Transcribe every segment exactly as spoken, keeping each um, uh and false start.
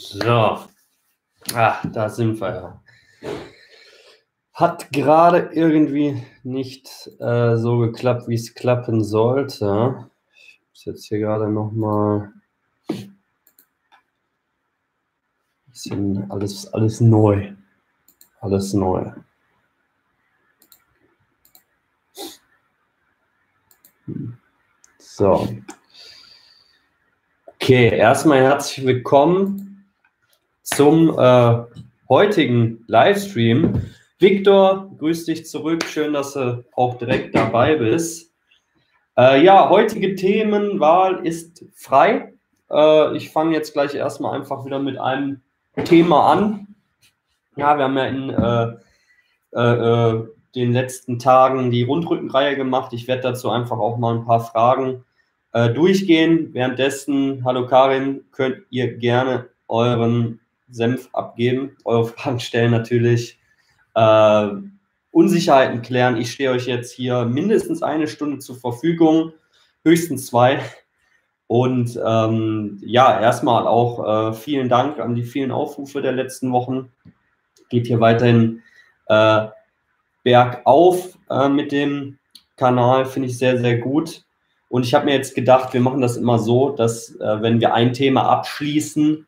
So, ah, da sind wir ja. Hat gerade irgendwie nicht äh, so geklappt, wie es klappen sollte. Ich muss jetzt hier gerade nochmal ein bisschen alles, alles neu. Alles neu. So. Okay, erstmal herzlich willkommen zum äh, heutigen Livestream. Victor, grüß dich zurück. Schön, dass du auch direkt dabei bist. Äh, ja, heutige Themenwahl ist frei. Äh, ich fange jetzt gleich erstmal einfach wieder mit einem Thema an. Ja, wir haben ja in äh, äh, äh, den letzten Tagen die Rundrückenreihe gemacht. Ich werde dazu einfach auch mal ein paar Fragen äh, durchgehen. Währenddessen, hallo Karin, könnt ihr gerne euren Senf abgeben, eure Fragen stellen natürlich. Äh, Unsicherheiten klären. Ich stehe euch jetzt hier mindestens eine Stunde zur Verfügung, höchstens zwei. Und ähm, ja, erstmal auch äh, vielen Dank an die vielen Aufrufe der letzten Wochen. Geht hier weiterhin äh, bergauf äh, mit dem Kanal, finde ich sehr, sehr gut. Und ich habe mir jetzt gedacht, wir machen das immer so, dass äh, wenn wir ein Thema abschließen,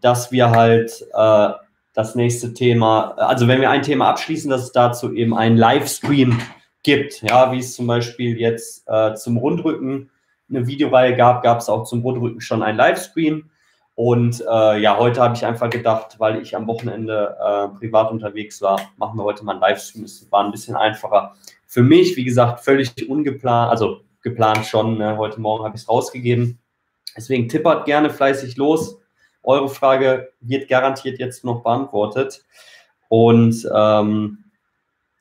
dass wir halt äh, das nächste Thema, also wenn wir ein Thema abschließen, dass es dazu eben einen Livestream gibt, ja, wie es zum Beispiel jetzt äh, zum Rundrücken eine Videoreihe gab, gab es auch zum Rundrücken schon einen Livestream. Und äh, ja, heute habe ich einfach gedacht, weil ich am Wochenende äh, privat unterwegs war, machen wir heute mal einen Livestream. Es war ein bisschen einfacher für mich, wie gesagt, völlig ungeplant, also geplant schon, ne? Heute Morgen habe ich es rausgegeben. Deswegen tippert gerne fleißig los. Eure Frage wird garantiert jetzt noch beantwortet. Und ähm,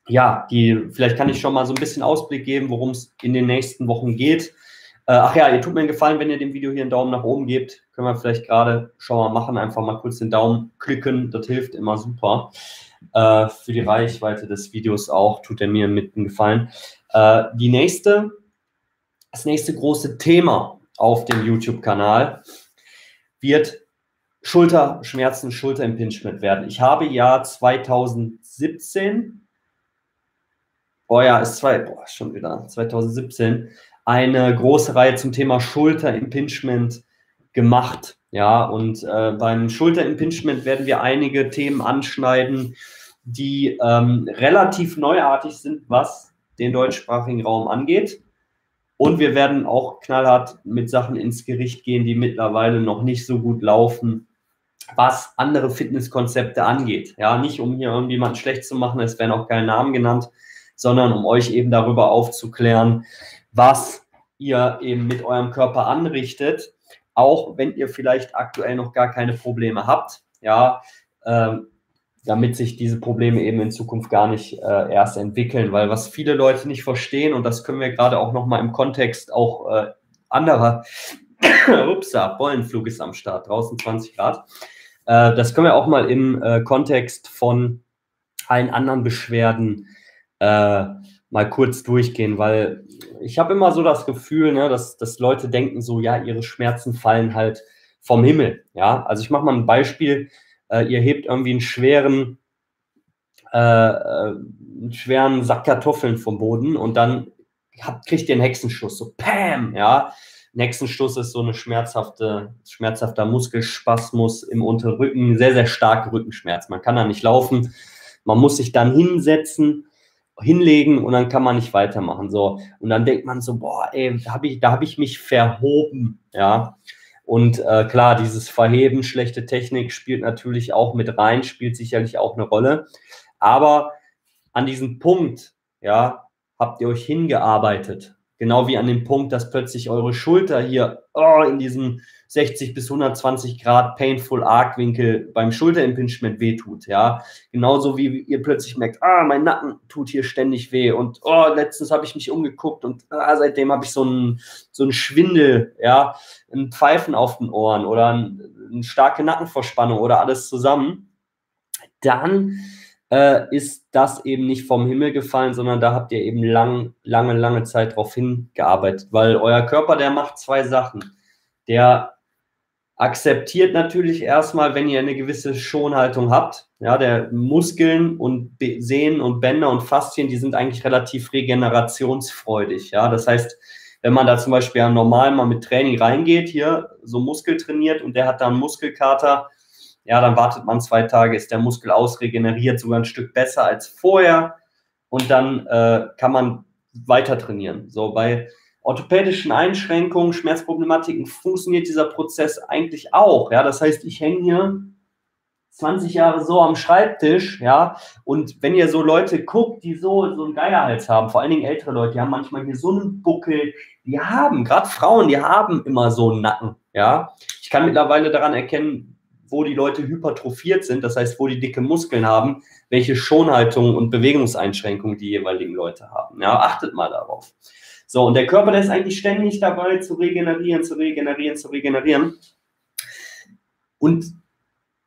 ja, die, vielleicht kann ich schon mal so ein bisschen Ausblick geben, worum es in den nächsten Wochen geht. Äh, ach ja, ihr tut mir einen Gefallen, wenn ihr dem Video hier einen Daumen nach oben gebt. Können wir vielleicht gerade schon mal machen. Einfach mal kurz den Daumen klicken, das hilft immer super. Äh, für die Reichweite des Videos auch, tut er mir mit einen Gefallen. Äh, die nächste, das nächste große Thema auf dem YouTube-Kanal wird Schulterschmerzen, Schulterimpingement werden. Ich habe Jahr zweitausendsiebzehn, oh ja, ist zwei, boah, schon wieder zweitausendsiebzehn, eine große Reihe zum Thema Schulterimpingement gemacht. Ja, und äh, beim Schulterimpingement werden wir einige Themen anschneiden, die ähm, relativ neuartig sind, was den deutschsprachigen Raum angeht. Und wir werden auch knallhart mit Sachen ins Gericht gehen, die mittlerweile noch nicht so gut laufen, was andere Fitnesskonzepte angeht. Ja, nicht um hier irgendjemanden schlecht zu machen, es werden auch keine Namen genannt, sondern um euch eben darüber aufzuklären, was ihr eben mit eurem Körper anrichtet, auch wenn ihr vielleicht aktuell noch gar keine Probleme habt, ja, äh, damit sich diese Probleme eben in Zukunft gar nicht äh, erst entwickeln. Weil was viele Leute nicht verstehen, und das können wir gerade auch nochmal im Kontext auch äh, anderer, upsa, Pollenflug ist am Start, draußen zwanzig Grad, äh, das können wir auch mal im äh, Kontext von allen anderen Beschwerden äh, mal kurz durchgehen, weil ich habe immer so das Gefühl, ne, dass, dass Leute denken so, ja, ihre Schmerzen fallen halt vom Himmel. Ja, also ich mache mal ein Beispiel. Ihr hebt irgendwie einen schweren, äh, einen schweren Sack Kartoffeln vom Boden und dann habt, kriegt ihr einen Hexenschuss. So, Pam! Ja? Ein Hexenschuss ist so eine schmerzhafte, schmerzhafter Muskelspasmus im Unterrücken, sehr, sehr starke Rückenschmerz. Man kann da nicht laufen, man muss sich dann hinsetzen, hinlegen und dann kann man nicht weitermachen. So. Und dann denkt man so, boah, ey, da habe ich, da hab ich mich verhoben, ja. Und äh, klar, dieses Verheben, schlechte Technik spielt natürlich auch mit rein, spielt sicherlich auch eine Rolle. Aber an diesem Punkt, ja, habt ihr euch hingearbeitet. Genau wie an dem Punkt, dass plötzlich eure Schulter hier oh, in diesem sechzig bis hundertzwanzig Grad Painful Arc Winkel beim Schulterimpingement wehtut. Ja? Genauso wie ihr plötzlich merkt, ah, mein Nacken tut hier ständig weh und oh, letztens habe ich mich umgeguckt und ah, seitdem habe ich so einen so einen Schwindel, ja? Ein Pfeifen auf den Ohren oder ein, eine starke Nackenverspannung oder alles zusammen. Dann äh, ist das eben nicht vom Himmel gefallen, sondern da habt ihr eben lang, lange, lange Zeit drauf hingearbeitet, weil euer Körper, der macht zwei Sachen. Der Akzeptiert natürlich erstmal, wenn ihr eine gewisse Schonhaltung habt, ja, der Muskeln und Sehnen und Bänder und Faszien, die sind eigentlich relativ regenerationsfreudig, ja, das heißt, wenn man da zum Beispiel ja normal mal mit Training reingeht, hier so Muskel trainiert und der hat da einen Muskelkater, ja, dann wartet man zwei Tage, ist der Muskel ausregeneriert, sogar ein Stück besser als vorher und dann äh, kann man weiter trainieren, so bei orthopädischen Einschränkungen, Schmerzproblematiken funktioniert dieser Prozess eigentlich auch. Ja? Das heißt, ich hänge hier zwanzig Jahre so am Schreibtisch, ja, und wenn ihr so Leute guckt, die so, so einen Geierhals haben, vor allen Dingen ältere Leute, die haben manchmal hier so einen Buckel, die haben, gerade Frauen, die haben immer so einen Nacken, ja. Ich kann mittlerweile daran erkennen, wo die Leute hypertrophiert sind, das heißt, wo die dicke Muskeln haben, welche Schonhaltung und Bewegungseinschränkungen die jeweiligen Leute haben, ja, achtet mal darauf. So, und der Körper, der ist eigentlich ständig dabei, zu regenerieren, zu regenerieren, zu regenerieren. Und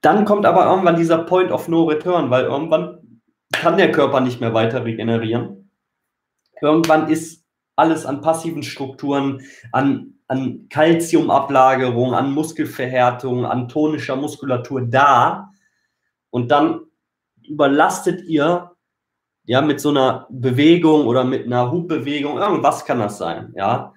dann kommt aber irgendwann dieser Point of No Return, weil irgendwann kann der Körper nicht mehr weiter regenerieren. Irgendwann ist alles an passiven Strukturen, an, an Kalziumablagerung, an Muskelverhärtung, an tonischer Muskulatur da. Und dann überlastet ihr, ja, mit so einer Bewegung oder mit einer Hubbewegung, irgendwas kann das sein, ja,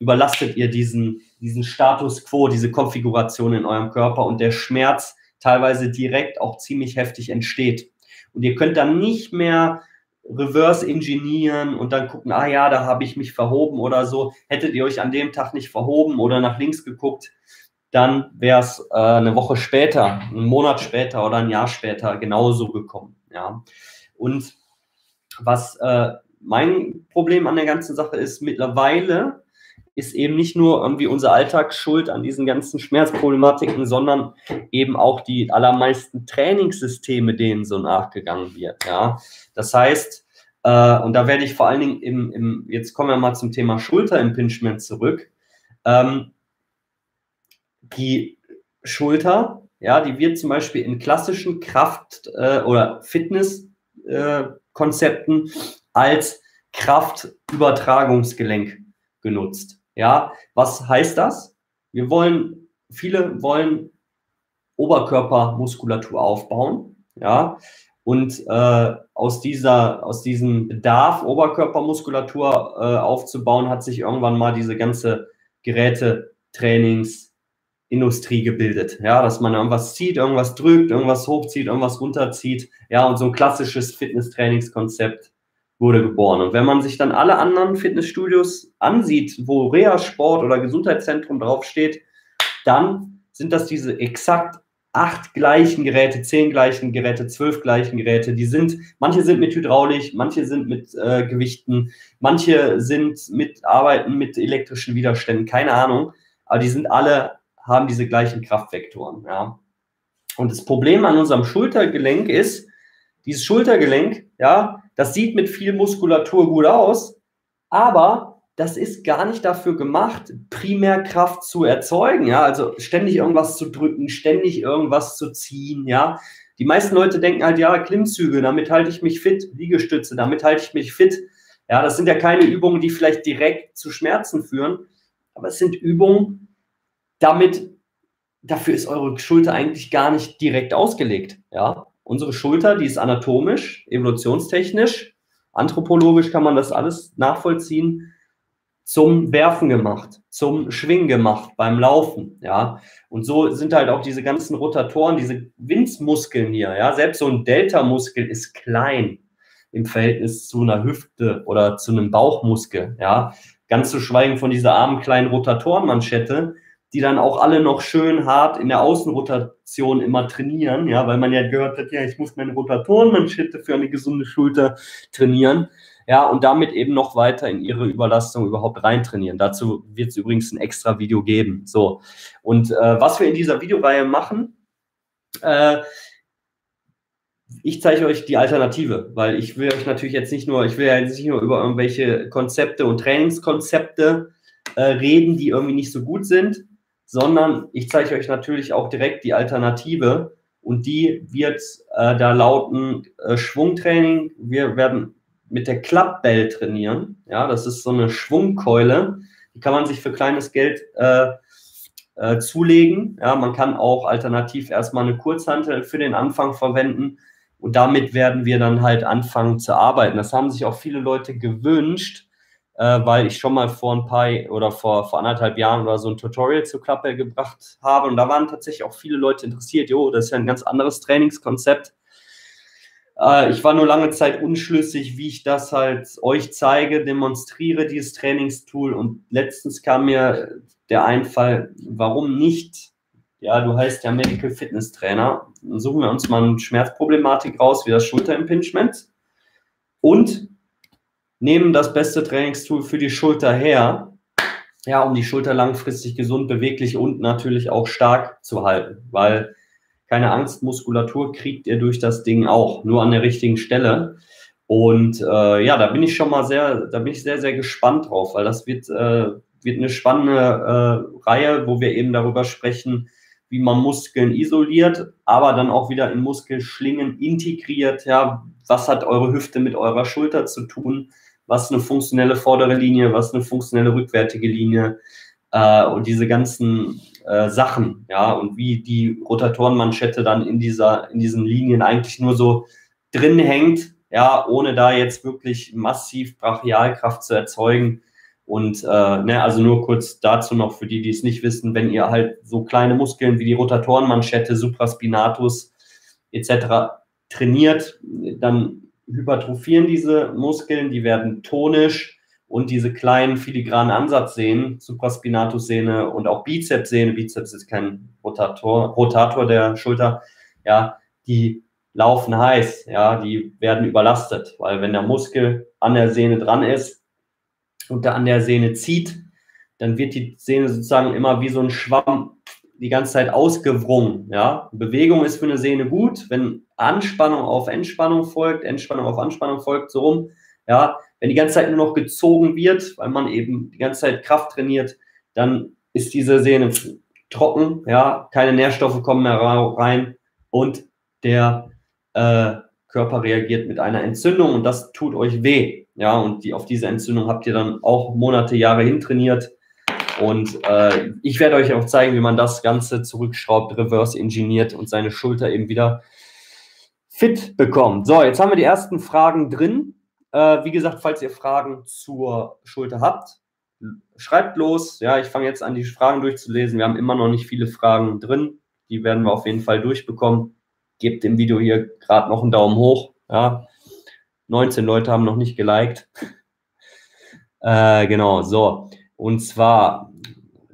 überlastet ihr diesen, diesen Status Quo, diese Konfiguration in eurem Körper und der Schmerz teilweise direkt auch ziemlich heftig entsteht. Und ihr könnt dann nicht mehr reverse engineeren und dann gucken, ah ja, da habe ich mich verhoben oder so. Hättet ihr euch an dem Tag nicht verhoben oder nach links geguckt, dann wäre es äh, eine Woche später, einen Monat später oder ein Jahr später genauso gekommen, ja. Und was äh, mein Problem an der ganzen Sache ist, mittlerweile ist eben nicht nur irgendwie unser Alltag schuld an diesen ganzen Schmerzproblematiken, sondern eben auch die allermeisten Trainingssysteme, denen so nachgegangen wird. Ja? Das heißt, äh, und da werde ich vor allen Dingen, im, im, jetzt kommen wir mal zum Thema Schulterimpingement zurück, ähm, die Schulter, ja, die wird zum Beispiel in klassischen Kraft- äh, oder Fitness- Äh, Konzepten als Kraftübertragungsgelenk genutzt. Ja, was heißt das? Wir wollen, viele wollen Oberkörpermuskulatur aufbauen, ja, und äh, aus dieser, aus diesem Bedarf, Oberkörpermuskulatur äh, aufzubauen, hat sich irgendwann mal diese ganze Gerätetrainings-Industrie gebildet, ja, dass man irgendwas zieht, irgendwas drückt, irgendwas hochzieht, irgendwas runterzieht, ja, und so ein klassisches Fitness-Trainingskonzept wurde geboren. Und wenn man sich dann alle anderen Fitnessstudios ansieht, wo Reha-Sport oder Gesundheitszentrum draufsteht, dann sind das diese exakt acht gleichen Geräte, zehn gleichen Geräte, zwölf gleichen Geräte, die sind, manche sind mit Hydraulik, manche sind mit äh, Gewichten, manche sind mit Arbeiten mit elektrischen Widerständen, keine Ahnung, aber die sind alle haben diese gleichen Kraftvektoren. Ja. Und das Problem an unserem Schultergelenk ist, dieses Schultergelenk, ja, das sieht mit viel Muskulatur gut aus, aber das ist gar nicht dafür gemacht, primär Kraft zu erzeugen. Ja. Also ständig irgendwas zu drücken, ständig irgendwas zu ziehen. Ja. Die meisten Leute denken halt, ja, Klimmzüge, damit halte ich mich fit, Liegestütze, damit halte ich mich fit. Ja, das sind ja keine Übungen, die vielleicht direkt zu Schmerzen führen, aber es sind Übungen, damit, dafür ist eure Schulter eigentlich gar nicht direkt ausgelegt. Ja? Unsere Schulter, die ist anatomisch, evolutionstechnisch, anthropologisch kann man das alles nachvollziehen, zum Werfen gemacht, zum Schwingen gemacht, beim Laufen. Ja? Und so sind halt auch diese ganzen Rotatoren, diese Winzmuskeln hier. Ja? Selbst so ein Delta-Muskel ist klein im Verhältnis zu einer Hüfte oder zu einem Bauchmuskel. Ja? Ganz zu schweigen von dieser armen kleinen Rotatorenmanschette, die dann auch alle noch schön hart in der Außenrotation immer trainieren, ja, weil man ja gehört hat, ja, ich muss meine Rotatorenmanschette für eine gesunde Schulter trainieren, ja, und damit eben noch weiter in ihre Überlastung überhaupt rein trainieren. Dazu wird es übrigens ein extra Video geben. So, und äh, was wir in dieser Videoreihe machen, äh, ich zeige euch die Alternative, weil ich will euch natürlich jetzt nicht nur, ich will ja jetzt nicht nur über irgendwelche Konzepte und Trainingskonzepte äh, reden, die irgendwie nicht so gut sind, sondern ich zeige euch natürlich auch direkt die Alternative und die wird äh, da lauten äh, Schwungtraining. Wir werden mit der Klappbell trainieren. Ja, das ist so eine Schwungkeule, die kann man sich für kleines Geld äh, äh, zulegen. Ja, man kann auch alternativ erstmal eine Kurzhantel für den Anfang verwenden und damit werden wir dann halt anfangen zu arbeiten. Das haben sich auch viele Leute gewünscht, äh, weil ich schon mal vor ein paar oder vor, vor anderthalb Jahren oder so ein Tutorial zur Klappe gebracht habe und da waren tatsächlich auch viele Leute interessiert. Jo, das ist ja ein ganz anderes Trainingskonzept. Ich war nur lange Zeit unschlüssig, wie ich das halt euch zeige, demonstriere dieses Trainingstool und letztens kam mir der Einfall, warum nicht? Ja, du heißt ja Medical Fitness Trainer. Dann suchen wir uns mal eine Schmerzproblematik raus, wie das Schulterimpingement und nehmen das beste Trainingstool für die Schulter her, ja, um die Schulter langfristig gesund, beweglich und natürlich auch stark zu halten, weil keine Angst, Muskulatur kriegt ihr durch das Ding auch, nur an der richtigen Stelle. Und äh, ja, da bin ich schon mal sehr, da bin ich sehr, sehr gespannt drauf, weil das wird, äh, wird eine spannende äh, Reihe, wo wir eben darüber sprechen, wie man Muskeln isoliert, aber dann auch wieder in Muskelschlingen integriert. Ja, was hat eure Hüfte mit eurer Schulter zu tun? Was ist eine funktionelle vordere Linie? Was ist eine funktionelle rückwärtige Linie? Äh, und diese ganzen äh, Sachen, ja, und wie die Rotatorenmanschette dann in dieser, in diesen Linien eigentlich nur so drin hängt, ja, ohne da jetzt wirklich massiv Brachialkraft zu erzeugen. Und äh, ne, also nur kurz dazu noch für die, die es nicht wissen, wenn ihr halt so kleine Muskeln wie die Rotatorenmanschette, Supraspinatus et cetera trainiert, dann hypertrophieren diese Muskeln, die werden tonisch. Und diese kleinen filigranen Ansatzsehnen, Supraspinatus-Sehne und auch Bizepssehne, Bizeps ist kein Rotator, Rotator der Schulter, ja, die laufen heiß, ja, die werden überlastet, weil wenn der Muskel an der Sehne dran ist und der an der Sehne zieht, dann wird die Sehne sozusagen immer wie so ein Schwamm die ganze Zeit ausgewrungen, ja. Bewegung ist für eine Sehne gut, wenn Anspannung auf Entspannung folgt, Entspannung auf Anspannung folgt, so rum, ja. Wenn die ganze Zeit nur noch gezogen wird, weil man eben die ganze Zeit Kraft trainiert, dann ist diese Sehne trocken, ja, keine Nährstoffe kommen mehr rein und der äh, Körper reagiert mit einer Entzündung und das tut euch weh, ja, und die, auf diese Entzündung habt ihr dann auch Monate, Jahre hintrainiert und äh, ich werde euch auch zeigen, wie man das Ganze zurückschraubt, reverse engineert und seine Schulter eben wieder fit bekommt. So, jetzt haben wir die ersten Fragen drin. Wie gesagt, falls ihr Fragen zur Schulter habt, schreibt los. Ja, ich fange jetzt an, die Fragen durchzulesen. Wir haben immer noch nicht viele Fragen drin. Die werden wir auf jeden Fall durchbekommen. Gebt dem Video hier gerade noch einen Daumen hoch. Ja, neunzehn Leute haben noch nicht geliked. Äh, genau, so. Und zwar,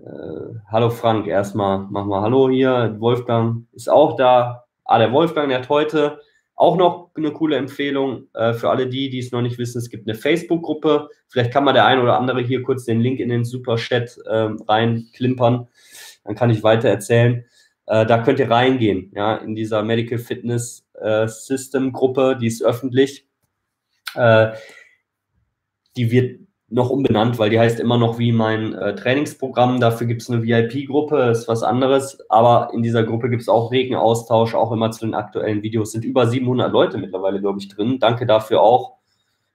äh, hallo Frank, erstmal machen wir Hallo hier. Wolfgang ist auch da. Ah, der Wolfgang, der hat heute... Auch noch eine coole Empfehlung äh, für alle die, die es noch nicht wissen, es gibt eine Facebook-Gruppe. Vielleicht kann man der ein oder andere hier kurz den Link in den Super-Chat äh, reinklimpern. Dann kann ich weiter erzählen. Äh, da könnt ihr reingehen, ja, in dieser Medical Fitness äh, System-Gruppe, die ist öffentlich. Äh, die wird noch umbenannt, weil die heißt immer noch wie mein äh, Trainingsprogramm. Dafür gibt es eine V I P-Gruppe, ist was anderes. Aber in dieser Gruppe gibt es auch regen Austausch, auch immer zu den aktuellen Videos. Sind über siebenhundert Leute mittlerweile, glaube ich, drin. Danke dafür auch.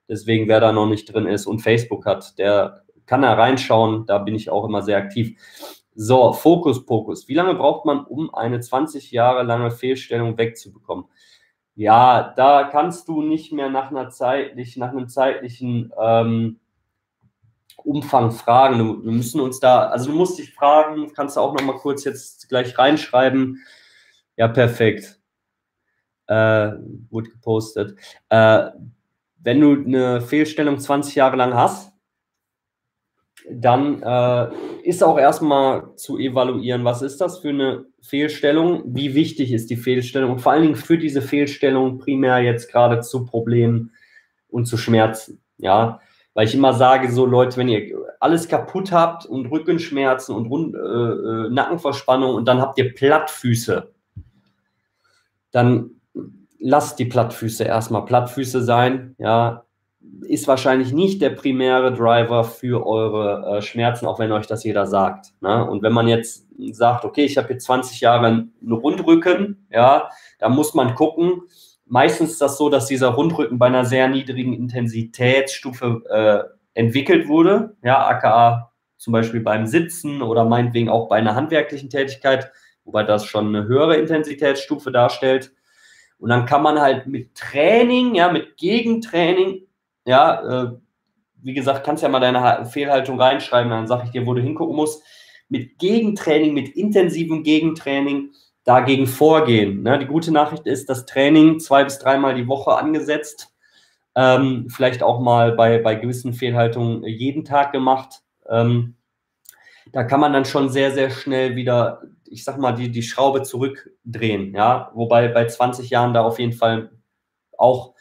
Deswegen, wer da noch nicht drin ist und Facebook hat, der kann da reinschauen. Da bin ich auch immer sehr aktiv. So, Fokus, Fokus. Wie lange braucht man, um eine zwanzig Jahre lange Fehlstellung wegzubekommen? Ja, da kannst du nicht mehr nach einer zeitlich, nach einem zeitlichen... Ähm, Umfang fragen. Wir müssen uns da, also du musst dich fragen, kannst du auch noch mal kurz jetzt gleich reinschreiben. Ja, perfekt. Äh, gut gepostet. Äh, wenn du eine Fehlstellung zwanzig Jahre lang hast, dann äh, ist auch erstmal zu evaluieren, was ist das für eine Fehlstellung, wie wichtig ist die Fehlstellung und vor allen Dingen führt diese Fehlstellung primär jetzt gerade zu Problemen und zu Schmerzen. Ja, weil ich immer sage, so Leute, wenn ihr alles kaputt habt und Rückenschmerzen und Rund, äh, Nackenverspannung und dann habt ihr Plattfüße, dann lasst die Plattfüße erstmal Plattfüße sein. Ja, ist wahrscheinlich nicht der primäre Driver für eure äh, Schmerzen, auch wenn euch das jeder sagt. Ne? Und wenn man jetzt sagt, okay, ich habe jetzt zwanzig Jahre einen Rundrücken, ja, da muss man gucken. Meistens ist das so, dass dieser Rundrücken bei einer sehr niedrigen Intensitätsstufe äh, entwickelt wurde, ja, aka zum Beispiel beim Sitzen oder meinetwegen auch bei einer handwerklichen Tätigkeit, wobei das schon eine höhere Intensitätsstufe darstellt. Und dann kann man halt mit Training, ja, mit Gegentraining, ja, äh, wie gesagt, kannst ja mal deine Fehlhaltung reinschreiben, dann sage ich dir, wo du hingucken musst, mit Gegentraining, mit intensivem Gegentraining dagegen vorgehen. Ne? Die gute Nachricht ist, das Training zwei bis dreimal die Woche angesetzt, ähm, vielleicht auch mal bei, bei gewissen Fehlhaltungen jeden Tag gemacht. Ähm, da kann man dann schon sehr, sehr schnell wieder, ich sag mal, die, die Schraube zurückdrehen, ja, wobei bei zwanzig Jahren da auf jeden Fall auch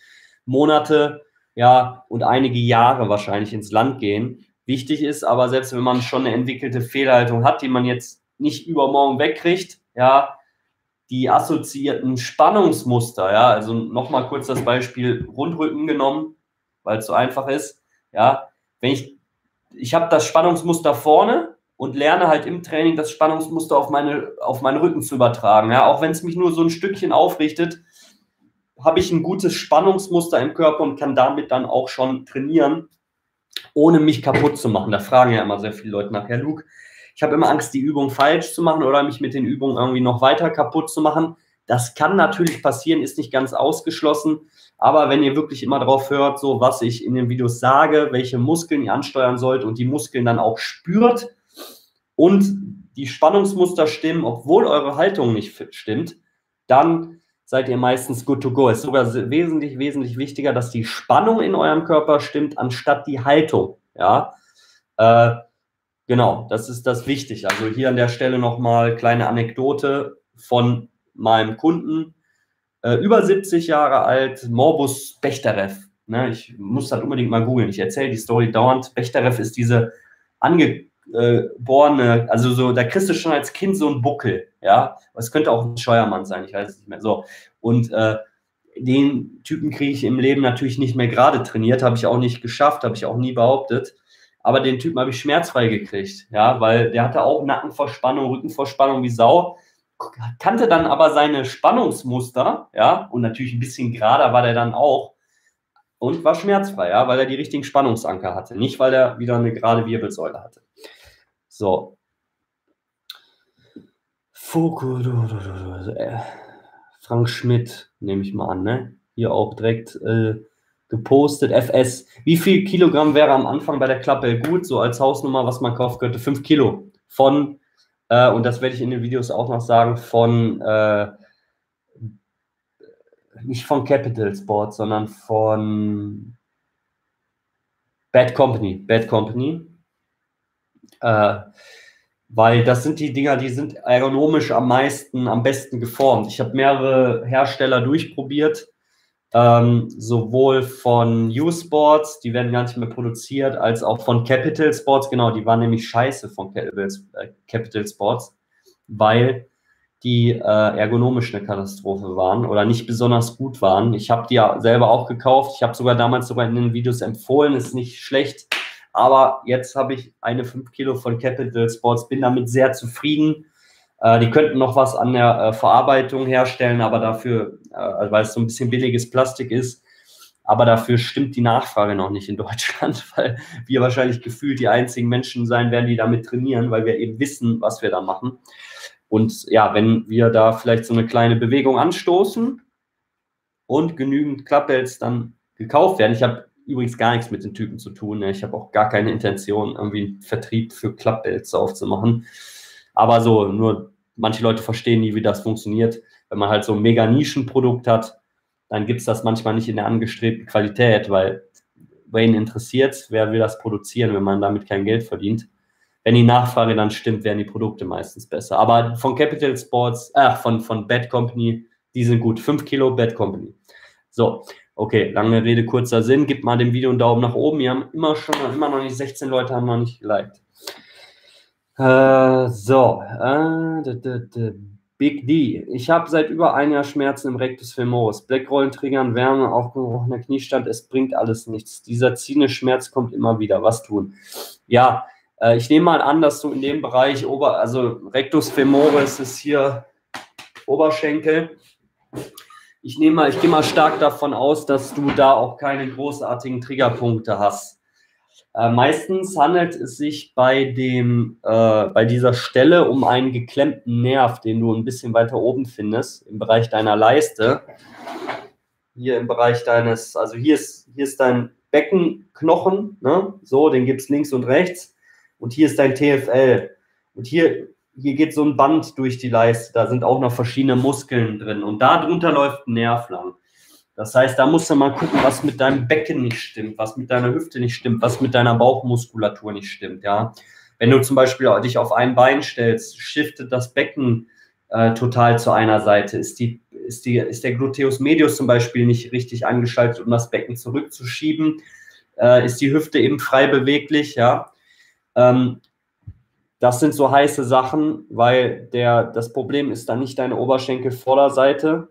Monate, ja, und einige Jahre wahrscheinlich ins Land gehen. Wichtig ist aber, selbst wenn man schon eine entwickelte Fehlhaltung hat, die man jetzt nicht übermorgen wegkriegt, ja, die assoziierten Spannungsmuster, ja, also nochmal kurz das Beispiel Rundrücken genommen, weil es so einfach ist, ja, wenn ich, ich habe das Spannungsmuster vorne und lerne halt im Training das Spannungsmuster auf, meine, auf meinen Rücken zu übertragen. Ja, auch wenn es mich nur so ein Stückchen aufrichtet, habe ich ein gutes Spannungsmuster im Körper und kann damit dann auch schon trainieren, ohne mich kaputt zu machen. Da fragen ja immer sehr viele Leute nachher, Luke, ich habe immer Angst, die Übung falsch zu machen oder mich mit den Übungen irgendwie noch weiter kaputt zu machen. Das kann natürlich passieren, ist nicht ganz ausgeschlossen. Aber wenn ihr wirklich immer drauf hört, so was ich in den Videos sage, welche Muskeln ihr ansteuern sollt und die Muskeln dann auch spürt, und die Spannungsmuster stimmen, obwohl eure Haltung nicht stimmt, dann seid ihr meistens good to go. Es ist sogar wesentlich, wesentlich wichtiger, dass die Spannung in eurem Körper stimmt, anstatt die Haltung. Ja, äh, genau, das ist das Wichtige. Also hier an der Stelle nochmal kleine Anekdote von meinem Kunden. Äh, über siebzig Jahre alt, Morbus Bechterew. Ne, ich muss das unbedingt mal googeln. Ich erzähle die Story dauernd. Bechterew ist diese ange Äh, borne, also so, da kriegst du schon als Kind so einen Buckel, ja, es könnte auch ein Scheuermann sein, ich weiß es nicht mehr, so, und äh, den Typen kriege ich im Leben natürlich nicht mehr gerade trainiert, habe ich auch nicht geschafft, habe ich auch nie behauptet, aber den Typen habe ich schmerzfrei gekriegt, ja, weil der hatte auch Nackenverspannung, Rückenverspannung wie Sau, kannte dann aber seine Spannungsmuster, ja, und natürlich ein bisschen gerader war der dann auch, und war schmerzfrei, ja, weil er die richtigen Spannungsanker hatte, nicht weil er wieder eine gerade Wirbelsäule hatte. So. Frank Schmidt, nehme ich mal an, ne? Hier auch direkt äh, gepostet. F S. Wie viel Kilogramm wäre am Anfang bei der Klappe gut? So als Hausnummer, was man kaufen könnte. fünf Kilo von, äh, und das werde ich in den Videos auch noch sagen, von, äh, nicht von Capital Sport, sondern von Bad Company. Bad Company. Äh, weil das sind die Dinger, die sind ergonomisch am meisten, am besten geformt. Ich habe mehrere Hersteller durchprobiert, ähm, sowohl von U-Sports, die werden gar nicht mehr produziert, als auch von Capital Sports. Genau, die waren nämlich scheiße von Capital Sports, weil die äh, ergonomisch eine Katastrophe waren oder nicht besonders gut waren. Ich habe die ja selber auch gekauft. Ich habe sogar damals sogar in den Videos empfohlen, ist nicht schlecht. Aber jetzt habe ich eine fünf Kilo von Capital Sports, bin damit sehr zufrieden. Äh, die könnten noch was an der äh, Verarbeitung herstellen, aber dafür, äh, weil es so ein bisschen billiges Plastik ist, aber dafür stimmt die Nachfrage noch nicht in Deutschland, weil wir wahrscheinlich gefühlt die einzigen Menschen sein werden, die damit trainieren, weil wir eben wissen, was wir da machen. Und ja, wenn wir da vielleicht so eine kleine Bewegung anstoßen und genügend Clubbells dann gekauft werden, ich habe übrigens gar nichts mit den Typen zu tun. Ne? Ich habe auch gar keine Intention, irgendwie einen Vertrieb für Clubbells aufzumachen. Aber so, nur manche Leute verstehen nie, wie das funktioniert. Wenn man halt so ein mega Nischenprodukt hat, dann gibt es das manchmal nicht in der angestrebten Qualität, weil wen interessiert, wer will das produzieren, wenn man damit kein Geld verdient. Wenn die Nachfrage dann stimmt, werden die Produkte meistens besser. Aber von Capital Sports, äh, von, von Bad Company, die sind gut. fünf Kilo Bad Company. So. Okay, lange Rede, kurzer Sinn. Gebt mal dem Video einen Daumen nach oben. Wir haben immer schon, immer noch nicht, sechzehn Leute haben noch nicht geliked. Äh, so, äh, d -d -d Big D. Ich habe seit über einem Jahr Schmerzen im Rectus femoris. Blackrollen triggern, Wärme, aufgebrochener Kniestand. Es bringt alles nichts. Dieser ziehende Schmerz kommt immer wieder. Was tun? Ja, äh, ich nehme mal an, dass du in dem Bereich, Ober, also Rectus femoris ist hier Oberschenkel. Ich nehme mal, ich gehe mal stark davon aus, dass du da auch keine großartigen Triggerpunkte hast. Äh, meistens handelt es sich bei, dem, äh, bei dieser Stelle um einen geklemmten Nerv, den du ein bisschen weiter oben findest, im Bereich deiner Leiste. Hier im Bereich deines, also hier ist, hier ist dein Beckenknochen, ne? So, den gibt es links und rechts. Und hier ist dein T F L. Und hier, hier geht so ein Band durch die Leiste, da sind auch noch verschiedene Muskeln drin. Und da drunter läuft ein Nerv lang. Das heißt, da musst du mal gucken, was mit deinem Becken nicht stimmt, was mit deiner Hüfte nicht stimmt, was mit deiner Bauchmuskulatur nicht stimmt. Ja? Wenn du zum Beispiel dich auf ein Bein stellst, shiftet das Becken äh, total zu einer Seite. Ist, die, ist, die, ist der Gluteus medius zum Beispiel nicht richtig angeschaltet, um das Becken zurückzuschieben? Äh, ist die Hüfte eben frei beweglich? Ja? Ähm, das sind so heiße Sachen, weil der, das Problem ist dann nicht deine Oberschenkelvorderseite.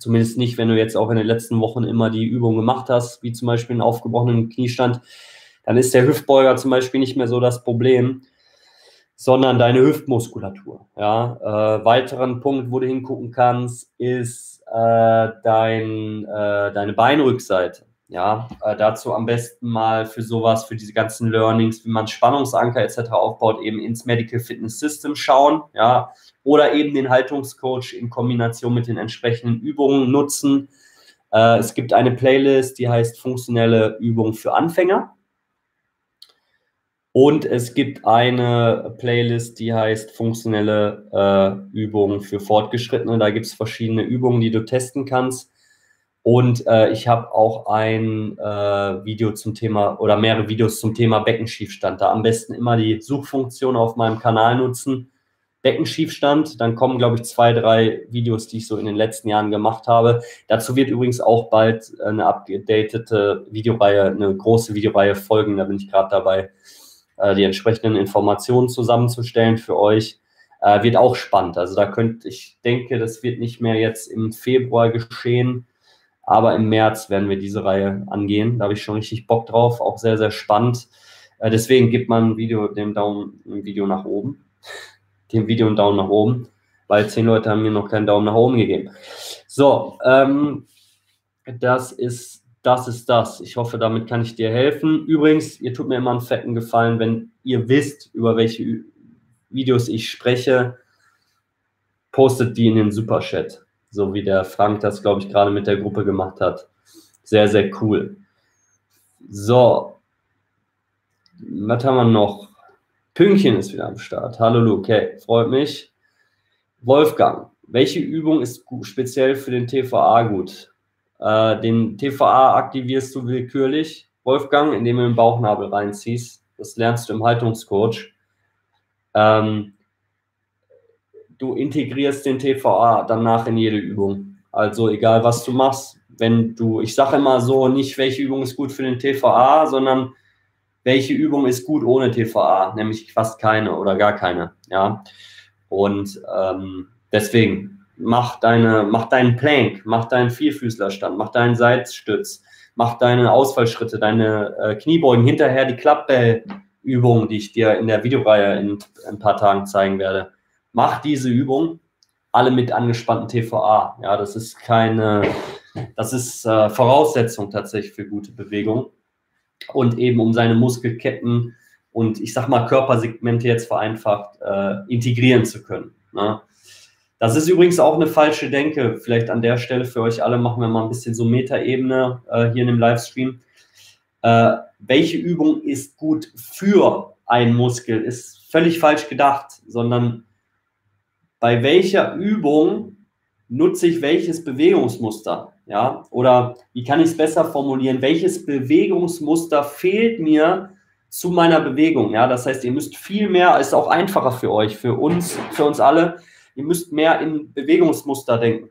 Zumindest nicht, wenn du jetzt auch in den letzten Wochen immer die Übung gemacht hast, wie zum Beispiel einen aufgebrochenen Kniestand, dann ist der Hüftbeuger zum Beispiel nicht mehr so das Problem, sondern deine Hüftmuskulatur. Ja? Äh, weiteren Punkt, wo du hingucken kannst, ist äh, dein, äh, deine Beinrückseite. Ja? Äh, dazu am besten mal für sowas, für diese ganzen Learnings, wie man Spannungsanker et cetera aufbaut, eben ins Medical Fitness System schauen, ja? Oder eben den Haltungscoach in Kombination mit den entsprechenden Übungen nutzen. Äh, es gibt eine Playlist, die heißt Funktionelle Übungen für Anfänger. Und es gibt eine Playlist, die heißt Funktionelle äh, Übungen für Fortgeschrittene. Da gibt es verschiedene Übungen, die du testen kannst. Und äh, ich habe auch ein äh, Video zum Thema oder mehrere Videos zum Thema Beckenschiefstand. Da am besten immer die Suchfunktion auf meinem Kanal nutzen. Beckenschiefstand, dann kommen, glaube ich, zwei, drei Videos, die ich so in den letzten Jahren gemacht habe. Dazu wird übrigens auch bald eine upgedatete Videoreihe, eine große Videoreihe folgen. Da bin ich gerade dabei, die entsprechenden Informationen zusammenzustellen für euch. Wird auch spannend. Also da könnt, ich denke, das wird nicht mehr jetzt im Februar geschehen, aber im März werden wir diese Reihe angehen. Da habe ich schon richtig Bock drauf, auch sehr, sehr spannend. Deswegen gibt man ein Video, dem Daumen ein Video nach oben. Dem Video einen Daumen nach oben, weil zehn Leute haben mir noch keinen Daumen nach oben gegeben. So, ähm, das ist, das ist das. Ich hoffe, damit kann ich dir helfen. Übrigens, ihr tut mir immer einen fetten Gefallen, wenn ihr wisst, über welche Ü- Videos ich spreche, postet die in den Superchat, so wie der Frank das, glaube ich, gerade mit der Gruppe gemacht hat. Sehr, sehr cool. So, was haben wir noch? Pünktchen ist wieder am Start. Hallo Luke, hey, freut mich. Wolfgang, welche Übung ist speziell für den T V A gut? Äh, den T V A aktivierst du willkürlich, Wolfgang, indem du den Bauchnabel reinziehst. Das lernst du im Haltungscoach. Ähm, du integrierst den T V A danach in jede Übung. Also egal, was du machst. Wenn du, ich sage immer so, nicht welche Übung ist gut für den T V A, sondern welche Übung ist gut ohne T V A? Nämlich fast keine oder gar keine. Ja? Und ähm, deswegen, mach, deine, mach deinen Plank, mach deinen Vierfüßlerstand, mach deinen Seitstütz, mach deine Ausfallschritte, deine äh, Kniebeugen, hinterher die Klappbell-Übung, die ich dir in der Videoreihe in, in ein paar Tagen zeigen werde. Mach diese Übung, alle mit angespannten T V A. Ja, das ist keine, das ist äh, Voraussetzung tatsächlich für gute Bewegung. Und eben um seine Muskelketten und ich sag mal Körpersegmente jetzt vereinfacht äh, integrieren zu können. Ne? Das ist übrigens auch eine falsche Denke. Vielleicht an der Stelle für euch alle machen wir mal ein bisschen so Metaebene äh, hier in dem Livestream. Äh, welche Übung ist gut für einen Muskel? Ist völlig falsch gedacht, sondern bei welcher Übung nutze ich welches Bewegungsmuster? Ja, oder wie kann ich es besser formulieren? Welches Bewegungsmuster fehlt mir zu meiner Bewegung? Ja, das heißt, ihr müsst viel mehr, ist auch einfacher für euch, für uns, für uns alle, ihr müsst mehr in Bewegungsmuster denken.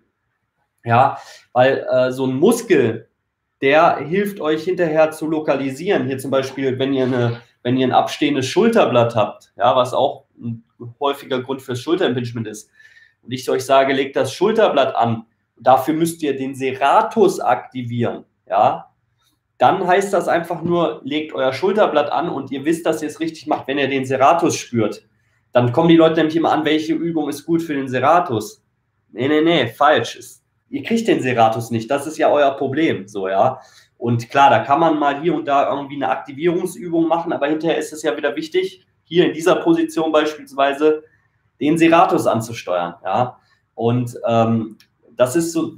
Ja, weil äh, so ein Muskel, der hilft euch hinterher zu lokalisieren. Hier zum Beispiel, wenn ihr, eine, wenn ihr ein abstehendes Schulterblatt habt, ja, was auch ein häufiger Grund fürs Schulterimpingement ist, und ich euch sage, legt das Schulterblatt an, dafür müsst ihr den Serratus aktivieren, ja, dann heißt das einfach nur, legt euer Schulterblatt an und ihr wisst, dass ihr es richtig macht, wenn ihr den Serratus spürt. Dann kommen die Leute nämlich immer an, welche Übung ist gut für den Serratus. Nee, nee, nee, falsch. Ihr kriegt den Serratus nicht, das ist ja euer Problem, so, ja. Und klar, da kann man mal hier und da irgendwie eine Aktivierungsübung machen, aber hinterher ist es ja wieder wichtig, hier in dieser Position beispielsweise den Serratus anzusteuern. Ja? Und ähm, das ist so,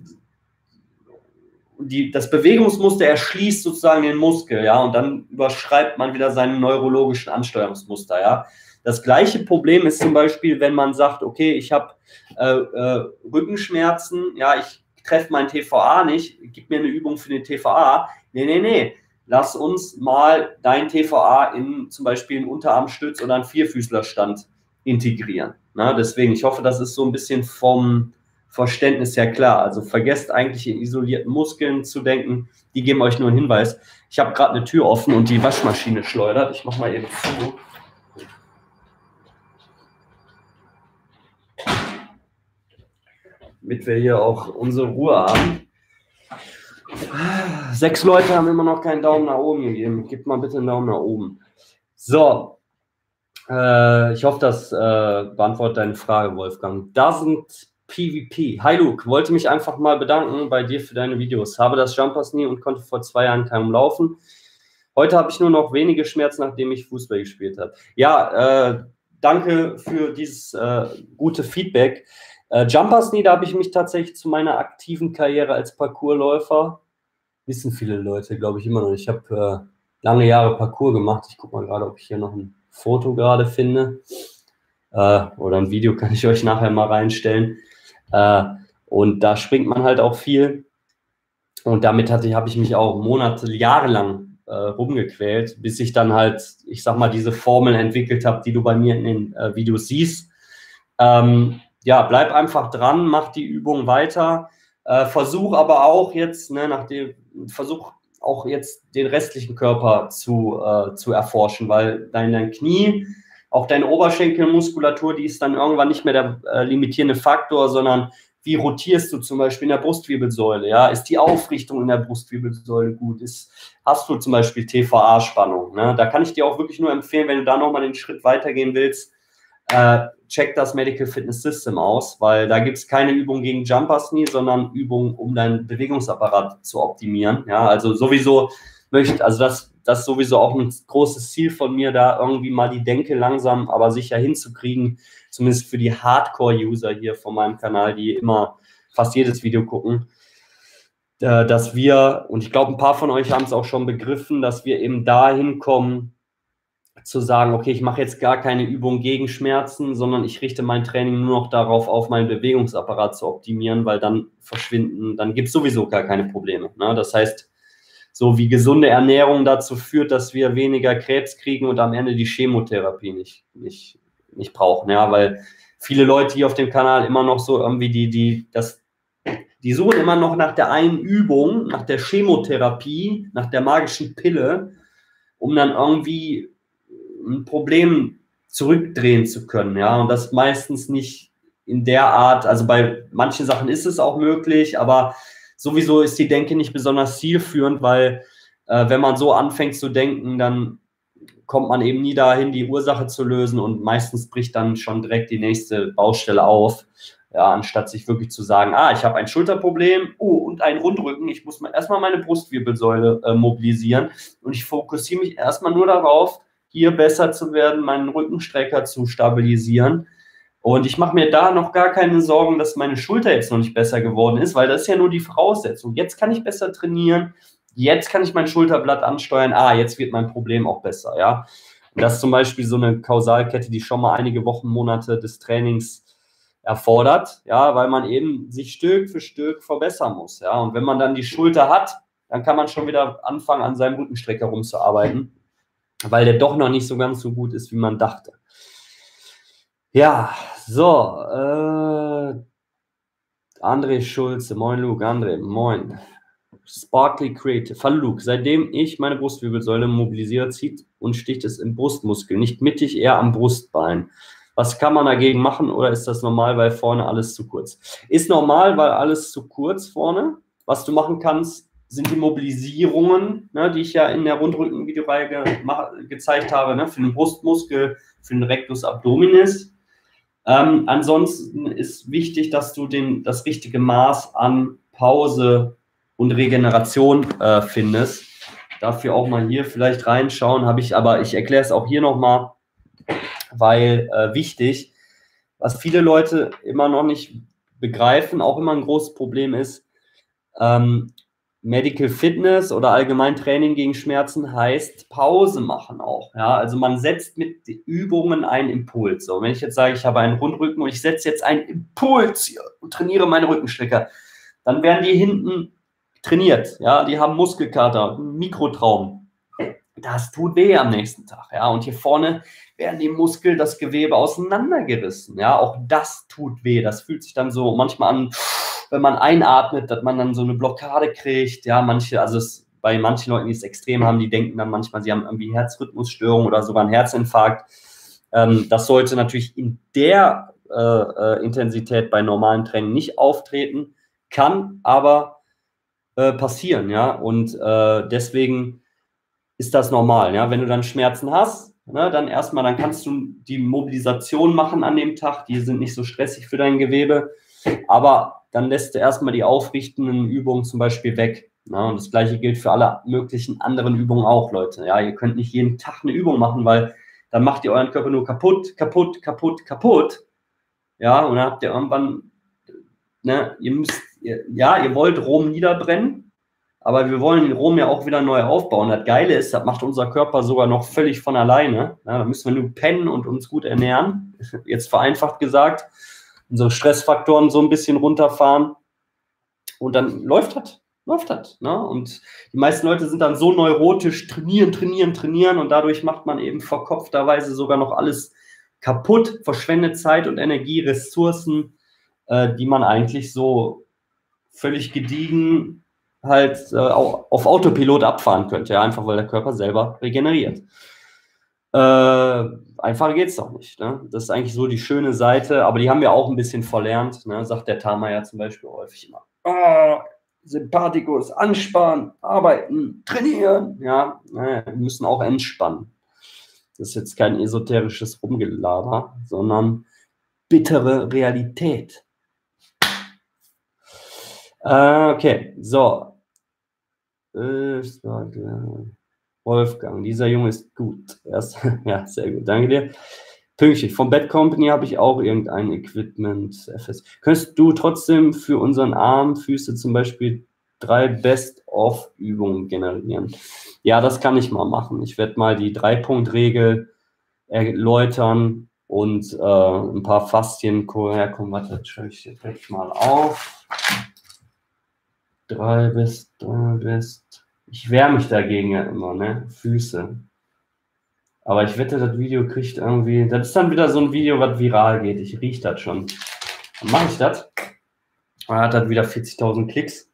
die, das Bewegungsmuster erschließt sozusagen den Muskel, ja, und dann überschreibt man wieder seine neurologischen Ansteuerungsmuster, ja. Das gleiche Problem ist zum Beispiel, wenn man sagt, okay, ich habe äh, äh, Rückenschmerzen, ja, ich treffe meinen T V A nicht, gib mir eine Übung für den T V A. Nee, nee, nee, lass uns mal dein T V A in zum Beispiel einen Unterarmstütz oder einen Vierfüßlerstand integrieren. Na, deswegen, ich hoffe, das ist so ein bisschen vom Verständnis her klar. Also vergesst eigentlich in isolierten Muskeln zu denken, die geben euch nur einen Hinweis. Ich habe gerade eine Tür offen und die Waschmaschine schleudert. Ich mache mal eben zu. Damit wir hier auch unsere Ruhe haben. Sechs Leute haben immer noch keinen Daumen nach oben gegeben. Gebt mal bitte einen Daumen nach oben. So, äh, ich hoffe, das äh, beantwortet deine Frage, Wolfgang. Da sind P V P. Hi Luke, wollte mich einfach mal bedanken bei dir für deine Videos. Habe das Jumpers Knee und konnte vor zwei Jahren kaum laufen. Heute habe ich nur noch wenige Schmerzen, nachdem ich Fußball gespielt habe. Ja, äh, danke für dieses äh, gute Feedback. Äh, Jumpers Knee, da habe ich mich tatsächlich zu meiner aktiven Karriere als Parkourläufer, wissen viele Leute, glaube ich, immer noch. Ich habe äh, lange Jahre Parkour gemacht. Ich gucke mal gerade, ob ich hier noch ein Foto gerade finde. Äh, oder ein Video kann ich euch nachher mal reinstellen. Äh, und da springt man halt auch viel. Und damit hatte, habe ich mich auch Monate, jahrelang äh, rumgequält, bis ich dann halt, ich sag mal, diese Formel entwickelt habe, die du bei mir in den äh, Videos siehst. Ähm, ja, bleib einfach dran, mach die Übung weiter. Äh, versuch aber auch jetzt, ne, nach dem, versuch auch jetzt den restlichen Körper zu, äh, zu erforschen, weil dein, dein Knie, auch deine Oberschenkelmuskulatur, die ist dann irgendwann nicht mehr der äh, limitierende Faktor, sondern wie rotierst du zum Beispiel in der Brustwirbelsäule, ja? Ist die Aufrichtung in der Brustwirbelsäule gut? Ist, hast du zum Beispiel T V A-Spannung? Ne? Da kann ich dir auch wirklich nur empfehlen, wenn du da nochmal den Schritt weitergehen willst, äh, check das Medical Fitness System aus, weil da gibt es keine Übung gegen Jumpers Knee, sondern Übungen, um deinen Bewegungsapparat zu optimieren. Ja, also sowieso möchte, also das Das ist sowieso auch ein großes Ziel von mir, da irgendwie mal die Denke langsam, aber sicher hinzukriegen, zumindest für die Hardcore-User hier von meinem Kanal, die immer fast jedes Video gucken, dass wir, und ich glaube, ein paar von euch haben es auch schon begriffen, dass wir eben dahin kommen, zu sagen, okay, ich mache jetzt gar keine Übung gegen Schmerzen, sondern ich richte mein Training nur noch darauf auf, meinen Bewegungsapparat zu optimieren, weil dann verschwinden, dann gibt es sowieso gar keine Probleme. Ne? Das heißt, so wie gesunde Ernährung dazu führt, dass wir weniger Krebs kriegen und am Ende die Chemotherapie nicht, nicht, nicht brauchen. Ja, weil viele Leute hier auf dem Kanal immer noch so irgendwie, die, die, das, die suchen immer noch nach der einen Übung, nach der Chemotherapie, nach der magischen Pille, um dann irgendwie ein Problem zurückdrehen zu können. Ja, und das meistens nicht in der Art, also bei manchen Sachen ist es auch möglich, aber sowieso ist die Denke nicht besonders zielführend, weil äh, wenn man so anfängt zu denken, dann kommt man eben nie dahin, die Ursache zu lösen und meistens bricht dann schon direkt die nächste Baustelle auf, ja, anstatt sich wirklich zu sagen, ah, ich habe ein Schulterproblem oh, und einen Rundrücken, ich muss erstmal meine Brustwirbelsäule äh, mobilisieren und ich fokussiere mich erstmal nur darauf, hier besser zu werden, meinen Rückenstrecker zu stabilisieren. Und ich mache mir da noch gar keine Sorgen, dass meine Schulter jetzt noch nicht besser geworden ist, weil das ist ja nur die Voraussetzung. Jetzt kann ich besser trainieren, jetzt kann ich mein Schulterblatt ansteuern, ah, jetzt wird mein Problem auch besser, ja. Und das ist zum Beispiel so eine Kausalkette, die schon mal einige Wochen, Monate des Trainings erfordert, ja, weil man eben sich Stück für Stück verbessern muss, ja. Und wenn man dann die Schulter hat, dann kann man schon wieder anfangen, an seinem Rückenstrecker rumzuarbeiten, weil der doch noch nicht so ganz so gut ist, wie man dachte. Ja, so, äh, André Schulze, moin Luke, André, moin, Sparkly Creative, hallo Luke, seitdem ich meine Brustwirbelsäule mobilisiere, zieht und sticht es im Brustmuskel, nicht mittig, eher am Brustbein. Was kann man dagegen machen oder ist das normal, weil vorne alles zu kurz? Ist normal, weil alles zu kurz vorne. Was du machen kannst, sind die Mobilisierungen, ne, die ich ja in der Rundrücken-Videoreihe ge gezeigt habe, ne, für den Brustmuskel, für den Rectus Abdominis. Ähm, ansonsten ist wichtig, dass du den, das richtige Maß an Pause und Regeneration äh, findest. Dafür auch mal hier vielleicht reinschauen, habe ich, aber ich erkläre es auch hier nochmal, weil äh, wichtig, was viele Leute immer noch nicht begreifen, auch immer ein großes Problem ist, ähm, Medical Fitness oder allgemein Training gegen Schmerzen heißt Pause machen auch. Ja? Also man setzt mit Übungen einen Impuls. So, wenn ich jetzt sage, ich habe einen Rundrücken und ich setze jetzt einen Impuls hier und trainiere meine Rückenstrecker, dann werden die hinten trainiert. Ja? Die haben Muskelkater, Mikrotraum. Das tut weh am nächsten Tag. Ja? Und hier vorne werden die Muskeln, das Gewebe auseinandergerissen. Ja? Auch das tut weh. Das fühlt sich dann so manchmal an, wenn man einatmet, dass man dann so eine Blockade kriegt, ja, manche, also es, bei manchen Leuten, die es extrem haben, die denken dann manchmal, sie haben irgendwie Herzrhythmusstörung oder sogar einen Herzinfarkt. Ähm, das sollte natürlich in der äh, Intensität bei normalen Training nicht auftreten, kann aber äh, passieren, ja, und äh, deswegen ist das normal, ja, wenn du dann Schmerzen hast, ne, dann erstmal, dann kannst du die Mobilisation machen an dem Tag, die sind nicht so stressig für dein Gewebe, aber dann lässt du erstmal die aufrichtenden Übungen zum Beispiel weg. Ja, und das Gleiche gilt für alle möglichen anderen Übungen auch, Leute. Ja, ihr könnt nicht jeden Tag eine Übung machen, weil dann macht ihr euren Körper nur kaputt, kaputt, kaputt, kaputt. Ja, und dann habt ihr irgendwann, ne, ihr müsst, ihr, ja, ihr wollt Rom niederbrennen, aber wir wollen Rom ja auch wieder neu aufbauen. Das Geile ist, das macht unser Körper sogar noch völlig von alleine. Ja, da müssen wir nur pennen und uns gut ernähren, jetzt vereinfacht gesagt. Unsere Stressfaktoren so ein bisschen runterfahren und dann läuft das, läuft das. Ne? Und die meisten Leute sind dann so neurotisch, trainieren, trainieren, trainieren und dadurch macht man eben verkopfterweise sogar noch alles kaputt, verschwendet Zeit und Energie, Ressourcen, äh, die man eigentlich so völlig gediegen halt äh, auch auf Autopilot abfahren könnte, ja? Einfach weil der Körper selber regeneriert. Äh, Einfacher geht es doch nicht. Ne? Das ist eigentlich so die schöne Seite, aber die haben wir auch ein bisschen verlernt, ne? Sagt der Tamay ja zum Beispiel häufig immer. Oh, Sympathikus, ansparen, arbeiten, trainieren. Ja, naja, wir müssen auch entspannen. Das ist jetzt kein esoterisches Rumgelaber, sondern bittere Realität. Äh, okay, so. Äh, Wolfgang, dieser Junge ist gut. Erst, ja, sehr gut, danke dir. Pünktlich, vom Bad Company habe ich auch irgendein Equipment. F S. Könntest du trotzdem für unseren Arm, Füße zum Beispiel drei Best-of-Übungen generieren? Ja, das kann ich mal machen. Ich werde mal die Drei-Punkt-Regel erläutern und äh, ein paar Faszien herkommen. Warte, das schreibe ich jetzt gleich mal auf. Drei Best, drei Best. Ich wehre mich dagegen ja immer, ne? Füße. Aber ich wette, das Video kriegt irgendwie... Das ist dann wieder so ein Video, was viral geht. Ich rieche das schon. Dann mache ich das. Dann hat das wieder vierzigtausend Klicks.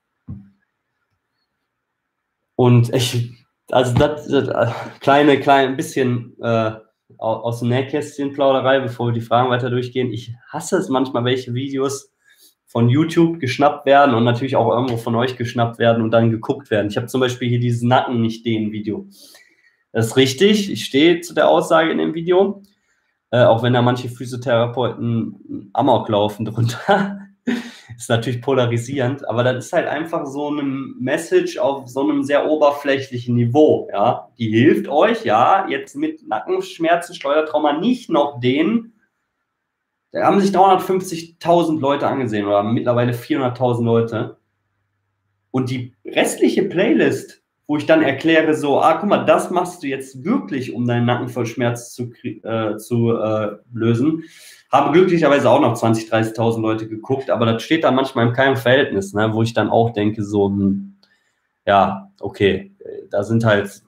Und ich... Also das... das kleine, kleine... Ein bisschen äh, aus dem Nähkästchen Plauderei, bevor wir die Fragen weiter durchgehen. Ich hasse es manchmal, welche Videos von YouTube geschnappt werden und natürlich auch irgendwo von euch geschnappt werden und dann geguckt werden. Ich habe zum Beispiel hier dieses Nacken-nicht-dehnen-Video. Das ist richtig, ich stehe zu der Aussage in dem Video, äh, auch wenn da manche Physiotherapeuten Amok laufen drunter. Ist natürlich polarisierend, aber das ist halt einfach so eine Message auf so einem sehr oberflächlichen Niveau. Ja? Die hilft euch, ja, jetzt mit Nackenschmerzen, Schleudertrauma nicht noch dehnen. Da haben sich dreihundertfünfzigtausend Leute angesehen oder mittlerweile vierhunderttausend Leute. Und die restliche Playlist, wo ich dann erkläre so, ah, guck mal, das machst du jetzt wirklich, um deinen Nacken voll Schmerz zu, äh, zu äh, lösen, haben glücklicherweise auch noch zwanzigtausend, dreißigtausend Leute geguckt. Aber das steht dann manchmal in keinem Verhältnis, ne, wo ich dann auch denke so, hm, ja, okay, da sind halt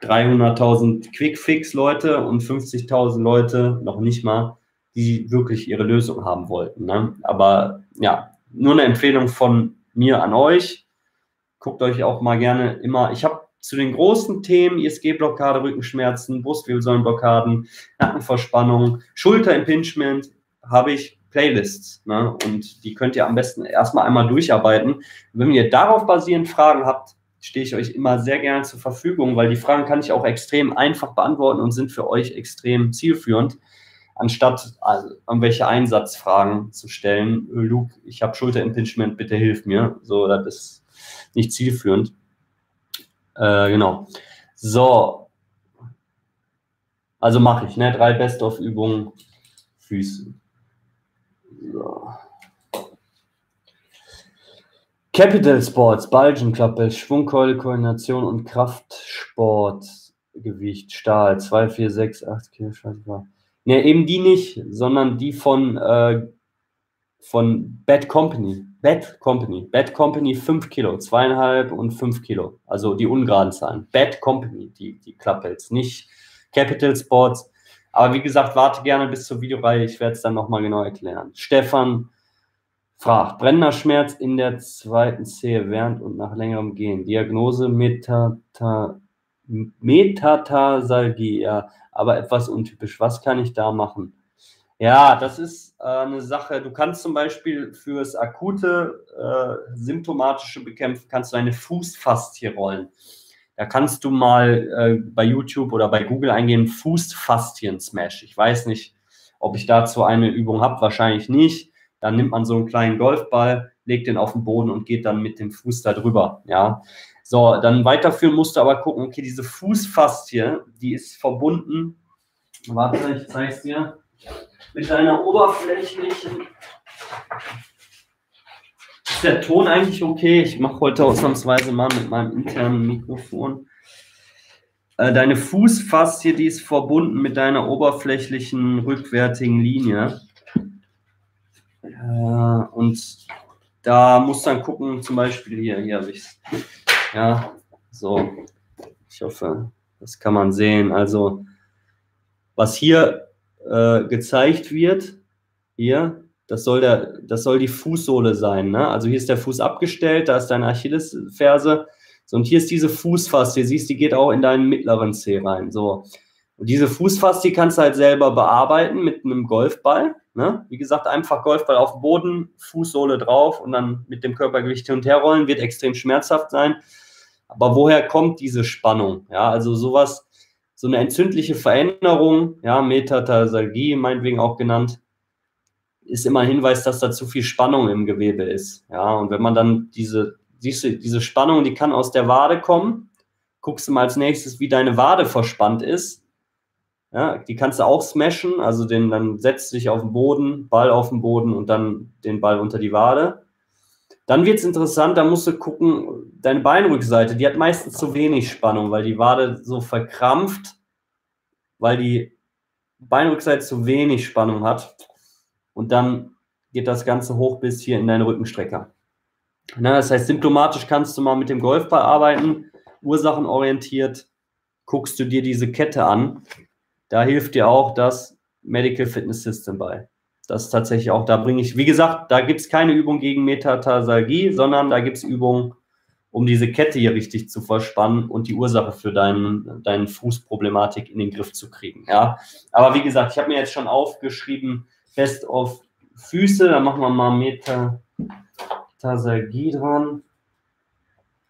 dreihunderttausend Quick-Fix-Leute und fünfzigtausend Leute, noch nicht mal, die wirklich ihre Lösung haben wollten. Ne? Aber ja, nur eine Empfehlung von mir an euch. Guckt euch auch mal gerne immer, ich habe zu den großen Themen, I S G-Blockade, Rückenschmerzen, Brustwirbelsäulenblockaden, Nackenverspannung, Schulterimpingement, habe ich Playlists. Ne? Und die könnt ihr am besten erstmal einmal durcharbeiten. Wenn ihr darauf basierend Fragen habt, stehe ich euch immer sehr gerne zur Verfügung, weil die Fragen kann ich auch extrem einfach beantworten und sind für euch extrem zielführend, anstatt also irgendwelche Einsatzfragen zu stellen. Luke, ich habe Schulterimpingement, bitte hilf mir. So, das ist nicht zielführend. Äh, genau. So. Also mache ich, ne? Drei Best-of-Übungen, Füße. So. Capital Sports, Bulging Club, Schwungkeule, Koordination und Kraftsport, Gewicht, Stahl, zwei, vier, sechs, acht Kilo, scheinbar. Ne, eben die nicht, sondern die von, äh, von Bad Company. Bad Company, Bad Company fünf Kilo, zweieinhalb und fünf Kilo. Also die ungeraden Zahlen. Bad Company, die, die Clubpells, nicht Capital Sports. Aber wie gesagt, warte gerne bis zur Videoreihe, ich werde es dann nochmal genau erklären. Stefan fragt, brennender Schmerz in der zweiten Zehe während und nach längerem Gehen. Diagnose Metata, Metatasalgie, ja, aber etwas untypisch. Was kann ich da machen? Ja, das ist äh, eine Sache, du kannst zum Beispiel fürs akute äh, symptomatische Bekämpfen, kannst du eine Fußfaszie rollen. Da kannst du mal äh, bei YouTube oder bei Google eingeben, Fußfaszien-Smash. Ich weiß nicht, ob ich dazu eine Übung habe, wahrscheinlich nicht. Dann nimmt man so einen kleinen Golfball, legt den auf den Boden und geht dann mit dem Fuß da drüber. Ja. So, dann weiterführen musst du aber gucken, okay, diese Fußfaszie, die ist verbunden, warte, ich zeige es dir, mit deiner oberflächlichen, ist der Ton eigentlich okay? Ich mache heute ausnahmsweise mal mit meinem internen Mikrofon. Äh, deine Fußfaszie, die ist verbunden mit deiner oberflächlichen rückwärtigen Linie. Äh, und da musst du dann gucken, zum Beispiel hier, hier habe ich es. Ja, so. Ich hoffe, das kann man sehen. Also, was hier äh, gezeigt wird, hier, das soll, der, das soll die Fußsohle sein. Ne? Also hier ist der Fuß abgestellt, da ist deine Achillesferse. So, und hier ist diese Fußfaszie, siehst, die geht auch in deinen mittleren Zeh rein. So. Und diese Fußfaszie kannst du halt selber bearbeiten mit einem Golfball. Ne? Wie gesagt, einfach Golfball auf den Boden, Fußsohle drauf und dann mit dem Körpergewicht hin und her rollen, wird extrem schmerzhaft sein. Aber woher kommt diese Spannung? Ja, also sowas, so eine entzündliche Veränderung, ja, Metatasalgie meinetwegen auch genannt, ist immer ein Hinweis, dass da zu viel Spannung im Gewebe ist. Ja, und wenn man dann diese, diese, diese Spannung, die kann aus der Wade kommen, guckst du mal als nächstes, wie deine Wade verspannt ist. Ja, die kannst du auch smashen, also den, dann setzt du dich auf den Boden, Ball auf den Boden und dann den Ball unter die Wade. Dann wird es interessant, da musst du gucken, deine Beinrückseite, die hat meistens zu wenig Spannung, weil die Wade so verkrampft, weil die Beinrückseite zu wenig Spannung hat. Und dann geht das Ganze hoch bis hier in deinen Rückenstrecker. Na, das heißt, symptomatisch kannst du mal mit dem Golfball arbeiten, ursachenorientiert guckst du dir diese Kette an. Da hilft dir auch das Medical Fitness System bei. Das ist tatsächlich auch, da bringe ich, wie gesagt, da gibt es keine Übung gegen Metatasalgie, sondern da gibt es Übungen, um diese Kette hier richtig zu verspannen und die Ursache für deinen, deine Fußproblematik in den Griff zu kriegen. Ja? Aber wie gesagt, ich habe mir jetzt schon aufgeschrieben, Best of Füße, da machen wir mal Metatasalgie dran.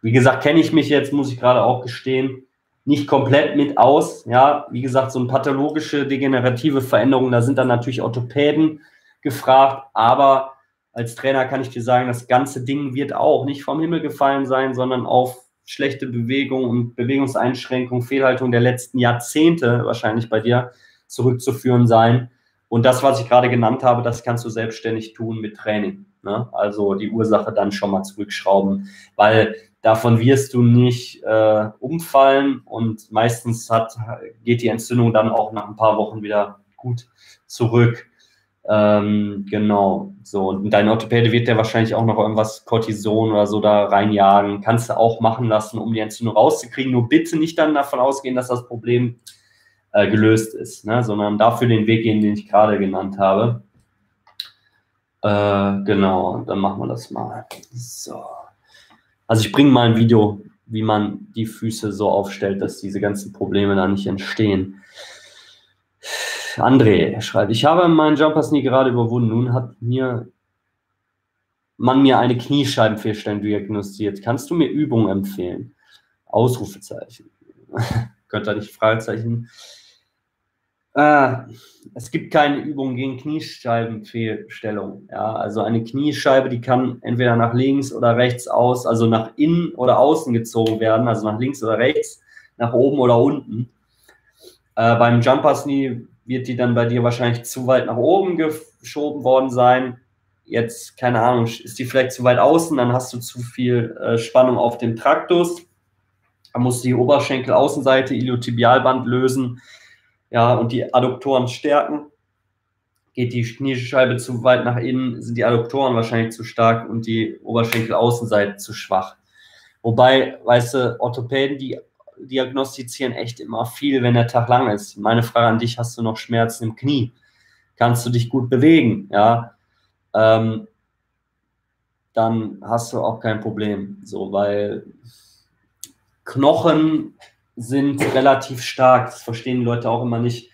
Wie gesagt, kenne ich mich jetzt, muss ich gerade auch gestehen, nicht komplett mit aus. Ja, wie gesagt, so eine pathologische, degenerative Veränderung, da sind dann natürlich Orthopäden gefragt, aber als Trainer kann ich dir sagen, das ganze Ding wird auch nicht vom Himmel gefallen sein, sondern auf schlechte Bewegung und Bewegungseinschränkung, Fehlhaltung der letzten Jahrzehnte wahrscheinlich bei dir zurückzuführen sein. Und das, was ich gerade genannt habe, das kannst du selbstständig tun mit Training. Ne? Also die Ursache dann schon mal zurückschrauben, weil davon wirst du nicht äh, umfallen und meistens hat, geht die Entzündung dann auch nach ein paar Wochen wieder gut zurück. Ähm, genau, so, und dein Orthopäde wird ja wahrscheinlich auch noch irgendwas Cortison oder so da reinjagen. Kannst du auch machen lassen, um die Entzündung rauszukriegen. Nur bitte nicht dann davon ausgehen, dass das Problem gelöst ist, ne? Sondern dafür den Weg gehen, den ich gerade genannt habe. Äh, genau, dann machen wir das mal. So. Also ich bringe mal ein Video, wie man die Füße so aufstellt, dass diese ganzen Probleme da nicht entstehen. André schreibt, ich habe meinen Jumpers Knee gerade überwunden. Nun hat mir man mir eine Kniescheibenfehlstellung diagnostiziert. Kannst du mir Übungen empfehlen? Ausrufezeichen. Könnt ihr nicht Fragezeichen. Äh, es gibt keine Übung gegen Kniescheibenfehlstellung. Ja? Also eine Kniescheibe, die kann entweder nach links oder rechts aus, also nach innen oder außen gezogen werden, also nach links oder rechts, nach oben oder unten. Äh, beim Jumpers Knee wird die dann bei dir wahrscheinlich zu weit nach oben geschoben worden sein. Jetzt, keine Ahnung, ist die vielleicht zu weit außen, dann hast du zu viel äh, Spannung auf dem Traktus. Dann musst du die Oberschenkelaußenseite, Iliotibialband lösen, ja, und die Adduktoren stärken. Geht die Kniescheibe zu weit nach innen, sind die Adduktoren wahrscheinlich zu stark und die Oberschenkelaußenseite zu schwach. Wobei, weißt du, Orthopäden, die diagnostizieren echt immer viel, wenn der Tag lang ist. Meine Frage an dich, hast du noch Schmerzen im Knie? Kannst du dich gut bewegen? Ja, ähm, dann hast du auch kein Problem, so, weil Knochen sind relativ stark, das verstehen die Leute auch immer nicht.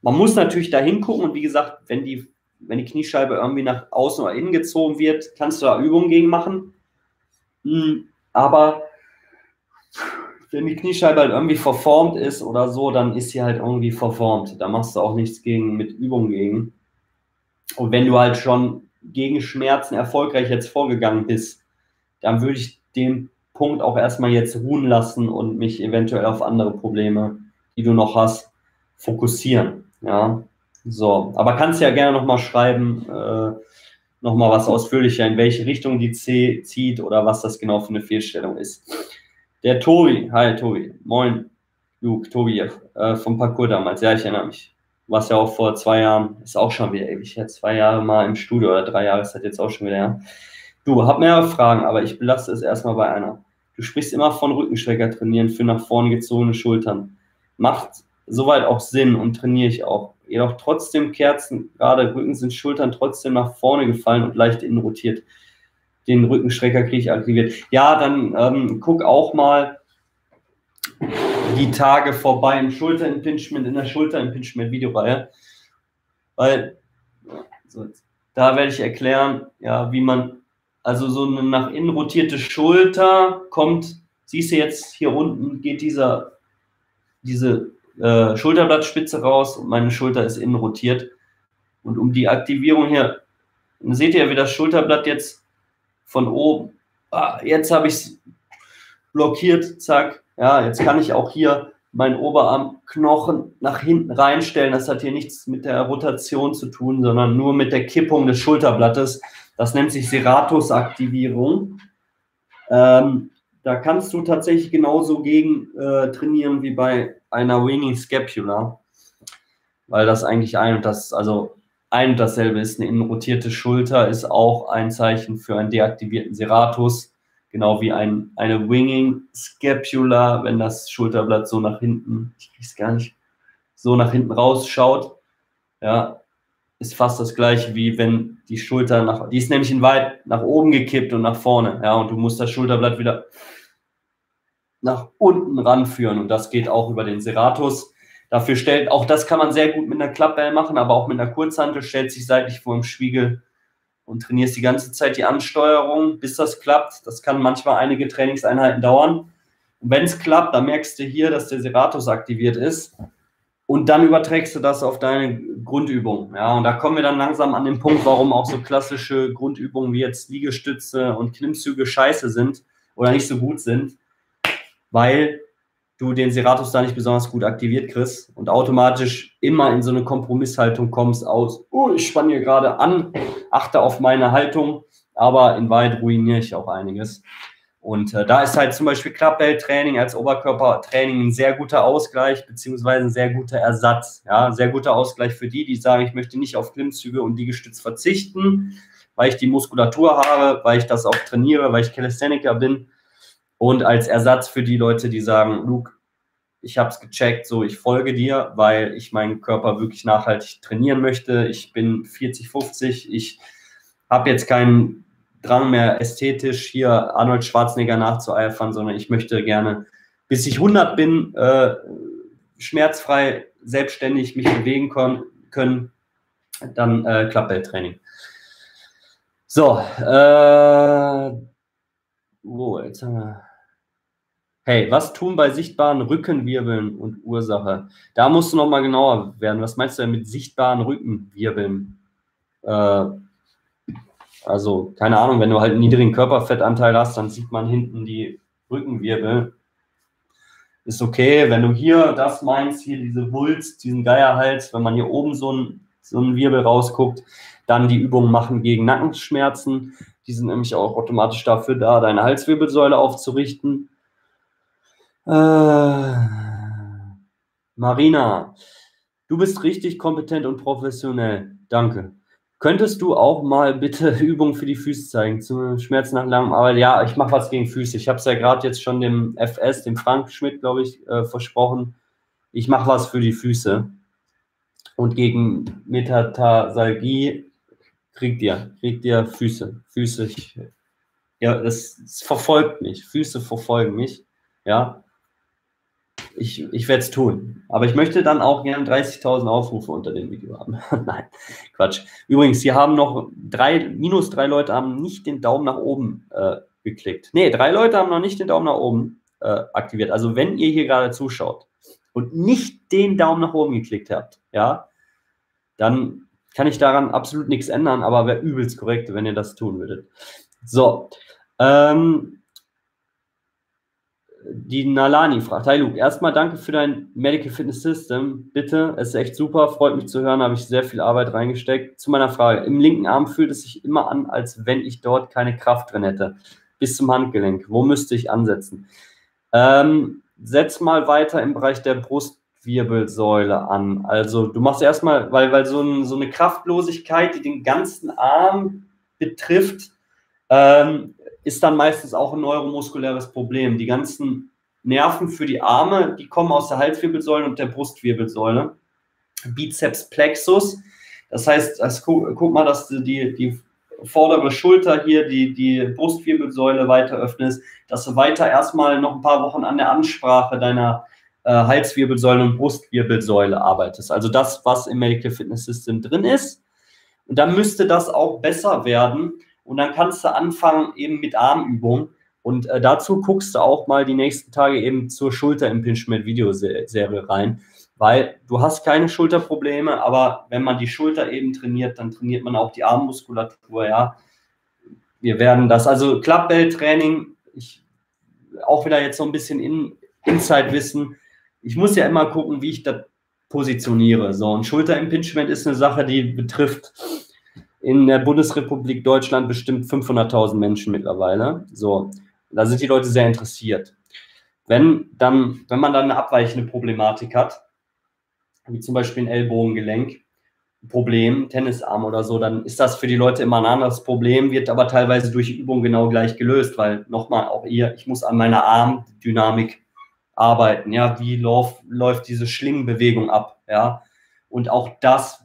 Man muss natürlich da hingucken und wie gesagt, wenn die, wenn die Kniescheibe irgendwie nach außen oder innen gezogen wird, kannst du da Übungen gegen machen, aber wenn die Kniescheibe halt irgendwie verformt ist oder so, dann ist sie halt irgendwie verformt. Da machst du auch nichts gegen mit Übung gegen. Und wenn du halt schon gegen Schmerzen erfolgreich jetzt vorgegangen bist, dann würde ich den Punkt auch erstmal jetzt ruhen lassen und mich eventuell auf andere Probleme, die du noch hast, fokussieren. Ja, so. Aber kannst ja gerne nochmal schreiben, äh, nochmal was ausführlicher, in welche Richtung die C zieht oder was das genau für eine Fehlstellung ist. Der Tobi, hi Tobi, moin, Luke, Tobi hier, äh, vom Parcours damals, ja, ich erinnere mich, was ja auch vor zwei Jahren, ist auch schon wieder ewig, ja, zwei Jahre mal im Studio oder drei Jahre, ist das jetzt auch schon wieder, ja. Du, hab mehrere Fragen, aber ich belasse es erstmal bei einer. Du sprichst immer von Rückenstrecker trainieren für nach vorne gezogene Schultern. Macht soweit auch Sinn und trainiere ich auch. Jedoch trotzdem Kerzen, gerade Rücken sind Schultern trotzdem nach vorne gefallen und leicht innen rotiert. Den Rückenstrecker kriege ich aktiviert. Ja, dann ähm, guck auch mal die Tage vorbei im Schulterimpingement, in der Schulterimpingement-Videoreihe. Weil, so, da werde ich erklären, ja, wie man, also so eine nach innen rotierte Schulter kommt, siehst du jetzt hier unten, geht dieser, diese äh, Schulterblattspitze raus und meine Schulter ist innen rotiert. Und um die Aktivierung hier, seht ihr, wie das Schulterblatt jetzt von oben, ah, jetzt habe ich es blockiert, zack, ja, jetzt kann ich auch hier meinen Oberarmknochen nach hinten reinstellen, das hat hier nichts mit der Rotation zu tun, sondern nur mit der Kippung des Schulterblattes, das nennt sich Serratus-Aktivierung, ähm, da kannst du tatsächlich genauso gegen äh, trainieren wie bei einer Winging Scapula, weil das eigentlich ein und das, also ein und dasselbe ist. Eine innenrotierte Schulter ist auch ein Zeichen für einen deaktivierten Serratus, genau wie ein, eine Winging Scapula, wenn das Schulterblatt so nach hinten, ich kriege es gar nicht, so nach hinten rausschaut, ja, ist fast das gleiche wie wenn die Schulter nach, die ist nämlich in weit nach oben gekippt und nach vorne, ja, und du musst das Schulterblatt wieder nach unten ranführen und das geht auch über den Serratus. Dafür stellt, auch das kann man sehr gut mit einer Klappbell machen, aber auch mit einer Kurzhantel, stellt sich seitlich vor dem Spiegel und trainierst die ganze Zeit die Ansteuerung, bis das klappt. Das kann manchmal einige Trainingseinheiten dauern. Und wenn es klappt, dann merkst du hier, dass der Serratus aktiviert ist und dann überträgst du das auf deine Grundübung. Ja, und da kommen wir dann langsam an den Punkt, warum auch so klassische Grundübungen wie jetzt Liegestütze und Klimmzüge scheiße sind oder nicht so gut sind, weil du den Serratus da nicht besonders gut aktiviert kriegst und automatisch immer in so eine Kompromisshaltung kommst aus, oh, ich spanne hier gerade an, achte auf meine Haltung, aber in Wahrheit ruiniere ich auch einiges. Und äh, da ist halt zum Beispiel Klappbell-Training als Oberkörpertraining ein sehr guter Ausgleich, beziehungsweise ein sehr guter Ersatz. Ja, sehr guter Ausgleich für die, die sagen, ich möchte nicht auf Klimmzüge und Liegestütz verzichten, weil ich die Muskulatur habe, weil ich das auch trainiere, weil ich Calistheniker bin. Und als Ersatz für die Leute, die sagen, Luke, ich habe es gecheckt, so, ich folge dir, weil ich meinen Körper wirklich nachhaltig trainieren möchte. Ich bin vierzig, fünfzig, ich habe jetzt keinen Drang mehr ästhetisch hier Arnold Schwarzenegger nachzueifern, sondern ich möchte gerne, bis ich hundert bin, äh, schmerzfrei, selbstständig mich bewegen können, dann äh, Klappbelltraining. So, äh, oh, jetzt haben wir Hey, was tun bei sichtbaren Rückenwirbeln und Ursache? Da musst du nochmal genauer werden. Was meinst du denn mit sichtbaren Rückenwirbeln? Äh, also, keine Ahnung, wenn du halt einen niedrigen Körperfettanteil hast, dann sieht man hinten die Rückenwirbel. Ist okay, wenn du hier das meinst, hier diese Wulst, diesen Geierhals, wenn man hier oben so einen, so einen Wirbel rausguckt, dann die Übung machen gegen Nackenschmerzen. Die sind nämlich auch automatisch dafür da, deine Halswirbelsäule aufzurichten. Äh, Marina, du bist richtig kompetent und professionell. Danke. Könntest du auch mal bitte Übungen für die Füße zeigen? Zum Schmerz nach langem Arbeiten. Ja, ich mache was gegen Füße. Ich habe es ja gerade jetzt schon dem F S, dem Frank Schmidt, glaube ich, äh, versprochen. Ich mache was für die Füße. Und gegen Metatarsalgie kriegt ihr, kriegt ihr Füße. Füße, ich, ja, das, das verfolgt mich. Füße verfolgen mich. Ja, ich, ich werde es tun. Aber ich möchte dann auch gerne dreißigtausend Aufrufe unter dem Video haben. Nein, Quatsch. Übrigens, hier haben noch drei, minus drei Leute haben nicht den Daumen nach oben äh, geklickt. Nee, drei Leute haben noch nicht den Daumen nach oben äh, aktiviert. Also wenn ihr hier gerade zuschaut und nicht den Daumen nach oben geklickt habt, ja, dann kann ich daran absolut nichts ändern, aber wäre übelst korrekt, wenn ihr das tun würdet. So, ähm, die Nalani fragt, hi Luke, erstmal danke für dein Medical Fitness System, bitte, es ist echt super, freut mich zu hören, habe ich sehr viel Arbeit reingesteckt. Zu meiner Frage, im linken Arm fühlt es sich immer an, als wenn ich dort keine Kraft drin hätte, bis zum Handgelenk, wo müsste ich ansetzen? Ähm, setz mal weiter im Bereich der Brustwirbelsäule an, also du machst erstmal, weil, weil so, ein, so eine Kraftlosigkeit, die den ganzen Arm betrifft, ähm, ist dann meistens auch ein neuromuskuläres Problem. Die ganzen Nerven für die Arme, die kommen aus der Halswirbelsäule und der Brustwirbelsäule. Bizeps plexus, das heißt, das, guck, guck mal, dass du die, die vordere Schulter hier, die, die Brustwirbelsäule weiter öffnest, dass du weiter erstmal noch ein paar Wochen an der Ansprache deiner äh, Halswirbelsäule und Brustwirbelsäule arbeitest. Also das, was im Medical Fitness System drin ist. Und dann müsste das auch besser werden. Und dann kannst du anfangen eben mit Armübungen. Und äh, dazu guckst du auch mal die nächsten Tage eben zur Schulterimpingement-Videoserie rein. Weil du hast keine Schulterprobleme, aber wenn man die Schulter eben trainiert, dann trainiert man auch die Armmuskulatur, ja. Wir werden das, also Klappbell-Training, ich auch wieder jetzt so ein bisschen in, Inside-Wissen. Ich muss ja immer gucken, wie ich das positioniere. So, und Schulterimpingement ist eine Sache, die betrifft in der Bundesrepublik Deutschland bestimmt fünfhunderttausend Menschen mittlerweile. So, da sind die Leute sehr interessiert. Wenn, dann, wenn man dann eine abweichende Problematik hat, wie zum Beispiel ein Ellbogengelenk, Problem, Tennisarm oder so, dann ist das für die Leute immer ein anderes Problem, wird aber teilweise durch Übung genau gleich gelöst, weil nochmal auch ihr, ich muss an meiner Armdynamik arbeiten. Ja, wie lauf, läuft diese Schlingenbewegung ab? Ja, und auch das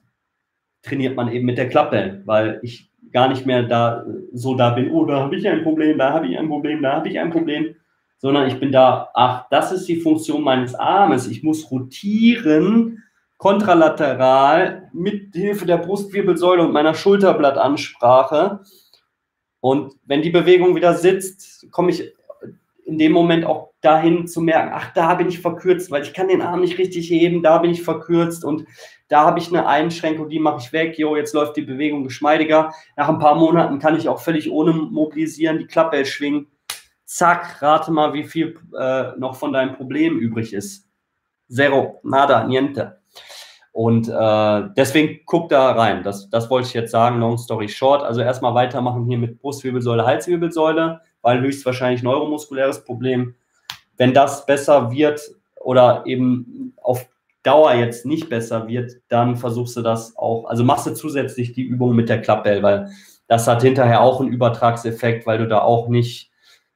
trainiert man eben mit der Klappe, weil ich gar nicht mehr da so da bin, oh, da habe ich ein Problem, da habe ich ein Problem, da habe ich ein Problem, sondern ich bin da, ach, das ist die Funktion meines Armes, ich muss rotieren, kontralateral, mit Hilfe der Brustwirbelsäule und meiner Schulterblattansprache, und wenn die Bewegung wieder sitzt, komme ich in dem Moment auch dahin zu merken, ach, da bin ich verkürzt, weil ich kann den Arm nicht richtig heben, da bin ich verkürzt und da habe ich eine Einschränkung, die mache ich weg, jo, jetzt läuft die Bewegung geschmeidiger. Nach ein paar Monaten kann ich auch völlig ohne mobilisieren, die Klappe schwingen, zack, rate mal, wie viel äh, noch von deinem Problem übrig ist. Zero, nada, niente. Und äh, deswegen guck da rein, das, das wollte ich jetzt sagen, long story short, also erstmal weitermachen hier mit Brustwirbelsäule, Halswirbelsäule, weil höchstwahrscheinlich neuromuskuläres Problem. Wenn das besser wird oder eben auf Dauer jetzt nicht besser wird, dann versuchst du das auch, also machst du zusätzlich die Übung mit der Klappbell, weil das hat hinterher auch einen Übertragseffekt, weil du da auch nicht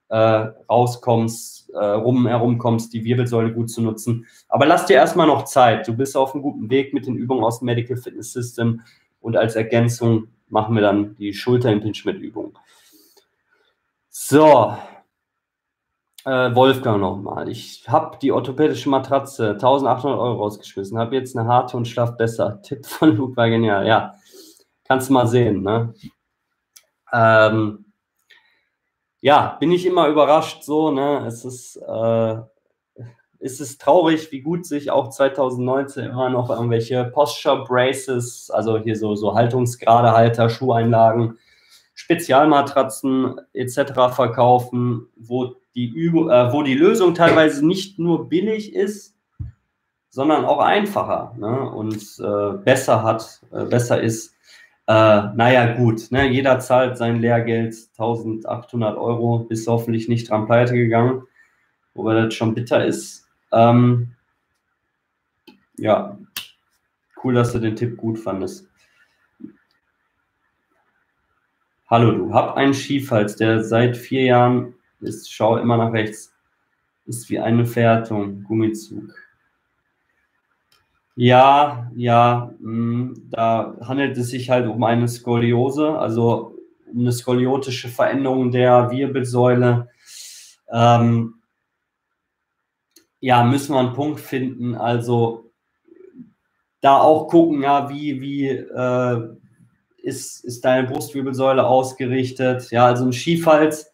äh, rauskommst, äh, rum herumkommst, die Wirbelsäule gut zu nutzen. Aber lass dir erstmal noch Zeit, du bist auf einem guten Weg mit den Übungen aus dem Medical Fitness System und als Ergänzung machen wir dann die Schulterimpingement-Übung. So, äh, Wolfgang nochmal. Ich habe die orthopädische Matratze eintausendachthundert Euro rausgeschmissen, habe jetzt eine harte und schlaf besser. Tipp von Luke war genial. Ja, kannst du mal sehen, ne? Ähm, ja, bin ich immer überrascht, so, ne, es ist, äh, es ist traurig, wie gut sich auch zweitausendneunzehn immer noch irgendwelche Posture-Braces, also hier so, so haltungsgerade Halter, Schuheinlagen, Spezialmatratzen et cetera verkaufen, wo die Übung, äh, wo die Lösung teilweise nicht nur billig ist, sondern auch einfacher, ne, und äh, besser hat, äh, besser ist. Äh, naja, gut, ne? Jeder zahlt sein Lehrgeld, eintausendachthundert Euro, bist hoffentlich nicht dran pleite gegangen, wobei das schon bitter ist. Ähm, ja, cool, dass du den Tipp gut fandest. Hallo, du, hab einen Schiefhals, der seit vier Jahren ist, schau immer nach rechts, ist wie eine Fährtung, Gummizug. Ja, ja, mh, da handelt es sich halt um eine Skoliose, also um eine skoliotische Veränderung der Wirbelsäule. Ähm, ja, müssen wir einen Punkt finden, also da auch gucken, ja, wie, wie äh, ist, ist deine Brustwirbelsäule ausgerichtet. Ja, also ein Schiefhals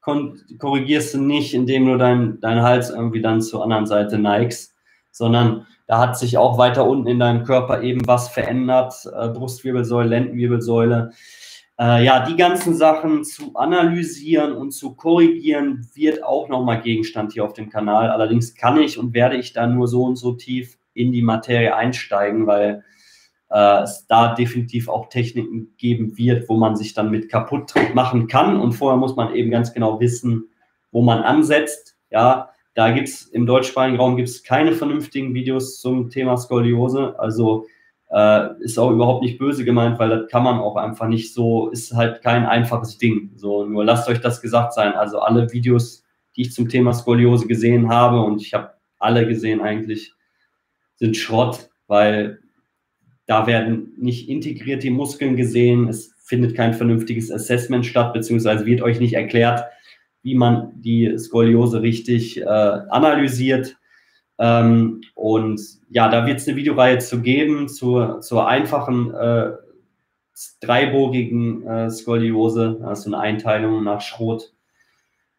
korrigierst du nicht, indem du deinen dein Hals irgendwie dann zur anderen Seite neigst, sondern da hat sich auch weiter unten in deinem Körper eben was verändert, äh, Brustwirbelsäule, Lendenwirbelsäule. Äh, ja, die ganzen Sachen zu analysieren und zu korrigieren, wird auch nochmal Gegenstand hier auf dem Kanal. Allerdings kann ich und werde ich da nur so und so tief in die Materie einsteigen, weil äh, es da definitiv auch Techniken geben wird, wo man sich dann mit kaputt machen kann. Und vorher muss man eben ganz genau wissen, wo man ansetzt, ja. Da gibt es im deutschsprachigen Raum gibt's keine vernünftigen Videos zum Thema Skoliose. Also äh, ist auch überhaupt nicht böse gemeint, weil das kann man auch einfach nicht so, ist halt kein einfaches Ding. So, nur lasst euch das gesagt sein. Also alle Videos, die ich zum Thema Skoliose gesehen habe, und ich habe alle gesehen eigentlich, sind Schrott, weil da werden nicht integriert die Muskeln gesehen. Es findet kein vernünftiges Assessment statt, beziehungsweise wird euch nicht erklärt, wie man die Skoliose richtig äh, analysiert. Ähm, und ja, da wird es eine Videoreihe zu geben, zur, zur einfachen äh, dreibogigen äh, Skoliose. Das ist eine Einteilung nach Schroth.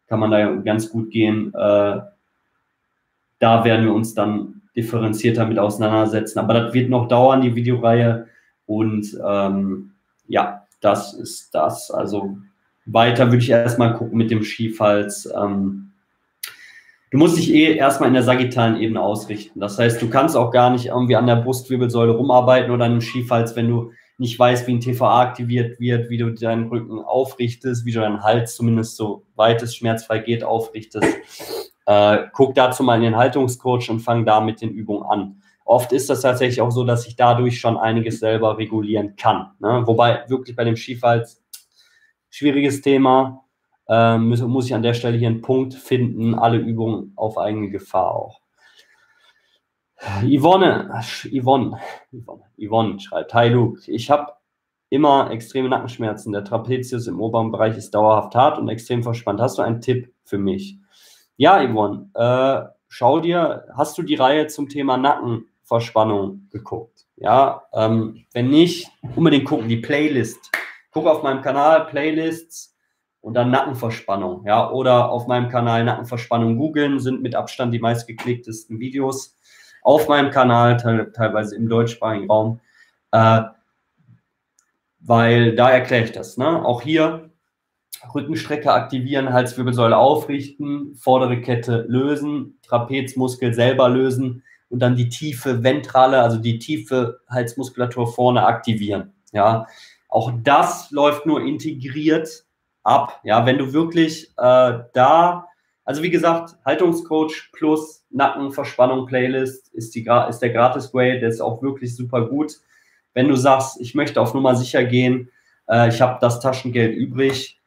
Kann man da ganz gut gehen. Äh, da werden wir uns dann differenziert damit auseinandersetzen. Aber das wird noch dauern, die Videoreihe. Und ähm, ja, das ist das. Also weiter würde ich erstmal gucken mit dem Schiefhals. Ähm, du musst dich eh erstmal in der sagittalen Ebene ausrichten. Das heißt, du kannst auch gar nicht irgendwie an der Brustwirbelsäule rumarbeiten oder an einem Schiefhals, wenn du nicht weißt, wie ein T V A aktiviert wird, wie du deinen Rücken aufrichtest, wie du deinen Hals zumindest so weit es schmerzfrei geht aufrichtest. Äh, guck dazu mal in den Haltungscoach und fang da mit den Übungen an. Oft ist das tatsächlich auch so, dass ich dadurch schon einiges selber regulieren kann, ne? Wobei wirklich bei dem Schiefhals schwieriges Thema, ähm, muss, muss ich an der Stelle hier einen Punkt finden, alle Übungen auf eigene Gefahr auch. Yvonne, Yvonne, Yvonne, Yvonne schreibt, hi Luke, ich habe immer extreme Nackenschmerzen, der Trapezius im oberen Bereich ist dauerhaft hart und extrem verspannt. Hast du einen Tipp für mich? Ja, Yvonne, äh, schau dir, hast du die Reihe zum Thema Nackenverspannung geguckt? Ja, ähm, wenn nicht, unbedingt gucken, die Playlist. Guck auf meinem Kanal Playlists und dann Nackenverspannung, ja, oder auf meinem Kanal Nackenverspannung googeln, sind mit Abstand die meistgeklicktesten Videos auf meinem Kanal, te teilweise im deutschsprachigen Raum, äh, weil da erkläre ich das, ne? Auch hier Rückenstrecke aktivieren, Halswirbelsäule aufrichten, vordere Kette lösen, Trapezmuskel selber lösen und dann die tiefe Ventrale, also die tiefe Halsmuskulatur vorne aktivieren, ja. Auch das läuft nur integriert ab. Ja, wenn du wirklich äh, da, also wie gesagt, Haltungscoach plus Nackenverspannung Playlist ist, die, ist der Gratis-Way, der ist auch wirklich super gut. Wenn du sagst, ich möchte auf Nummer sicher gehen, äh, ich habe das Taschengeld übrig,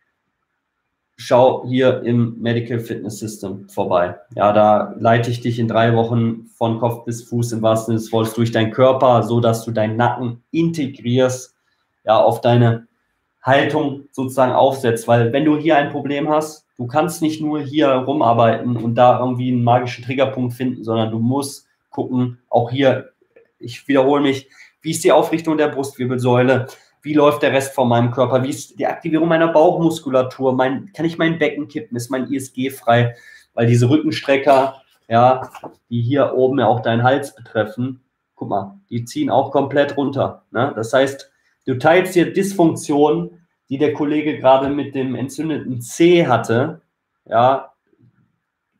schau hier im Medical Fitness System vorbei. Ja, da leite ich dich in drei Wochen von Kopf bis Fuß im wahrsten Sinne des Wortes durch deinen Körper, sodass du deinen Nacken integrierst, ja, auf deine Haltung sozusagen aufsetzt, weil wenn du hier ein Problem hast, du kannst nicht nur hier rumarbeiten und da irgendwie einen magischen Triggerpunkt finden, sondern du musst gucken, auch hier, ich wiederhole mich, wie ist die Aufrichtung der Brustwirbelsäule, wie läuft der Rest von meinem Körper, wie ist die Aktivierung meiner Bauchmuskulatur, mein, kann ich mein Becken kippen, ist mein I S G frei, weil diese Rückenstrecker, ja, die hier oben ja auch deinen Hals betreffen, guck mal, die ziehen auch komplett runter, ne? Das heißt, du teilst dir Dysfunktionen, die der Kollege gerade mit dem entzündeten Zeh hatte, ja,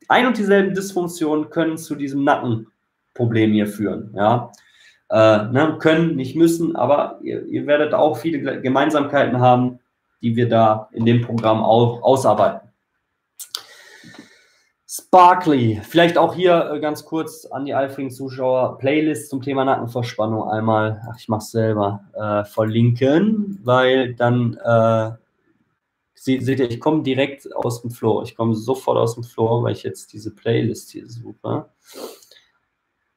ein und dieselben Dysfunktionen können zu diesem Nackenproblem hier führen, ja. Äh, ne, können, nicht müssen, aber ihr, ihr werdet auch viele Gemeinsamkeiten haben, die wir da in dem Programm auch ausarbeiten. Sparkly, vielleicht auch hier äh, ganz kurz an die eifrigen Zuschauer, Playlist zum Thema Nackenverspannung einmal, ach, ich mache es selber, äh, verlinken, weil dann äh, seht ihr, ich komme direkt aus dem Flow, ich komme sofort aus dem Flow, weil ich jetzt diese Playlist hier suche.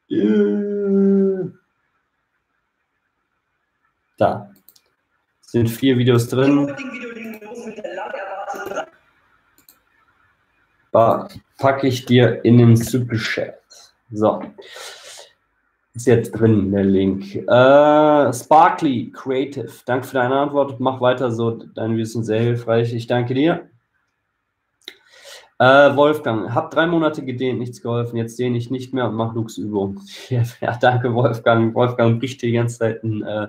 Äh, Da sind vier Videos drin. Packe ich dir in den Superchat. So. Ist jetzt drin der Link. Äh, Sparkly Creative. Danke für deine Antwort. Mach weiter so. Dein Wissen sehr hilfreich. Ich danke dir. Äh, Wolfgang. Hab drei Monate gedehnt, nichts geholfen. Jetzt dehne ich nicht mehr und mache Lux-Übungen. Ja, danke, Wolfgang. Wolfgang bricht die ganze Zeit ein. Äh,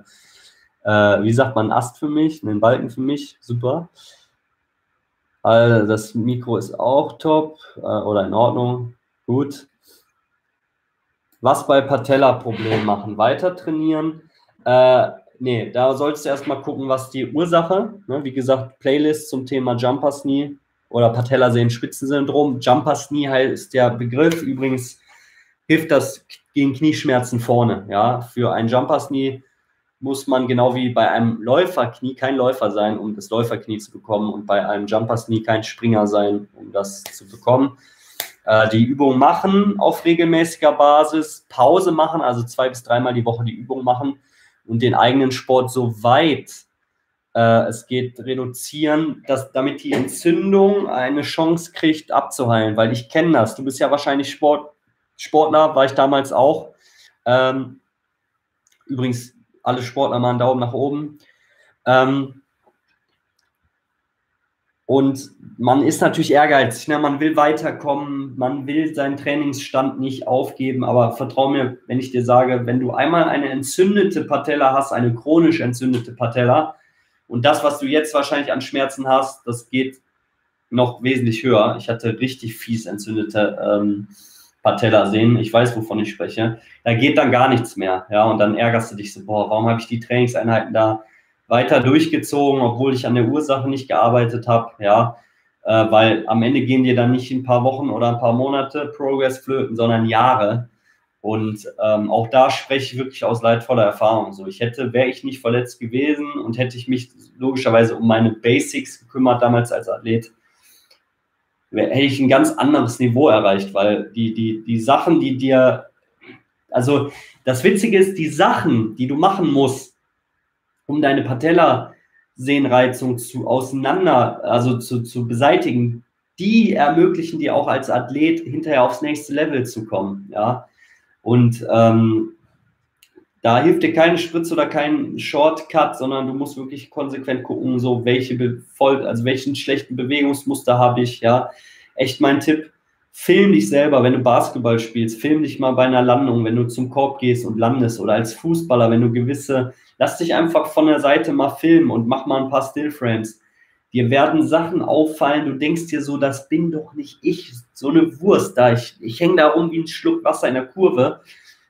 Äh, wie sagt man, einen Ast für mich, einen Balken für mich, super. Also das Mikro ist auch top äh, oder in Ordnung, gut. Was bei Patella-Problemen machen, weiter trainieren. Äh, nee, da solltest du erstmal gucken, was die Ursache, ne? Wie gesagt, Playlist zum Thema Jumpers Knee oder Patellasehenspitzensyndrom. Jumpers Knee heißt der Begriff, übrigens hilft das gegen Knieschmerzen vorne, ja, für einen Jumpers Knee muss man genau wie bei einem Läuferknie kein Läufer sein, um das Läuferknie zu bekommen, und bei einem Jumpersknie kein Springer sein, um das zu bekommen. Äh, die Übung machen auf regelmäßiger Basis, Pause machen, also zwei bis dreimal die Woche die Übung machen und den eigenen Sport so weit äh, es geht reduzieren, dass, damit die Entzündung eine Chance kriegt abzuheilen, weil ich kenne das. Du bist ja wahrscheinlich Sport, Sportler, war ich damals auch. Ähm, übrigens, alle Sportler mal einen Daumen nach oben. Ähm und man ist natürlich ehrgeizig, ne? Man will weiterkommen, man will seinen Trainingsstand nicht aufgeben, aber vertrau mir, wenn ich dir sage, wenn du einmal eine entzündete Patella hast, eine chronisch entzündete Patella, und das, was du jetzt wahrscheinlich an Schmerzen hast, das geht noch wesentlich höher. Ich hatte richtig fies entzündete ähm, Patella sehen, ich weiß, wovon ich spreche, da geht dann gar nichts mehr, ja, und dann ärgerst du dich so, boah, warum habe ich die Trainingseinheiten da weiter durchgezogen, obwohl ich an der Ursache nicht gearbeitet habe, ja, äh, weil am Ende gehen dir dann nicht ein paar Wochen oder ein paar Monate Progress flöten, sondern Jahre, und ähm, auch da spreche ich wirklich aus leidvoller Erfahrung, so, ich hätte, wäre ich nicht verletzt gewesen und hätte ich mich logischerweise um meine Basics gekümmert damals als Athlet, hätte ich ein ganz anderes Niveau erreicht, weil die, die, die Sachen, die dir, also das Witzige ist, die Sachen, die du machen musst, um deine Patellasehnenreizung zu auseinander, also zu, zu beseitigen, die ermöglichen dir auch als Athlet hinterher aufs nächste Level zu kommen, ja, und ähm, da hilft dir keine Spritze oder kein Shortcut, sondern du musst wirklich konsequent gucken, so welche Be voll, also welchen schlechten Bewegungsmuster habe ich, ja. Echt mein Tipp, film dich selber, wenn du Basketball spielst, film dich mal bei einer Landung, wenn du zum Korb gehst und landest, oder als Fußballer, wenn du gewisse, lass dich einfach von der Seite mal filmen und mach mal ein paar Stillframes. Dir werden Sachen auffallen, du denkst dir so, das bin doch nicht ich, so eine Wurst da, ich, ich hänge da rum wie ein Schluck Wasser in der Kurve,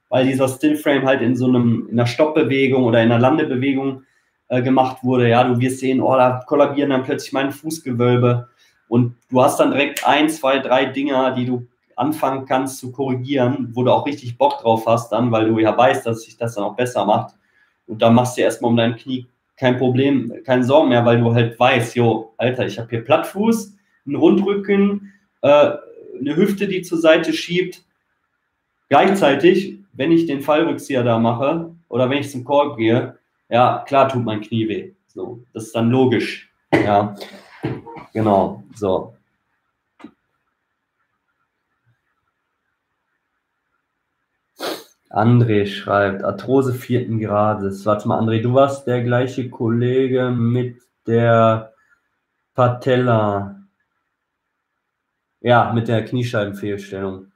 weil dieser Stillframe halt in so einem, in einer Stoppbewegung oder in einer Landebewegung äh, gemacht wurde. Ja, du wirst sehen, oh, da kollabieren dann plötzlich meine Fußgewölbe, und du hast dann direkt ein, zwei, drei Dinger, die du anfangen kannst zu korrigieren, wo du auch richtig Bock drauf hast dann, weil du ja weißt, dass sich das dann auch besser macht, und dann machst du erstmal um dein Knie kein Problem, keine Sorgen mehr, weil du halt weißt, jo, Alter, ich habe hier Plattfuß, einen Rundrücken, äh, eine Hüfte, die zur Seite schiebt, gleichzeitig, wenn ich den Fallrückzieher da mache oder wenn ich zum Korb gehe, ja, klar tut mein Knie weh. So, das ist dann logisch. Ja, genau, so. André schreibt, Arthrose vierten Grades. Warte mal, André, du warst der gleiche Kollege mit der Patella. Ja, mit der Kniescheibenfehlstellung.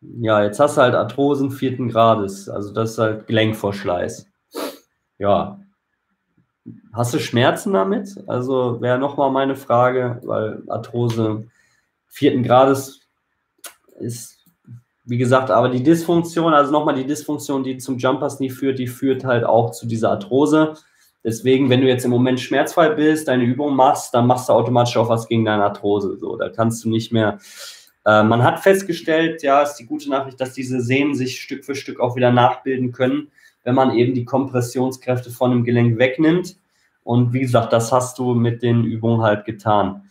Ja, jetzt hast du halt Arthrosen vierten Grades. Also das ist halt Gelenkverschleiß. Ja. Hast du Schmerzen damit? Also wäre nochmal meine Frage, weil Arthrose vierten Grades ist, wie gesagt, aber die Dysfunktion, also nochmal die Dysfunktion, die zum Jumpers Knee führt, die führt halt auch zu dieser Arthrose. Deswegen, wenn du jetzt im Moment schmerzfrei bist, deine Übung machst, dann machst du automatisch auch was gegen deine Arthrose. So, da kannst du nicht mehr... Äh, man hat festgestellt, ja, ist die gute Nachricht, dass diese Sehnen sich Stück für Stück auch wieder nachbilden können, wenn man eben die Kompressionskräfte von dem Gelenk wegnimmt. Und wie gesagt, das hast du mit den Übungen halt getan.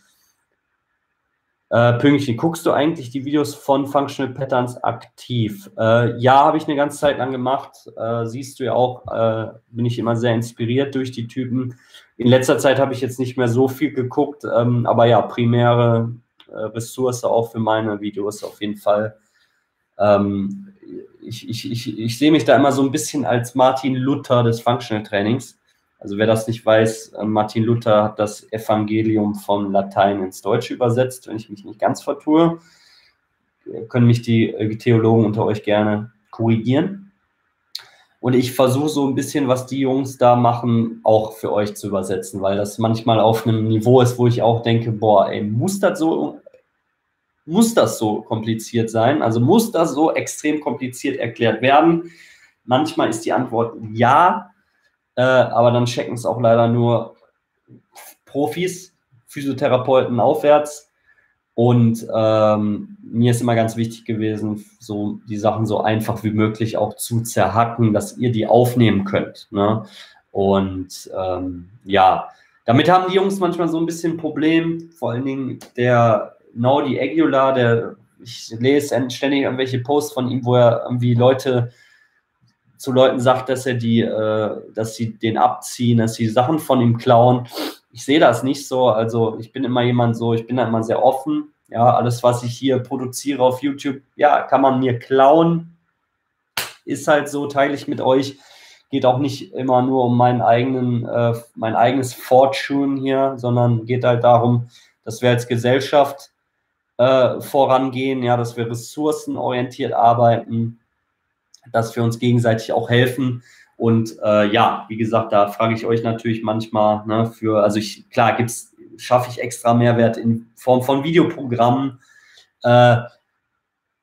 Äh, Pünktchen, guckst du eigentlich die Videos von Functional Patterns aktiv? Äh, ja, habe ich eine ganze Zeit lang gemacht. Äh, siehst du ja auch, äh, bin ich immer sehr inspiriert durch die Typen. In letzter Zeit habe ich jetzt nicht mehr so viel geguckt, ähm, aber ja, primäre äh, Ressource auch für meine Videos auf jeden Fall. Ähm, ich ich, ich, ich sehe mich da immer so ein bisschen als Martin Luther des Functional Trainings. Also wer das nicht weiß, Martin Luther hat das Evangelium von Latein ins Deutsche übersetzt, wenn ich mich nicht ganz vertue. Können mich die Theologen unter euch gerne korrigieren. Und ich versuche so ein bisschen, was die Jungs da machen, auch für euch zu übersetzen, weil das manchmal auf einem Niveau ist, wo ich auch denke, boah, ey, muss das so, muss das so kompliziert sein? Also muss das so extrem kompliziert erklärt werden? Manchmal ist die Antwort ja, Äh, aber dann checken es auch leider nur Profis, Physiotherapeuten aufwärts. Und ähm, mir ist immer ganz wichtig gewesen, so die Sachen so einfach wie möglich auch zu zerhacken, dass ihr die aufnehmen könnt. Ne? Und ähm, ja, damit haben die Jungs manchmal so ein bisschen ein Problem. Vor allen Dingen der Naudi Aguilar, der, ich lese ständig irgendwelche Posts von ihm, wo er irgendwie Leute... zu Leuten sagt, dass er die, äh, dass sie den abziehen, dass sie Sachen von ihm klauen. Ich sehe das nicht so. Also ich bin immer jemand so, ich bin da immer sehr offen. Ja, alles, was ich hier produziere auf YouTube, ja, kann man mir klauen. Ist halt so, teile ich mit euch. Geht auch nicht immer nur um meinen eigenen, äh, mein eigenes Fortune hier, sondern geht halt darum, dass wir als Gesellschaft äh, vorangehen, ja, dass wir ressourcenorientiert arbeiten, dass wir uns gegenseitig auch helfen. Und äh, ja, wie gesagt, da frage ich euch natürlich manchmal, ne, für, also ich, klar, gibt's, schaffe ich extra Mehrwert in Form von Videoprogrammen, äh,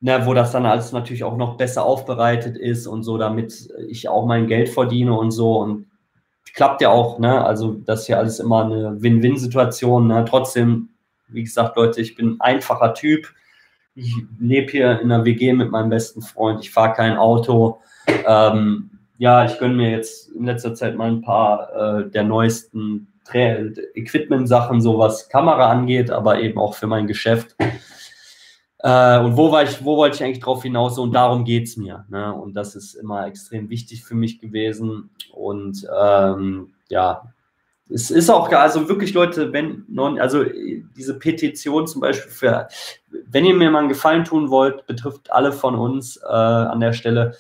ne, wo das dann alles natürlich auch noch besser aufbereitet ist und so, damit ich auch mein Geld verdiene und so. Und klappt ja auch, ne, also das ist ja alles immer eine Win-Win-Situation, ne. Trotzdem, wie gesagt, Leute, ich bin ein einfacher Typ. Ich lebe hier in einer W G mit meinem besten Freund, ich fahre kein Auto. Ähm, ja, ich gönne mir jetzt in letzter Zeit mal ein paar äh, der neuesten Equipment-Sachen, so was Kamera angeht, aber eben auch für mein Geschäft. Äh, und wo, war ich, wo wollte ich eigentlich drauf hinaus? Und darum geht es mir. Ne? Und das ist immer extrem wichtig für mich gewesen. Und ähm, ja, es ist auch, also wirklich, Leute, wenn, also diese Petition zum Beispiel, für, wenn ihr mir mal einen Gefallen tun wollt, betrifft alle von uns äh, an der Stelle,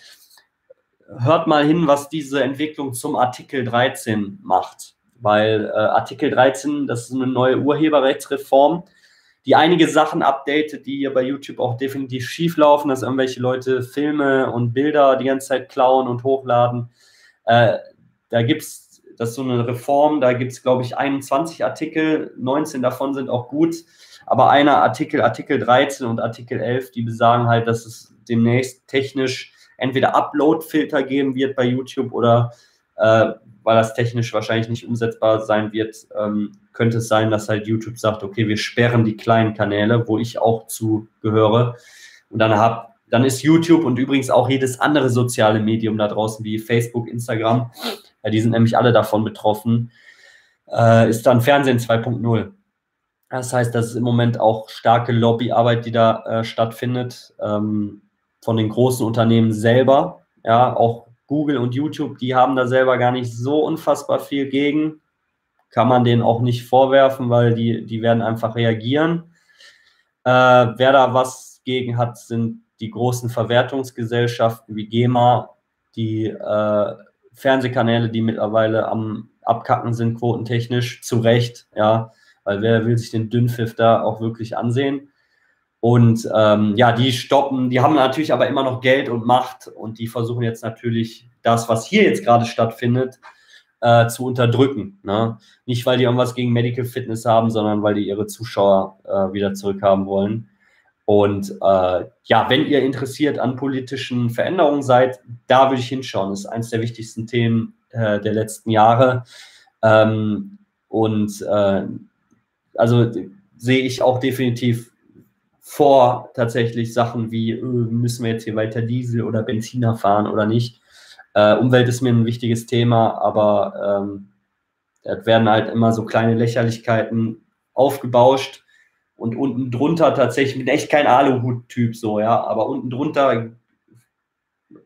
hört mal hin, was diese Entwicklung zum Artikel dreizehn macht, weil äh, Artikel dreizehn, das ist eine neue Urheberrechtsreform, die einige Sachen updatet, die hier bei YouTube auch definitiv schief laufen, dass irgendwelche Leute Filme und Bilder die ganze Zeit klauen und hochladen. Äh, da gibt es Das ist so eine Reform, da gibt es, glaube ich, einundzwanzig Artikel, neunzehn davon sind auch gut, aber einer Artikel, Artikel dreizehn und Artikel elf, die besagen halt, dass es demnächst technisch entweder Upload-Filter geben wird bei YouTube oder, äh, weil das technisch wahrscheinlich nicht umsetzbar sein wird, ähm, könnte es sein, dass halt YouTube sagt, okay, wir sperren die kleinen Kanäle, wo ich auch zugehöre, und dann hab, dann ist YouTube und übrigens auch jedes andere soziale Medium da draußen, wie Facebook, Instagram, ja, die sind nämlich alle davon betroffen, äh, ist dann Fernsehen zwei punkt null. Das heißt, das ist im Moment auch starke Lobbyarbeit, die da äh, stattfindet, ähm, von den großen Unternehmen selber. Ja, auch Google und YouTube, die haben da selber gar nicht so unfassbar viel gegen. Kann man denen auch nicht vorwerfen, weil die, die werden einfach reagieren. Äh, wer da was gegen hat, sind die großen Verwertungsgesellschaften wie GEMA, die äh, Fernsehkanäle, die mittlerweile am Abkacken sind, quotentechnisch, zu Recht, ja, weil wer will sich den Dünnpfiff da auch wirklich ansehen? Und ähm, ja, die stoppen, die haben natürlich aber immer noch Geld und Macht und die versuchen jetzt natürlich das, was hier jetzt gerade stattfindet, äh, zu unterdrücken. Ne? Nicht, weil die irgendwas gegen Medical Fitness haben, sondern weil die ihre Zuschauer äh, wieder zurückhaben wollen. Und äh, ja, wenn ihr interessiert an politischen Veränderungen seid, da würde ich hinschauen. Das ist eines der wichtigsten Themen äh, der letzten Jahre. Ähm, und äh, also sehe ich auch definitiv vor tatsächlich Sachen wie, müssen wir jetzt hier weiter Diesel oder Benziner fahren oder nicht. Äh, Umwelt ist mir ein wichtiges Thema, aber ähm, es werden halt immer so kleine Lächerlichkeiten aufgebauscht. Und unten drunter tatsächlich, ich bin echt kein Aluhut-Typ so, ja, aber unten drunter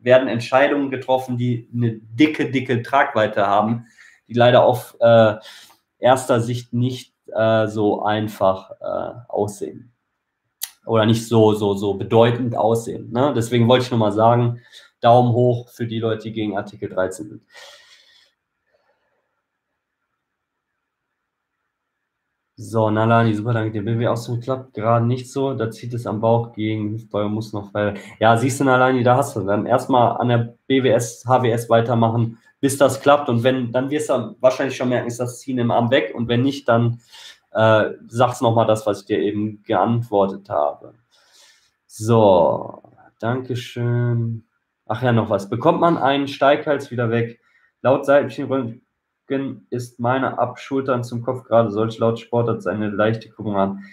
werden Entscheidungen getroffen, die eine dicke, dicke Tragweite haben, die leider auf äh, erster Sicht nicht äh, so einfach äh, aussehen. Oder nicht so, so, so bedeutend aussehen. Ne? Deswegen wollte ich nochmal sagen, Daumen hoch für die Leute, die gegen Artikel dreizehn sind. So, Nalani, super, danke dir. B W S klappt gerade nicht so. Da zieht es am Bauch gegen. Hüftbeuger muss noch weiter. Ja, siehst du, Nalani, da hast du. Dann erstmal an der B W S, H W S weitermachen, bis das klappt. Und wenn, dann wirst du wahrscheinlich schon merken, ist das Ziehen im Arm weg. Und wenn nicht, dann äh, sag's nochmal das, was ich dir eben geantwortet habe. So, Dankeschön. Ach ja, noch was. Bekommt man einen Steighals wieder weg? Laut Seitenrücken ist meine Abschultern zum Kopf gerade, solch laut Sport hat seine leichte Krümmung an.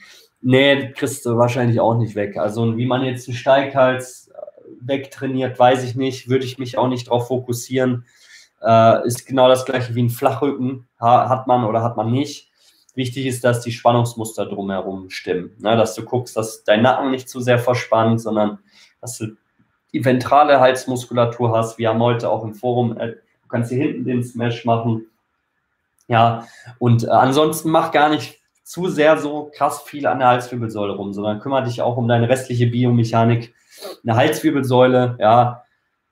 Nee, kriegst du wahrscheinlich auch nicht weg. Also wie man jetzt einen Steighals wegtrainiert, weiß ich nicht, würde ich mich auch nicht drauf fokussieren. Äh, ist genau das gleiche wie ein Flachrücken, ha hat man oder hat man nicht. Wichtig ist, dass die Spannungsmuster drumherum stimmen. Ne? Dass du guckst, dass dein Nacken nicht zu sehr verspannt, sondern dass du die ventrale Halsmuskulatur hast. Wir haben heute auch im Forum, äh, du kannst hier hinten den Smash machen. Ja, und äh, ansonsten mach gar nicht zu sehr so krass viel an der Halswirbelsäule rum, sondern kümmere dich auch um deine restliche Biomechanik. Eine Halswirbelsäule, ja,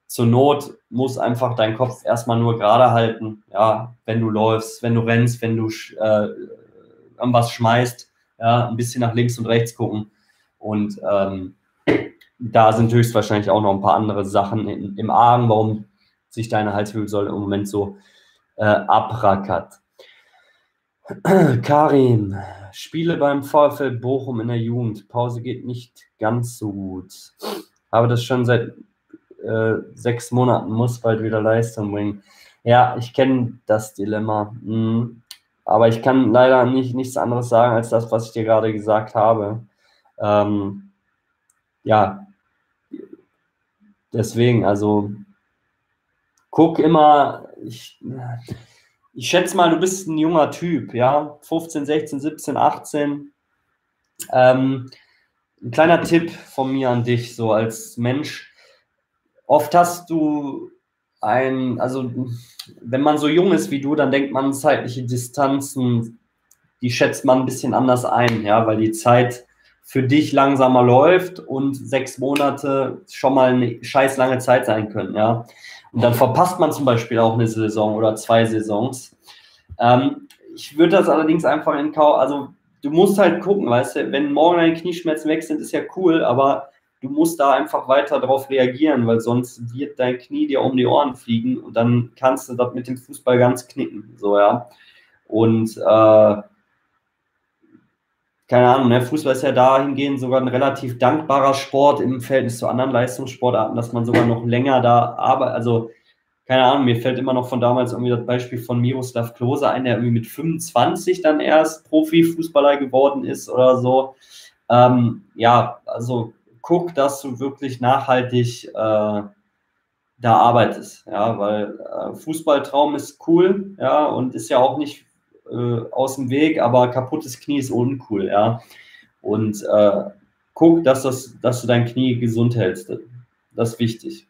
zur Not muss einfach dein Kopf erstmal nur gerade halten, ja, wenn du läufst, wenn du rennst, wenn du äh, irgendwas schmeißt, ja, ein bisschen nach links und rechts gucken. Und ähm, da sind höchstwahrscheinlich auch noch ein paar andere Sachen in, im Argen, warum sich deine Halswirbelsäule im Moment so äh, abrackert. Karin, Spiele beim VfL Bochum in der Jugend. Pause geht nicht ganz so gut. Habe das schon seit äh, sechs Monaten, muss bald wieder Leistung bringen. Ja, ich kenne das Dilemma. Mhm. Aber ich kann leider nicht, nichts anderes sagen, als das, was ich dir gerade gesagt habe. Ähm, ja, deswegen, also guck immer, ich... Ich schätze mal, du bist ein junger Typ, ja, fünfzehn, sechzehn, siebzehn, achtzehn. Ähm, ein kleiner Tipp von mir an dich, so als Mensch. Oft hast du ein, also wenn man so jung ist wie du, dann denkt man, zeitliche Distanzen, die schätzt man ein bisschen anders ein, ja, weil die Zeit für dich langsamer läuft und sechs Monate schon mal eine scheiß lange Zeit sein können, ja. Und dann verpasst man zum Beispiel auch eine Saison oder zwei Saisons. Ähm, ich würde das allerdings einfach in Kauf, also du musst halt gucken, weißt du, wenn morgen deine Knieschmerzen weg sind, ist ja cool, aber du musst da einfach weiter drauf reagieren, weil sonst wird dein Knie dir um die Ohren fliegen und dann kannst du das mit dem Fußball ganz knicken, so, ja. Und, äh, keine Ahnung, ne? Fußball ist ja dahingehend sogar ein relativ dankbarer Sport im Verhältnis zu anderen Leistungssportarten, dass man sogar noch länger da arbeitet. Also, keine Ahnung, mir fällt immer noch von damals irgendwie das Beispiel von Miroslav Klose ein, der irgendwie mit fünfundzwanzig dann erst Profifußballer geworden ist oder so. Ähm, ja, also guck, dass du wirklich nachhaltig äh, da arbeitest, ja, weil äh, Fußballtraum ist cool, ja, und ist ja auch nicht aus dem Weg, aber kaputtes Knie ist uncool, ja. Und äh, guck, dass, das, dass du dein Knie gesund hältst. Das ist wichtig.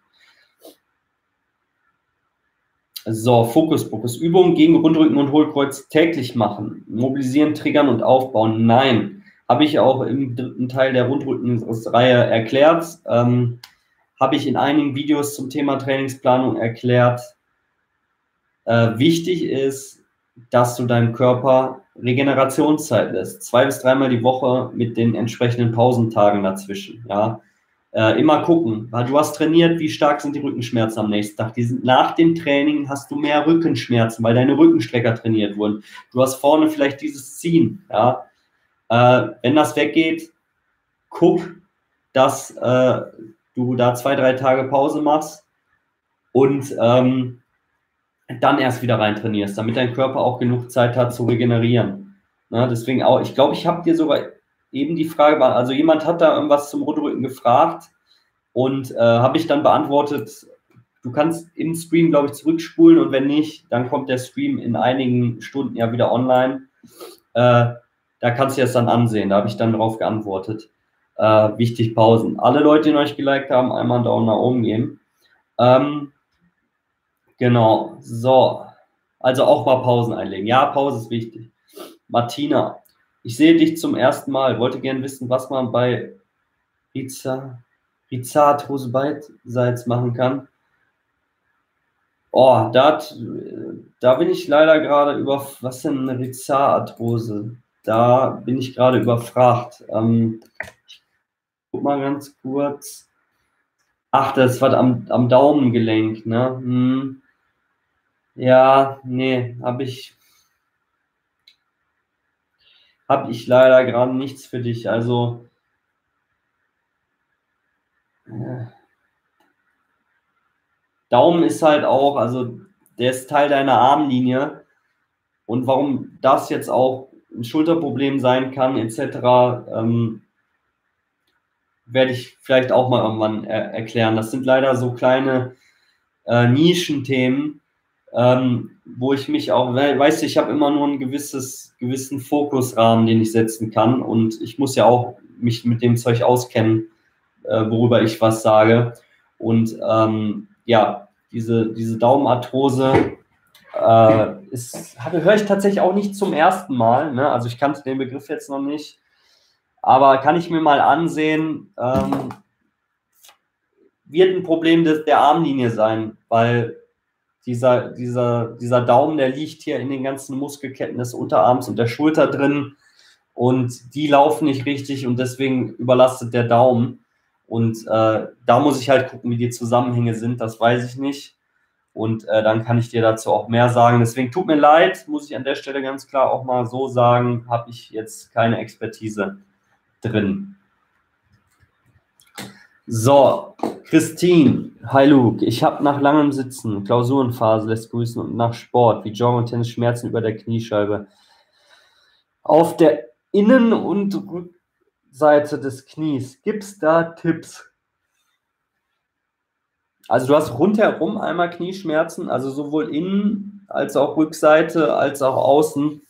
So, Fokus, Fokus. Übungen gegen Rundrücken und Hohlkreuz täglich machen. Mobilisieren, triggern und aufbauen. Nein. habe ich auch im dritten Teil der Rundrücken-Reihe erklärt, ähm, habe ich in einigen Videos zum Thema Trainingsplanung erklärt. Äh, wichtig ist, dass du deinem Körper Regenerationszeit lässt, zwei bis dreimal die Woche mit den entsprechenden Pausentagen dazwischen. Ja? Äh, immer gucken, weil du hast trainiert, wie stark sind die Rückenschmerzen am nächsten Tag. Die sind, nach dem Training hast du mehr Rückenschmerzen, weil deine Rückenstrecker trainiert wurden. Du hast vorne vielleicht dieses Ziehen. Ja? Äh, wenn das weggeht, guck, dass äh, du da zwei, drei Tage Pause machst und ähm, dann erst wieder rein trainierst, damit dein Körper auch genug Zeit hat zu regenerieren. Na, deswegen auch, ich glaube, ich habe dir sogar eben die Frage, also jemand hat da irgendwas zum Rundrücken gefragt und äh, habe ich dann beantwortet. Du kannst im Stream, glaube ich, zurückspulen und wenn nicht, dann kommt der Stream in einigen Stunden ja wieder online. Äh, da kannst du das dann ansehen, da habe ich dann drauf geantwortet. Äh, wichtig, Pausen. Alle Leute, die euch geliked haben, einmal einen Daumen nach oben geben. Ähm, Genau, so, also auch mal Pausen einlegen. Ja, Pause ist wichtig. Martina, ich sehe dich zum ersten Mal, wollte gerne wissen, was man bei Rizarthrose beidseits machen kann. Oh, dat, da bin ich leider gerade über, was denn eine Rizarthrose? Da bin ich gerade überfragt. Ähm, ich guck mal ganz kurz. Ach, das war am, am Daumengelenk, ne? Hm. Ja, nee, habe ich habe ich leider gerade nichts für dich. Also äh, Daumen ist halt auch, also der ist Teil deiner Armlinie und warum das jetzt auch ein Schulterproblem sein kann et cetera, ähm, werde ich vielleicht auch mal irgendwann er erklären. Das sind leider so kleine äh, Nischenthemen, Ähm, wo ich mich auch, weißt du, ich habe immer nur einen gewisses, gewissen Fokusrahmen, den ich setzen kann und ich muss ja auch mich mit dem Zeug auskennen, äh, worüber ich was sage und ähm, ja, diese, diese Daumenarthrose äh, ist, höre ich tatsächlich auch nicht zum ersten Mal, ne? Also ich kannte den Begriff jetzt noch nicht, aber kann ich mir mal ansehen, ähm, wird ein Problem des, der Armlinie sein, weil Dieser, dieser, dieser Daumen, der liegt hier in den ganzen Muskelketten des Unterarms und der Schulter drin und die laufen nicht richtig und deswegen überlastet der Daumen und äh, da muss ich halt gucken, wie die Zusammenhänge sind, das weiß ich nicht und äh, dann kann ich dir dazu auch mehr sagen. Deswegen tut mir leid, muss ich an der Stelle ganz klar auch mal so sagen, habe ich jetzt keine Expertise drin. So, Christine, hi Luke, ich habe nach langem Sitzen, Klausurenphase lässt grüßen und nach Sport, wie Joggen und Tennis, Schmerzen über der Kniescheibe. Auf der Innen- und Rückseite des Knies, gibt es da Tipps? Also du hast rundherum einmal Knieschmerzen, also sowohl innen als auch Rückseite als auch außen.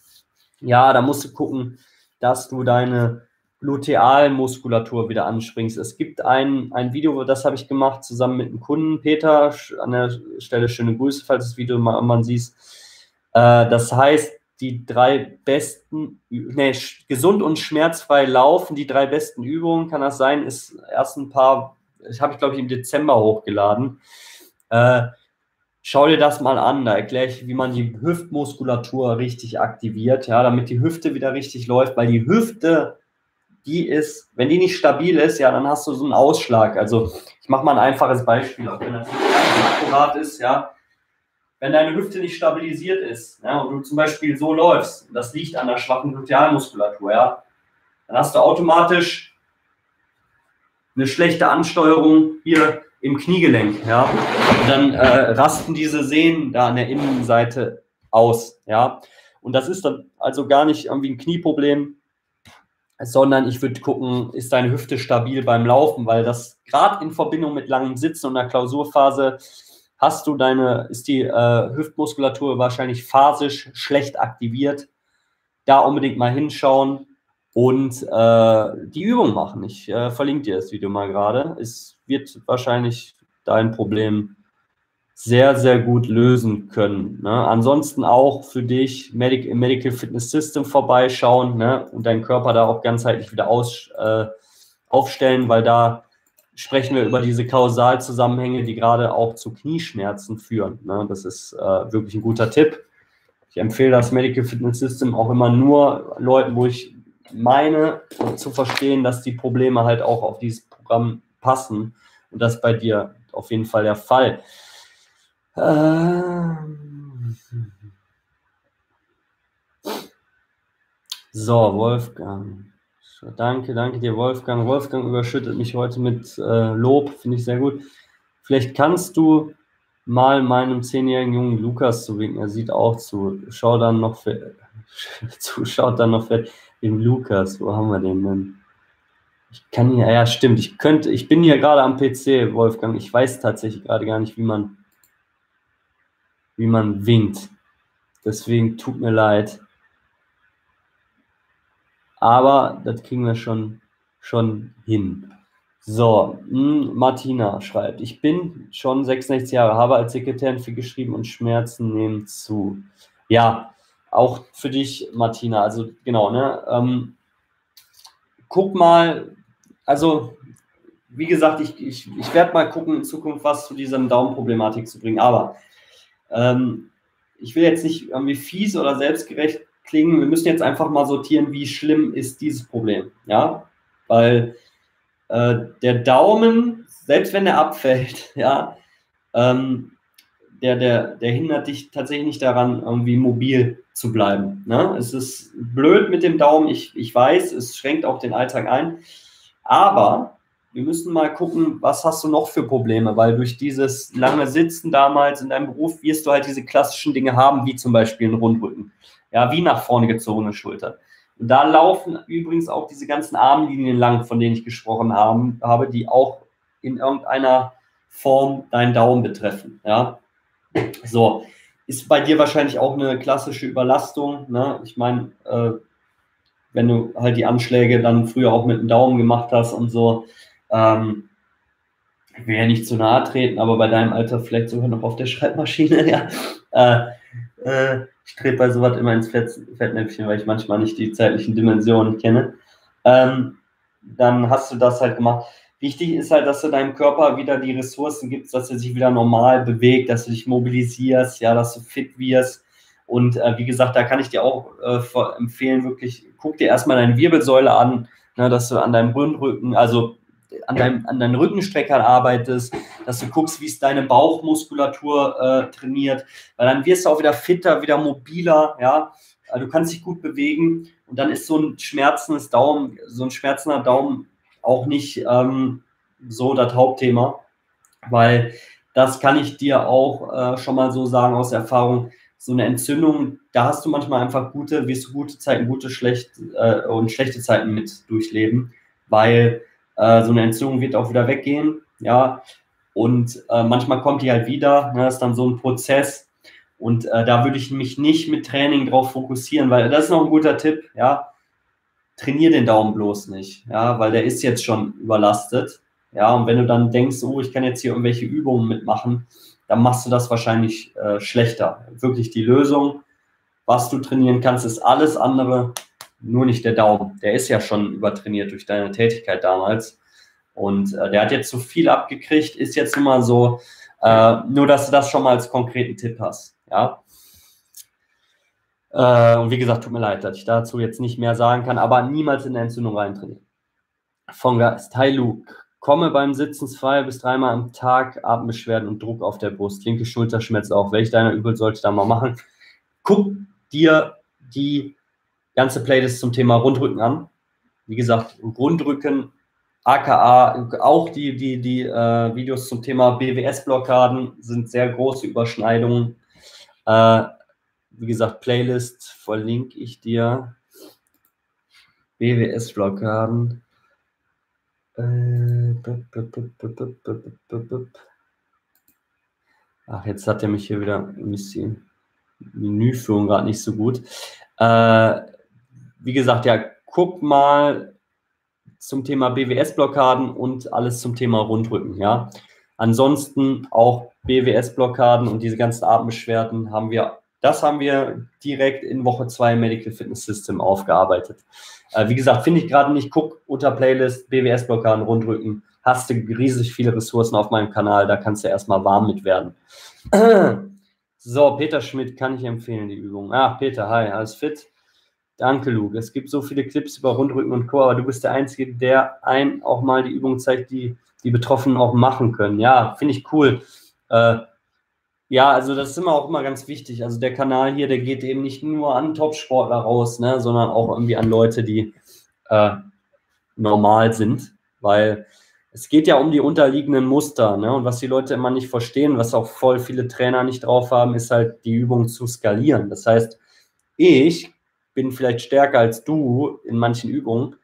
Ja, da musst du gucken, dass du deine Glutealmuskulatur wieder anspringst. Es gibt ein, ein Video, das habe ich gemacht, zusammen mit einem Kunden, Peter, an der Stelle schöne Grüße, falls das Video mal irgendwann siehst. Äh, das heißt, die drei besten, nee, gesund und schmerzfrei laufen, die drei besten Übungen, kann das sein, ist erst ein paar, das habe ich glaube ich im Dezember hochgeladen. Äh, schau dir das mal an, da erkläre ich, wie man die Hüftmuskulatur richtig aktiviert, ja, damit die Hüfte wieder richtig läuft, weil die Hüfte, die ist, wenn die nicht stabil ist, ja, dann hast du so einen Ausschlag. Also ich mache mal ein einfaches Beispiel, auch wenn das nicht akkurat ist, ja. Wenn deine Hüfte nicht stabilisiert ist, ja, und du zum Beispiel so läufst, das liegt an der schwachen Glutealmuskulatur, ja, dann hast du automatisch eine schlechte Ansteuerung hier im Kniegelenk, ja. Und dann äh, rasten diese Sehnen da an der Innenseite aus, ja. Und das ist dann also gar nicht irgendwie ein Knieproblem, sondern ich würde gucken, ist deine Hüfte stabil beim Laufen, weil das gerade in Verbindung mit langem Sitzen und einer Klausurphase hast du deine, ist die äh, Hüftmuskulatur wahrscheinlich phasisch schlecht aktiviert. Da unbedingt mal hinschauen und äh, die Übung machen. Ich äh, verlinke dir das Video mal gerade. Es wird wahrscheinlich dein Problem sehr, sehr gut lösen können. Ne? Ansonsten auch für dich Medic, im Medical Fitness System vorbeischauen, ne? Und deinen Körper da auch ganzheitlich wieder aus, äh, aufstellen, weil da sprechen wir über diese Kausalzusammenhänge, die gerade auch zu Knieschmerzen führen. Ne? Das ist äh, wirklich ein guter Tipp. Ich empfehle das Medical Fitness System auch immer nur Leuten, wo ich meine, zu verstehen, dass die Probleme halt auch auf dieses Programm passen. Und das ist bei dir auf jeden Fall der Fall. Ähm so, Wolfgang. Danke, danke dir, Wolfgang. Wolfgang überschüttet mich heute mit äh, Lob, finde ich sehr gut. Vielleicht kannst du mal meinem zehnjährigen jungen Lukas zu winken. Er sieht auch zu. Schau dann noch für, zuschaut dann noch für den Lukas. Wo haben wir den denn? Ich kann hier, ja stimmt, ich könnte, ich bin hier gerade am P C, Wolfgang. Ich weiß tatsächlich gerade gar nicht, wie man, wie man winkt. Deswegen tut mir leid. Aber das kriegen wir schon, schon hin. So, Martina schreibt, ich bin schon sechsundsechzig Jahre, habe als Sekretärin viel geschrieben und Schmerzen nehmen zu. Ja, auch für dich, Martina. Also genau, ne? Ähm, guck mal, also wie gesagt, ich, ich, ich werde mal gucken in Zukunft, was zu dieser Daumenproblematik zu bringen. Aber ähm, ich will jetzt nicht irgendwie fies oder selbstgerecht klingen. Wir müssen jetzt einfach mal sortieren, wie schlimm ist dieses Problem. Ja, weil äh, der Daumen, selbst wenn er abfällt, ja, ähm, der, der, der hindert dich tatsächlich nicht daran, irgendwie mobil zu bleiben. Ne? Es ist blöd mit dem Daumen, ich, ich weiß, es schränkt auch den Alltag ein. Aber wir müssen mal gucken, was hast du noch für Probleme, weil durch dieses lange Sitzen damals in deinem Beruf wirst du halt diese klassischen Dinge haben, wie zum Beispiel einen Rundrücken. Ja, wie nach vorne gezogene Schulter. Und da laufen übrigens auch diese ganzen Armlinien lang, von denen ich gesprochen haben, habe, die auch in irgendeiner Form deinen Daumen betreffen. Ja? So, ist bei dir wahrscheinlich auch eine klassische Überlastung. Ne? Ich meine, äh, wenn du halt die Anschläge dann früher auch mit dem Daumen gemacht hast und so, ähm, ich will ja nicht zu nahe treten, aber bei deinem Alter vielleicht sogar noch auf der Schreibmaschine, ja, äh, äh, ich trete bei sowas immer ins Fettnäpfchen, weil ich manchmal nicht die zeitlichen Dimensionen kenne. Ähm, dann hast du das halt gemacht. Wichtig ist halt, dass du deinem Körper wieder die Ressourcen gibst, dass er sich wieder normal bewegt, dass du dich mobilisierst, ja, dass du fit wirst. Und äh, wie gesagt, da kann ich dir auch äh, empfehlen, wirklich, guck dir erstmal deine Wirbelsäule an, ne, dass du an deinem Rundrücken, also an deinem, an deinen Rückenstreckern arbeitest, dass du guckst, wie es deine Bauchmuskulatur äh, trainiert, weil dann wirst du auch wieder fitter, wieder mobiler, ja, also du kannst dich gut bewegen und dann ist so ein schmerzendes Daumen, so ein schmerzender Daumen auch nicht ähm, so das Hauptthema, weil das kann ich dir auch äh, schon mal so sagen aus Erfahrung, so eine Entzündung, da hast du manchmal einfach gute, wirst du gute Zeiten, gute, schlecht äh, und schlechte Zeiten mit durchleben, weil so eine Entzündung wird auch wieder weggehen, ja, und äh, manchmal kommt die halt wieder, ne? Das ist dann so ein Prozess und äh, da würde ich mich nicht mit Training drauf fokussieren, weil das ist noch ein guter Tipp, ja, trainier den Daumen bloß nicht, ja, weil der ist jetzt schon überlastet, ja, und wenn du dann denkst, oh, ich kann jetzt hier irgendwelche Übungen mitmachen, dann machst du das wahrscheinlich äh, schlechter. Wirklich die Lösung, was du trainieren kannst, ist alles andere, nur nicht der Daumen. Der ist ja schon übertrainiert durch deine Tätigkeit damals. Und äh, der hat jetzt zu viel abgekriegt, ist jetzt nun mal so, äh, nur dass du das schon mal als konkreten Tipp hast. Ja? Äh, und wie gesagt, tut mir leid, dass ich dazu jetzt nicht mehr sagen kann, aber niemals in eine Entzündung reintrainieren. Von Geist. Hi Luke. Komme beim Sitzen zwei bis dreimal am Tag, Atembeschwerden und Druck auf der Brust. Linke Schulterschmerz auch. Welche deiner Übel sollte ich da mal machen? Guck dir die ganze Playlist zum Thema Rundrücken an. Wie gesagt, Rundrücken, aka auch die, die, die äh, Videos zum Thema B W S-Blockaden sind sehr große Überschneidungen. Äh, wie gesagt, Playlist verlinke ich dir. B W S-Blockaden. Äh, Ach, jetzt hat er mich hier wieder ein bisschen Menüführung gerade nicht so gut. Äh, Wie gesagt, ja, guck mal zum Thema B W S-Blockaden und alles zum Thema Rundrücken, ja. Ansonsten auch B W S-Blockaden und diese ganzen Atembeschwerden haben wir, das haben wir direkt in Woche zwei im Medical Fitness System aufgearbeitet. Äh, wie gesagt, finde ich gerade nicht, guck unter Playlist, B W S-Blockaden, Rundrücken, hast du riesig viele Ressourcen auf meinem Kanal, da kannst du erstmal warm mit werden. So, Peter Schmidt, kann ich empfehlen, die Übung. Ach, Peter, hi, alles fit? Danke, Luke. Es gibt so viele Clips über Rundrücken und Co., aber du bist der Einzige, der einen auch mal die Übung zeigt, die die Betroffenen auch machen können. Ja, finde ich cool. Äh, ja, also das ist immer auch immer ganz wichtig. Also der Kanal hier, der geht eben nicht nur an Top-Sportler raus, ne, sondern auch irgendwie an Leute, die äh, normal sind, weil es geht ja um die unterliegenden Muster, ne? Und was die Leute immer nicht verstehen, was auch voll viele Trainer nicht drauf haben, ist halt die Übung zu skalieren. Das heißt, ich bin vielleicht stärker als du in manchen Übungen,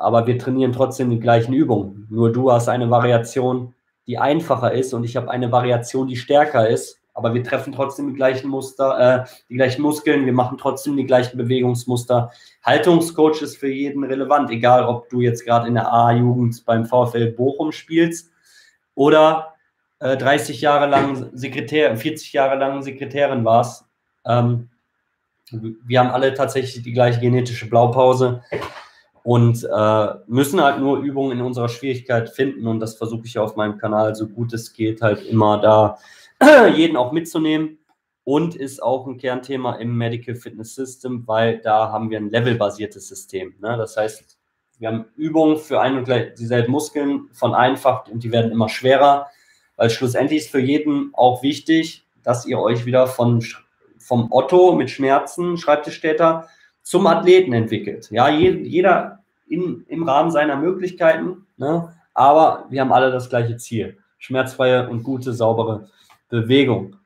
aber wir trainieren trotzdem die gleichen Übungen. Nur du hast eine Variation, die einfacher ist, und ich habe eine Variation, die stärker ist, aber wir treffen trotzdem die gleichen Muster, äh, die gleichen Muskeln, wir machen trotzdem die gleichen Bewegungsmuster. Haltungscoach ist für jeden relevant, egal ob du jetzt gerade in der A-Jugend beim VfL Bochum spielst oder äh, dreißig Jahre lang Sekretär, vierzig Jahre lang Sekretärin warst. Ähm, wir haben alle tatsächlich die gleiche genetische Blaupause und äh, müssen halt nur Übungen in unserer Schwierigkeit finden, und das versuche ich auf meinem Kanal, so gut es geht, halt immer da jeden auch mitzunehmen, und ist auch ein Kernthema im Medical Fitness System, weil da haben wir ein levelbasiertes System. Ne? Das heißt, wir haben Übungen für ein und gleich dieselben Muskeln von einfach, und die werden immer schwerer, weil schlussendlich ist für jeden auch wichtig, dass ihr euch wieder von, vom Otto mit Schmerzen, Schreibtischtäter, zum Athleten entwickelt. Ja, jeder in, im Rahmen seiner Möglichkeiten, ne? Aber wir haben alle das gleiche Ziel. Schmerzfreie und gute, saubere Bewegung.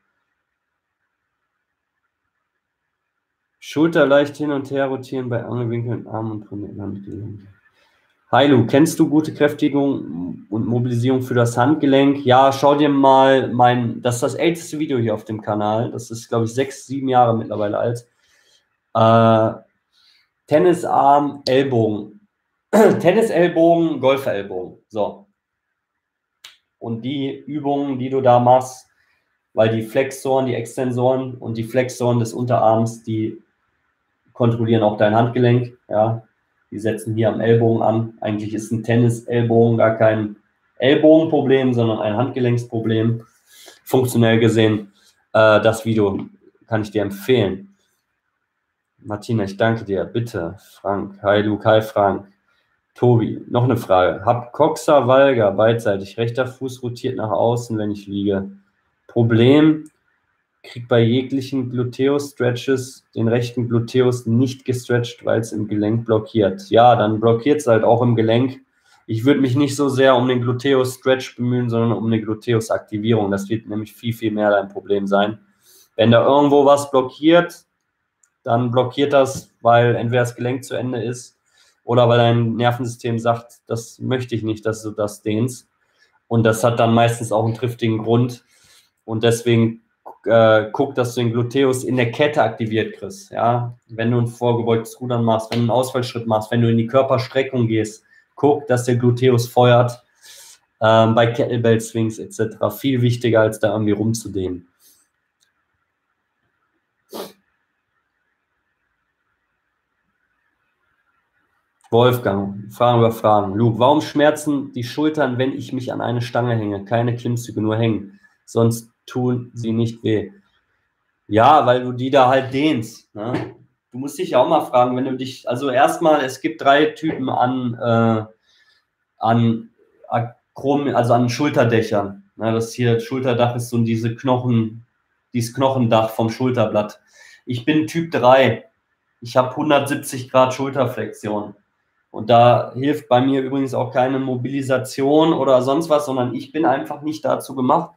Schulter leicht hin und her rotieren bei Angelwinkeln, Arm und Handgelenk. Hi Lu, kennst du gute Kräftigung und Mobilisierung für das Handgelenk? Ja, schau dir mal mein, das ist das älteste Video hier auf dem Kanal. Das ist, glaube ich, sechs, sieben Jahre mittlerweile alt. Äh, Tennisarm, Ellbogen. Tennisellbogen, Golfellbogen. So. Und die Übungen, die du da machst, weil die Flexoren, die Extensoren und die Flexoren des Unterarms, die kontrollieren auch dein Handgelenk. Ja? Die setzen hier am Ellbogen an. Eigentlich ist ein Tennis-Ellbogen gar kein Ellbogenproblem, sondern ein Handgelenksproblem. Funktionell gesehen, äh, das Video kann ich dir empfehlen. Martina, ich danke dir. Bitte, Frank. Hi, Luke. Hi, Frank. Tobi, noch eine Frage. Hab Coxa valga beidseitig. Rechter Fuß rotiert nach außen, wenn ich liege. Problem, krieg bei jeglichen Gluteus-Stretches den rechten Gluteus nicht gestretcht, weil es im Gelenk blockiert. Ja, dann blockiert es halt auch im Gelenk. Ich würde mich nicht so sehr um den Gluteus-Stretch bemühen, sondern um eine Gluteus-Aktivierung. Das wird nämlich viel, viel mehr dein Problem sein. Wenn da irgendwo was blockiert, dann blockiert das, weil entweder das Gelenk zu Ende ist, oder weil dein Nervensystem sagt, das möchte ich nicht, dass du das dehnst. Und das hat dann meistens auch einen triftigen Grund. Und deswegen äh, guck, dass du den Gluteus in der Kette aktiviert kriegst. Ja? Wenn du ein vorgebeugtes Rudern machst, wenn du einen Ausfallschritt machst, wenn du in die Körperstreckung gehst, guck, dass der Gluteus feuert. Ähm, bei Kettlebell-Swings et cetera. Viel wichtiger, als da irgendwie rumzudehnen. Wolfgang, Fragen über Fragen. Luke, warum schmerzen die Schultern, wenn ich mich an eine Stange hänge? Keine Klimmzüge, nur hängen. Sonst tun sie nicht weh. Ja, weil du die da halt dehnst. Ne? Du musst dich ja auch mal fragen, wenn du dich, also erstmal, es gibt drei Typen an, äh, an, also an Schulterdächern. Ne? Das hier, das Schulterdach ist so diese Knochen, dieses Knochendach vom Schulterblatt. Ich bin Typ drei. Ich habe hundertsiebzig Grad Schulterflexion. Und da hilft bei mir übrigens auch keine Mobilisation oder sonst was, sondern ich bin einfach nicht dazu gemacht.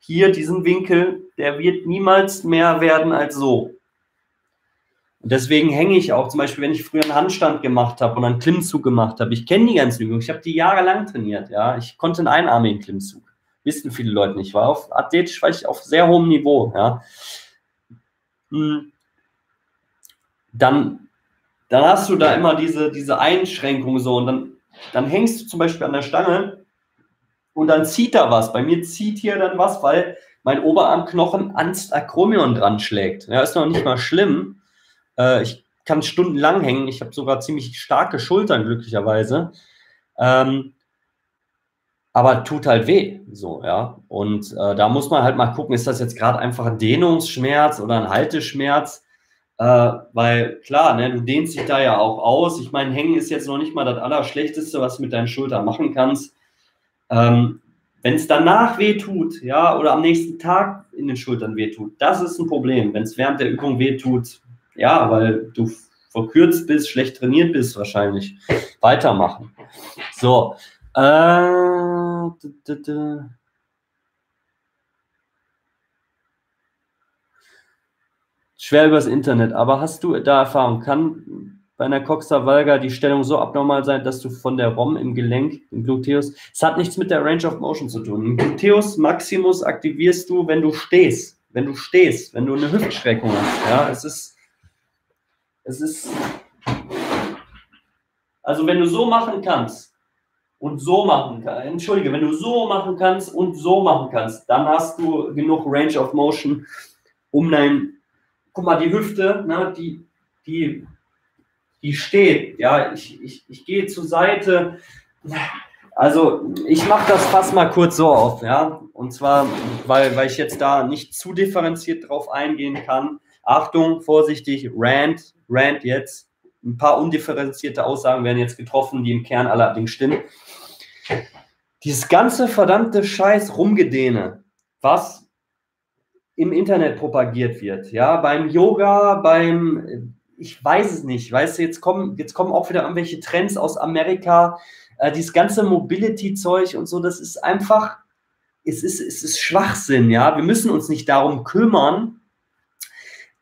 Hier diesen Winkel, der wird niemals mehr werden als so. Und deswegen hänge ich auch, zum Beispiel, wenn ich früher einen Handstand gemacht habe oder einen Klimmzug gemacht habe. Ich kenne die ganzen Übungen, ich habe die jahrelang trainiert. Ja, ich konnte einen einarmigen Klimmzug. Wissen viele Leute nicht. War auf, athletisch war ich auf sehr hohem Niveau. Ja. Dann... Dann hast du da immer diese, diese Einschränkung so, und dann, dann hängst du zum Beispiel an der Stange und dann zieht da was. Bei mir zieht hier dann was, weil mein Oberarmknochen ans Akromion dran schlägt. Ja, ist noch nicht mal schlimm. Äh, ich kann stundenlang hängen. Ich habe sogar ziemlich starke Schultern, glücklicherweise. Ähm, aber tut halt weh. So, ja. Und äh, da muss man halt mal gucken, ist das jetzt gerade einfach ein Dehnungsschmerz oder ein Halteschmerz? Äh, weil klar, ne, du dehnst dich da ja auch aus. Ich meine, Hängen ist jetzt noch nicht mal das Allerschlechteste, was du mit deinen Schultern machen kannst. Ähm, wenn es danach wehtut, ja, oder am nächsten Tag in den Schultern wehtut, das ist ein Problem. Wenn es während der Übung wehtut, ja, weil du verkürzt bist, schlecht trainiert bist wahrscheinlich, weitermachen. So. Äh, Schwer übers Internet, aber hast du da Erfahrung? Kann bei einer Coxa Valga die Stellung so abnormal sein, dass du von der ROM im Gelenk, im Gluteus, es hat nichts mit der Range of Motion zu tun. Im Gluteus Maximus aktivierst du, wenn du stehst, wenn du stehst, wenn du eine Hüftstreckung hast. Ja, es ist, es ist, also wenn du so machen kannst und so machen kannst, entschuldige, wenn du so machen kannst und so machen kannst, dann hast du genug Range of Motion, um dein guck mal, die Hüfte, ne, die, die, die steht. Ja, ich, ich, ich gehe zur Seite. Also ich mache das fast mal kurz so auf. Ja? Und zwar, weil, weil ich jetzt da nicht zu differenziert drauf eingehen kann. Achtung, vorsichtig, Rant, Rant jetzt. Ein paar undifferenzierte Aussagen werden jetzt getroffen, die im Kern allerdings stimmen. Dieses ganze verdammte Scheiß Rumgedehne, was im Internet propagiert wird, ja, beim Yoga, beim, ich weiß es nicht, weißt du, jetzt kommen, jetzt kommen auch wieder irgendwelche Trends aus Amerika, äh, dieses ganze Mobility-Zeug und so, das ist einfach, es ist, es ist Schwachsinn, ja, wir müssen uns nicht darum kümmern,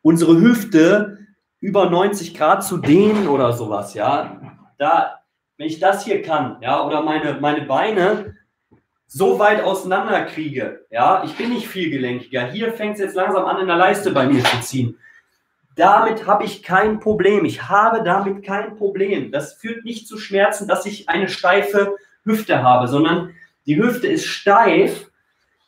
unsere Hüfte über neunzig Grad zu dehnen oder sowas, ja, da, wenn ich das hier kann, ja, oder meine, meine Beine so weit auseinander kriege, ja, ich bin nicht viel gelenkiger, hier fängt es jetzt langsam an, in der Leiste bei mir zu ziehen. Damit habe ich kein Problem, ich habe damit kein Problem. Das führt nicht zu Schmerzen, dass ich eine steife Hüfte habe, sondern die Hüfte ist steif,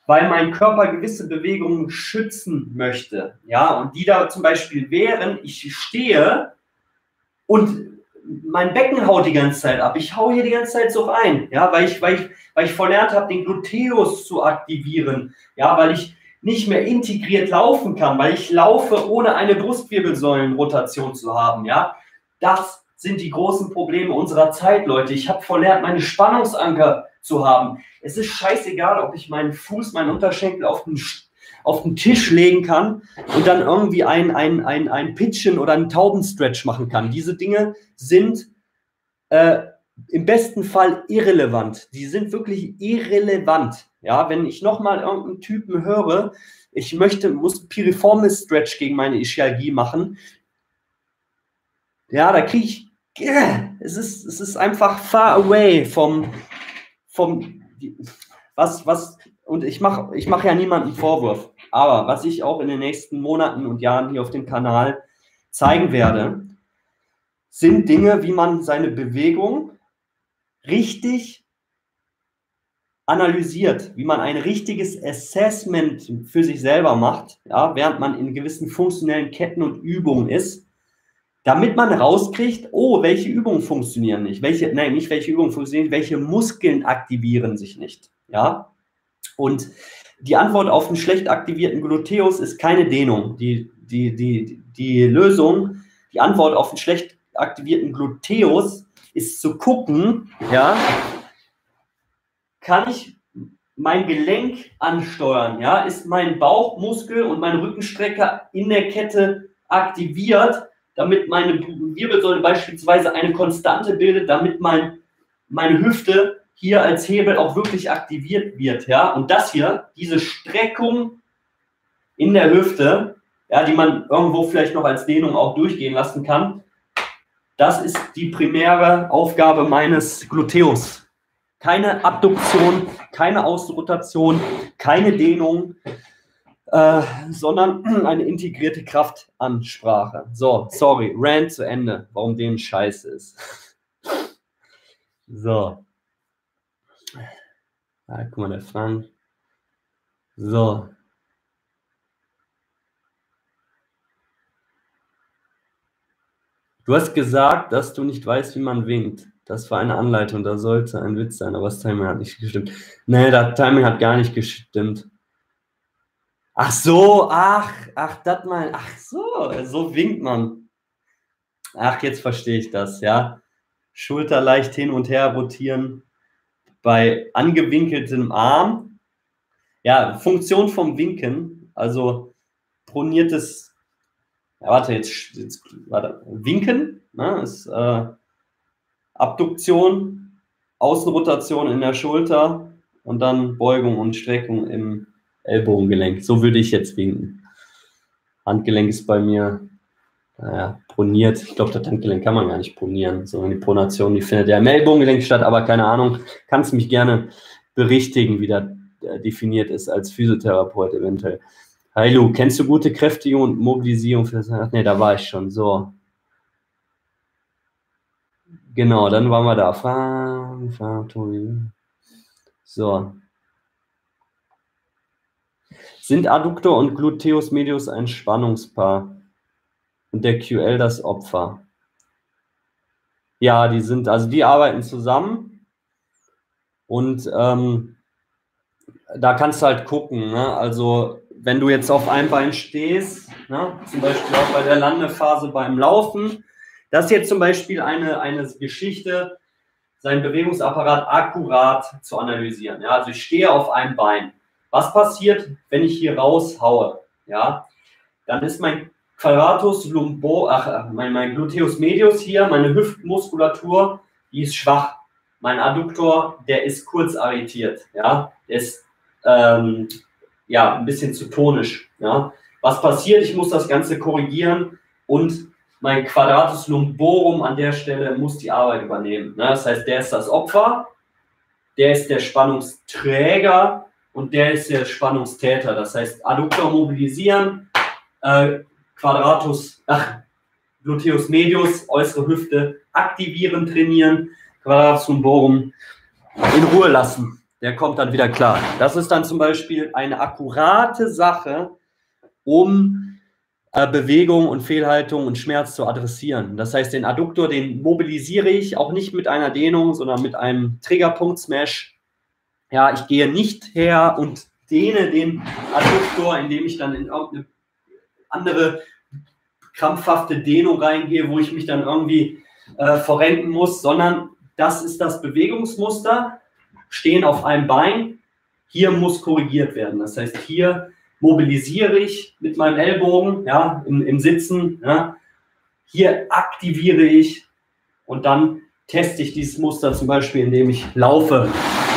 weil mein Körper gewisse Bewegungen schützen möchte, ja, und die da zum Beispiel wären, ich stehe und mein Becken haut die ganze Zeit ab. Ich hau hier die ganze Zeit so rein, ja, weil ich, weil ich, weil ich verlernt habe, den Gluteus zu aktivieren, ja, weil ich nicht mehr integriert laufen kann, weil ich laufe, ohne eine Brustwirbelsäulenrotation zu haben, ja. Das sind die großen Probleme unserer Zeit, Leute. Ich habe verlernt, meine Spannungsanker zu haben. Es ist scheißegal, ob ich meinen Fuß, meinen Unterschenkel auf den auf den Tisch legen kann und dann irgendwie ein, ein, ein, ein Pitchen oder einen Taubenstretch machen kann. Diese Dinge sind äh, im besten Fall irrelevant. Die sind wirklich irrelevant. Ja, wenn ich nochmal irgendeinen Typen höre, ich möchte, muss piriformis Stretch gegen meine Ischialgie machen, ja, da kriege ich, yeah, es ist, es ist einfach far away vom, vom was, was, und ich mache ich mach ja niemandem Vorwurf. Aber was ich auch in den nächsten Monaten und Jahren hier auf dem Kanal zeigen werde, sind Dinge, wie man seine Bewegung richtig analysiert, wie man ein richtiges Assessment für sich selber macht, ja, während man in gewissen funktionellen Ketten und Übungen ist, damit man rauskriegt, oh, welche Übungen funktionieren nicht, welche, nein, nicht welche Übungen funktionieren, welche Muskeln aktivieren sich nicht, ja. Und die Antwort auf einen schlecht aktivierten Gluteus ist keine Dehnung. Die, die, die, die Lösung, die Antwort auf einen schlecht aktivierten Gluteus ist zu gucken, ja, kann ich mein Gelenk ansteuern? Ja? Ist mein Bauchmuskel und mein Rückenstrecker in der Kette aktiviert, damit meine Wirbelsäule beispielsweise eine Konstante bildet, damit mein, meine Hüfte hier als Hebel auch wirklich aktiviert wird, ja, und das hier, diese Streckung in der Hüfte, ja, die man irgendwo vielleicht noch als Dehnung auch durchgehen lassen kann, das ist die primäre Aufgabe meines Gluteus. Keine Abduktion, keine Ausrotation, keine Dehnung, äh, sondern eine integrierte Kraftansprache. So, sorry, Rant zu Ende, warum den Scheiß ist. So. Ah, guck mal das an. So. Du hast gesagt, dass du nicht weißt, wie man winkt. Das war eine Anleitung, da sollte ein Witz sein, aber das Timing hat nicht gestimmt. Nee, das Timing hat gar nicht gestimmt. Ach so, ach, ach, das mal, ach so, so winkt man. Ach, jetzt verstehe ich das, ja. Schulter leicht hin und her rotieren bei angewinkeltem Arm. Ja, Funktion vom Winken, also proniertes, ja, warte, jetzt, jetzt warte, Winken, ne, ist äh, Abduktion, Außenrotation in der Schulter und dann Beugung und Streckung im Ellbogengelenk. So würde ich jetzt winken. Handgelenk ist bei mir naja, proniert. Ich glaube, das Handgelenk kann man gar nicht pronieren, sondern die Pronation, die findet ja im Ellbogengelenk statt, aber keine Ahnung. Kannst mich gerne berichtigen, wie das definiert ist als Physiotherapeut eventuell. Hi Lu, kennst du gute Kräftigung und Mobilisierung für das? Ach nee, da war ich schon. So. Genau, dann waren wir da. So. Sind Adduktor und Gluteus Medius ein Spannungspaar und der Q L das Opfer? Ja, die sind, also die arbeiten zusammen und ähm, da kannst du halt gucken, ne? Also wenn du jetzt auf einem Bein stehst, ne? Zum Beispiel auch bei der Landephase beim Laufen, das ist jetzt zum Beispiel eine, eine Geschichte, seinen Bewegungsapparat akkurat zu analysieren. Ja? Also ich stehe auf einem Bein. Was passiert, wenn ich hier raushaue? Ja, dann ist mein Quadratus lumbo, ach, mein, mein Gluteus medius hier, meine Hüftmuskulatur, die ist schwach. Mein Adduktor, der ist kurz arretiert. Ja, der ist ähm, ja, ein bisschen zu tonisch. Ja, was passiert? Ich muss das Ganze korrigieren und mein Quadratus lumborum an der Stelle muss die Arbeit übernehmen. Ne? Das heißt, der ist das Opfer, der ist der Spannungsträger. Und der ist der Spannungstäter. Das heißt, Adduktor mobilisieren, äh, Quadratus, ach, Gluteus medius, äußere Hüfte aktivieren, trainieren, Quadratus lumborum in Ruhe lassen. Der kommt dann wieder klar. Das ist dann zum Beispiel eine akkurate Sache, um äh, Bewegung und Fehlhaltung und Schmerz zu adressieren. Das heißt, den Adduktor, den mobilisiere ich auch nicht mit einer Dehnung, sondern mit einem Triggerpunkt-Smash. Ja, ich gehe nicht her und dehne den Adduktor, indem ich dann in irgendeine andere krampfhafte Dehnung reingehe, wo ich mich dann irgendwie äh, verrenken muss, sondern das ist das Bewegungsmuster, stehen auf einem Bein, hier muss korrigiert werden. Das heißt, hier mobilisiere ich mit meinem Ellbogen, ja, im, im Sitzen, ja, hier aktiviere ich und dann teste ich dieses Muster zum Beispiel, indem ich laufe,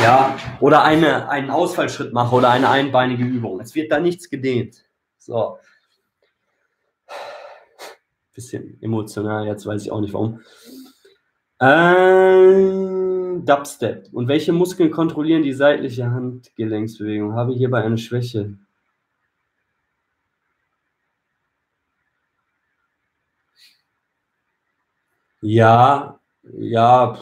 ja, oder eine, einen Ausfallschritt mache oder eine einbeinige Übung. Es wird da nichts gedehnt. So. Bisschen emotional, jetzt weiß ich auch nicht warum. Ähm, Dubstep. Und welche Muskeln kontrollieren die seitliche Handgelenksbewegung? Habe ich hierbei eine Schwäche? Ja. Ja,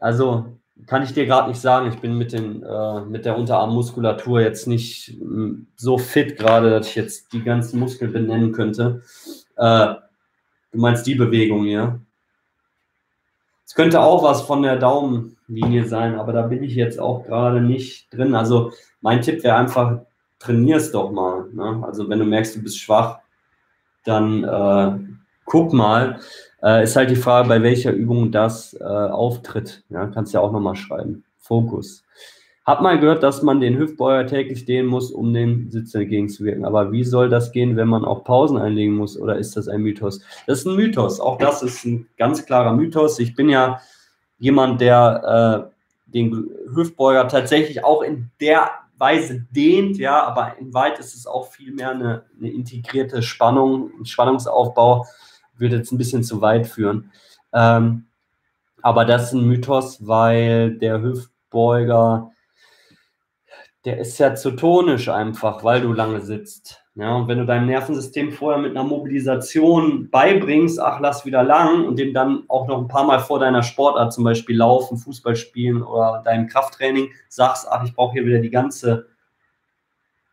also kann ich dir gerade nicht sagen. Ich bin mit, den, äh, mit der Unterarmmuskulatur jetzt nicht mh, so fit gerade, dass ich jetzt die ganzen Muskeln benennen könnte. Äh, du meinst die Bewegung hier? Es könnte auch was von der Daumenlinie sein, aber da bin ich jetzt auch gerade nicht drin. Also mein Tipp wäre einfach, trainier's doch mal. Ne? Also wenn du merkst, du bist schwach, dann äh, guck mal. Äh, ist halt die Frage, bei welcher Übung das äh, auftritt. Ja, kannst ja auch nochmal schreiben. Fokus. Hab mal gehört, dass man den Hüftbeuger täglich dehnen muss, um dem Sitz entgegenzuwirken. Aber wie soll das gehen, wenn man auch Pausen einlegen muss? Oder ist das ein Mythos? Das ist ein Mythos. Auch das ist ein ganz klarer Mythos. Ich bin ja jemand, der äh, den Hüftbeuger tatsächlich auch in der Weise dehnt, ja, aber in weit ist es auch vielmehr eine, eine integrierte Spannung, ein Spannungsaufbau. Würde jetzt ein bisschen zu weit führen. Ähm, aber das ist ein Mythos, weil der Hüftbeuger, der ist ja zu tonisch einfach, weil du lange sitzt. Ja, und wenn du deinem Nervensystem vorher mit einer Mobilisation beibringst, ach, lass wieder lang und dem dann auch noch ein paar Mal vor deiner Sportart, zum Beispiel Laufen, Fußball spielen oder deinem Krafttraining, sagst, ach, ich brauche hier wieder die ganze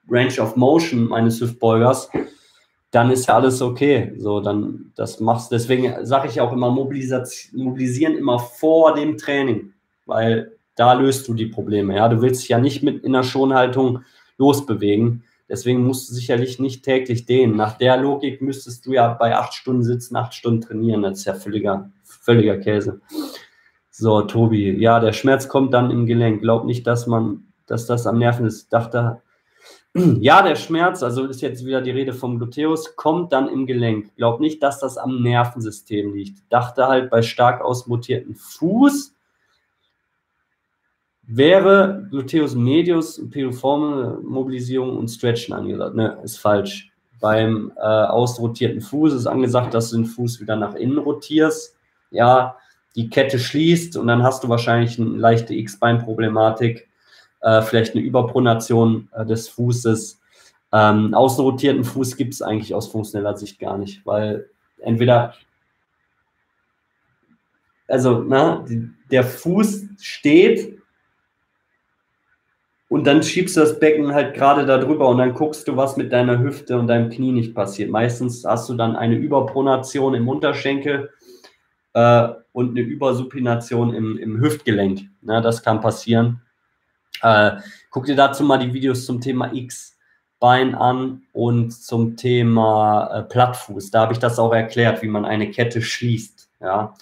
Range of Motion meines Hüftbeugers, dann ist ja alles okay. So, dann das machst. Deswegen sage ich auch immer, mobilisieren immer vor dem Training, weil da löst du die Probleme. Ja? Du willst dich ja nicht mit in der Schonhaltung losbewegen. Deswegen musst du sicherlich nicht täglich dehnen. Nach der Logik müsstest du ja bei acht Stunden sitzen, acht Stunden trainieren. Das ist ja völliger, völliger Käse. So, Tobi. Ja, der Schmerz kommt dann im Gelenk. Glaub nicht, dass man, dass das am Nerven ist. Dachte, ja, der Schmerz, also ist jetzt wieder die Rede vom Gluteus, kommt dann im Gelenk. Glaub nicht, dass das am Nervensystem liegt. Dachte halt, bei stark ausmutierten Fuß wäre Gluteus medius, piriforme Mobilisierung und Stretchen angesagt. Ne, ist falsch. Beim äh, ausrotierten Fuß ist angesagt, dass du den Fuß wieder nach innen rotierst, ja, die Kette schließt und dann hast du wahrscheinlich eine leichte X-Bein-Problematik, äh, vielleicht eine Überpronation äh, des Fußes. Ähm, außenrotierten Fuß gibt es eigentlich aus funktioneller Sicht gar nicht, weil entweder, also na, die, der Fuß steht und dann schiebst du das Becken halt gerade da drüber und dann guckst du, was mit deiner Hüfte und deinem Knie nicht passiert. Meistens hast du dann eine Überpronation im Unterschenkel äh, und eine Übersupination im, im Hüftgelenk. Na, das kann passieren. Äh, guck dir dazu mal die Videos zum Thema X-Bein an und zum Thema äh, Plattfuß. Da habe ich das auch erklärt, wie man eine Kette schließt. Ja?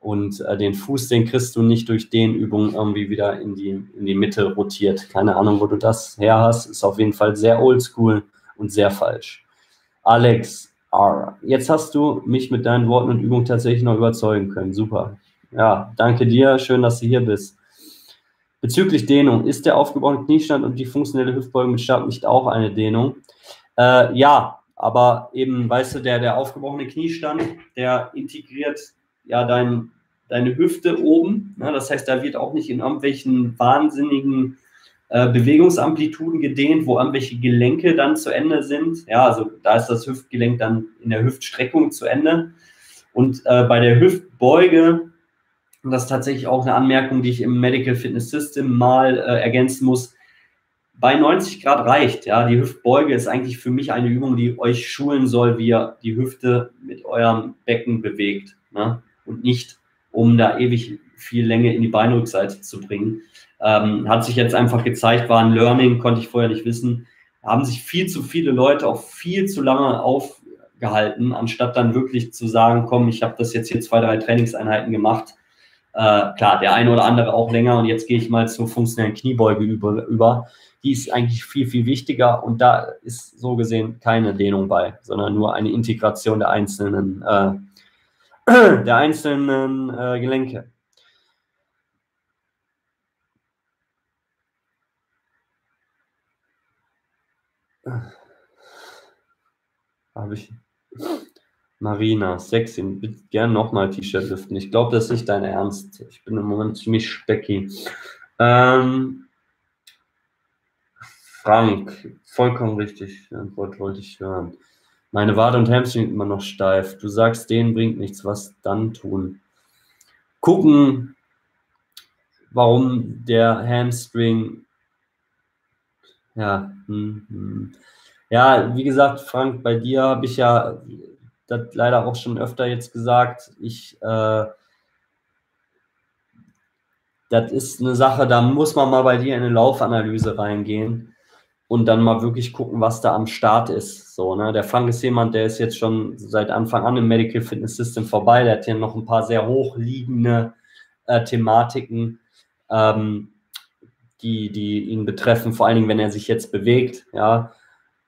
Und äh, den Fuß, den kriegst du nicht durch Dehnübungen irgendwie wieder in die, in die Mitte rotiert. Keine Ahnung, wo du das her hast. Ist auf jeden Fall sehr oldschool und sehr falsch. Alex R. Jetzt hast du mich mit deinen Worten und Übungen tatsächlich noch überzeugen können. Super. Ja, danke dir. Schön, dass du hier bist. Bezüglich Dehnung. Ist der aufgebrochene Kniestand und die funktionelle Hüftbeuge mit Stab nicht auch eine Dehnung? Äh, ja, aber eben, weißt du, der, der aufgebrochene Kniestand, der integriert ja dein, deine Hüfte oben. Ne? Das heißt, da wird auch nicht in irgendwelchen wahnsinnigen äh, Bewegungsamplituden gedehnt, wo irgendwelche Gelenke dann zu Ende sind. Ja, also da ist das Hüftgelenk dann in der Hüftstreckung zu Ende. Und äh, bei der Hüftbeuge, und das ist tatsächlich auch eine Anmerkung, die ich im Medical Fitness System mal äh, ergänzen muss, bei neunzig Grad reicht. Ja, die Hüftbeuge ist eigentlich für mich eine Übung, die euch schulen soll, wie ihr die Hüfte mit eurem Becken bewegt. Ne? Und nicht, um da ewig viel Länge in die Beinrückseite zu bringen. Ähm, hat sich jetzt einfach gezeigt, war ein Learning, konnte ich vorher nicht wissen. Da haben sich viel zu viele Leute auch viel zu lange aufgehalten, anstatt dann wirklich zu sagen, komm, ich habe das jetzt hier zwei, drei Trainingseinheiten gemacht. Äh, klar, der eine oder andere auch länger und jetzt gehe ich mal zur funktionellen Kniebeuge über. Die ist eigentlich viel, viel wichtiger und da ist so gesehen keine Dehnung bei, sondern nur eine Integration der einzelnen äh, der einzelnen äh, Gelenke. Habe ich. Marina, sexy. Bitte gern nochmal T-Shirt lüften. Ich glaube, das ist nicht dein Ernst. Ich bin im Moment ziemlich specki. Ähm, Frank, vollkommen richtig. Die Antwort wollte ich hören. Meine Wade und Hamstring immer noch steif. Du sagst, denen bringt nichts. Was dann tun? Gucken, warum der Hamstring... Ja, hm, hm. ja, wie gesagt, Frank, bei dir habe ich ja das leider auch schon öfter jetzt gesagt. Ich... Äh, das ist eine Sache, da muss man mal bei dir in eine Laufanalyse reingehen. Und dann mal wirklich gucken, was da am Start ist. So, ne? Der Frank ist jemand, der ist jetzt schon seit Anfang an im Medical Fitness System vorbei. Der hat hier noch ein paar sehr hochliegende äh, Thematiken, ähm, die, die ihn betreffen, vor allen Dingen, wenn er sich jetzt bewegt. Ja?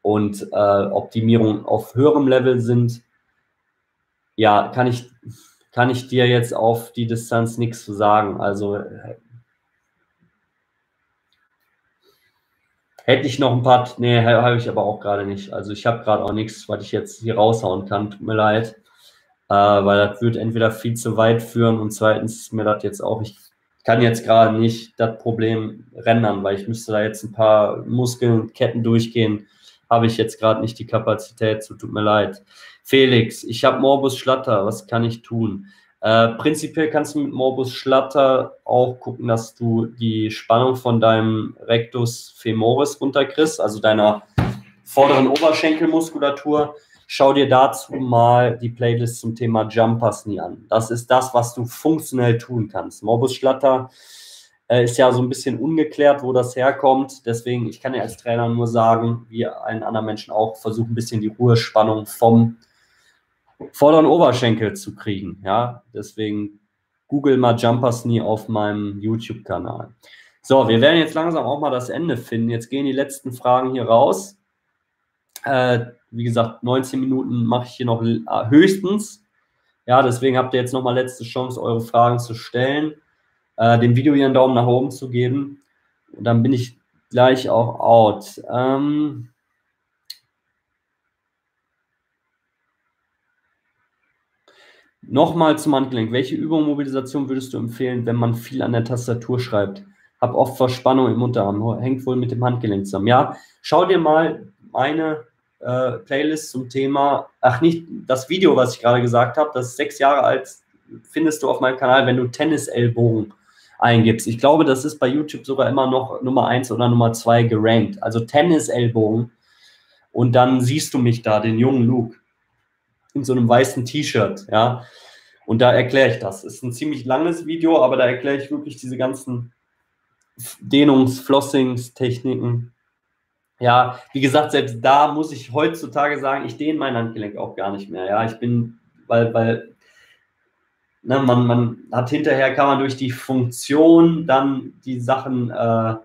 Und äh, Optimierungen auf höherem Level sind. Ja, kann ich, kann ich dir jetzt auf die Distanz nichts zu sagen. Also... Hätte ich noch ein paar, nee, habe ich aber auch gerade nicht. Also ich habe gerade auch nichts, was ich jetzt hier raushauen kann, tut mir leid, äh, weil das würde entweder viel zu weit führen und zweitens ist mir das jetzt auch, ich kann jetzt gerade nicht das Problem rendern, weil ich müsste da jetzt ein paar Muskeln, Ketten durchgehen, habe ich jetzt gerade nicht die Kapazität, so tut mir leid. Felix, ich habe Morbus Schlatter, was kann ich tun? Äh, prinzipiell kannst du mit Morbus Schlatter auch gucken, dass du die Spannung von deinem Rectus femoris runterkriegst, also deiner vorderen Oberschenkelmuskulatur. Schau dir dazu mal die Playlist zum Thema Jumpers Knee an. Das ist das, was du funktionell tun kannst. Morbus Schlatter äh, ist ja so ein bisschen ungeklärt, wo das herkommt. Deswegen, ich kann ja als Trainer nur sagen, wie allen anderen Menschen auch, versuchen ein bisschen die Ruhespannung vom vorderen Oberschenkel zu kriegen. Ja? Deswegen google mal Jumpers Knee auf meinem YouTube-Kanal. So, wir werden jetzt langsam auch mal das Ende finden. Jetzt gehen die letzten Fragen hier raus. Äh, wie gesagt, neunzehn Minuten mache ich hier noch höchstens. Ja, deswegen habt ihr jetzt nochmal letzte Chance, eure Fragen zu stellen, äh, dem Video hier einen Daumen nach oben zu geben. Und dann bin ich gleich auch out. Ähm Nochmal zum Handgelenk. Welche Übung, Mobilisation würdest du empfehlen, wenn man viel an der Tastatur schreibt? Hab oft Verspannung im Unterarm. Hängt wohl mit dem Handgelenk zusammen. Ja, schau dir mal meine äh, Playlist zum Thema, ach nicht, das Video, was ich gerade gesagt habe, das ist sechs Jahre alt, findest du auf meinem Kanal, wenn du Tennisellbogen eingibst. Ich glaube, das ist bei YouTube sogar immer noch Nummer eins oder Nummer zwei gerankt. Also Tennisellbogen. Und dann siehst du mich da, den jungen Luke, in so einem weißen T-Shirt, ja. Und da erkläre ich das. Ist ein ziemlich langes Video, aber da erkläre ich wirklich diese ganzen Dehnungs-, Flossingstechniken. Ja, wie gesagt, selbst da muss ich heutzutage sagen, ich dehne mein Handgelenk auch gar nicht mehr. Ja, ich bin, weil, weil ne, man, man hat hinterher, kann man durch die Funktion dann die Sachen äh,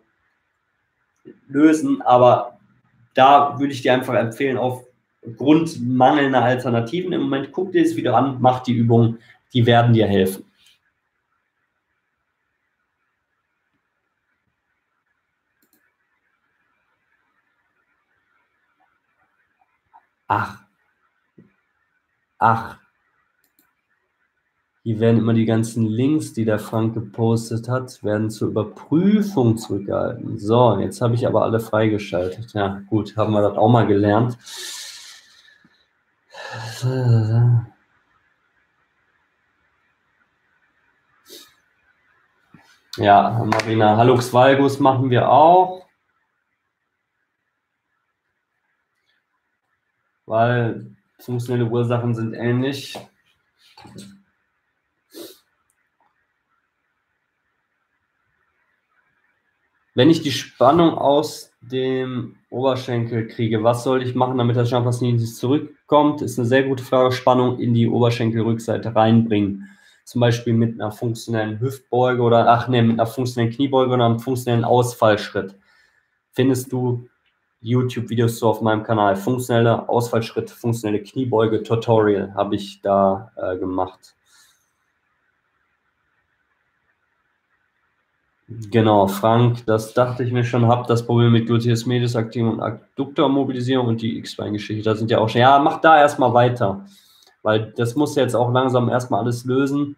lösen, aber da würde ich dir einfach empfehlen, aufgrund mangelnder Alternativen im Moment, guck dir das Video an, mach die Übungen, die werden dir helfen. Ach, ach, hier werden immer die ganzen Links, die der Frank gepostet hat, werden zur Überprüfung zurückgehalten. So, jetzt habe ich aber alle freigeschaltet. Ja, gut, haben wir das auch mal gelernt. Ja, Marina, Hallux Valgus machen wir auch. Weil funktionelle Ursachen sind ähnlich. Wenn ich die Spannung aus dem Oberschenkel kriege, was soll ich machen, damit das Jumpers Knee nicht zurückkommt? Ist eine sehr gute Frage. Spannung in die Oberschenkelrückseite reinbringen. Zum Beispiel mit einer funktionellen Hüftbeuge oder, ach nee, mit einer funktionellen Kniebeuge oder einem funktionellen Ausfallschritt. Findest du YouTube-Videos so auf meinem Kanal. Funktionelle Ausfallschritte, funktionelle Kniebeuge, Tutorial habe ich da äh, gemacht. Genau, Frank, das dachte ich mir schon, habe das Problem mit Gluteus Medius, Aktivum und Adduktormobilisierung und die X-Bein-Geschichte, da sind ja auch schon. Ja, mach da erstmal weiter, weil das muss jetzt auch langsam erstmal alles lösen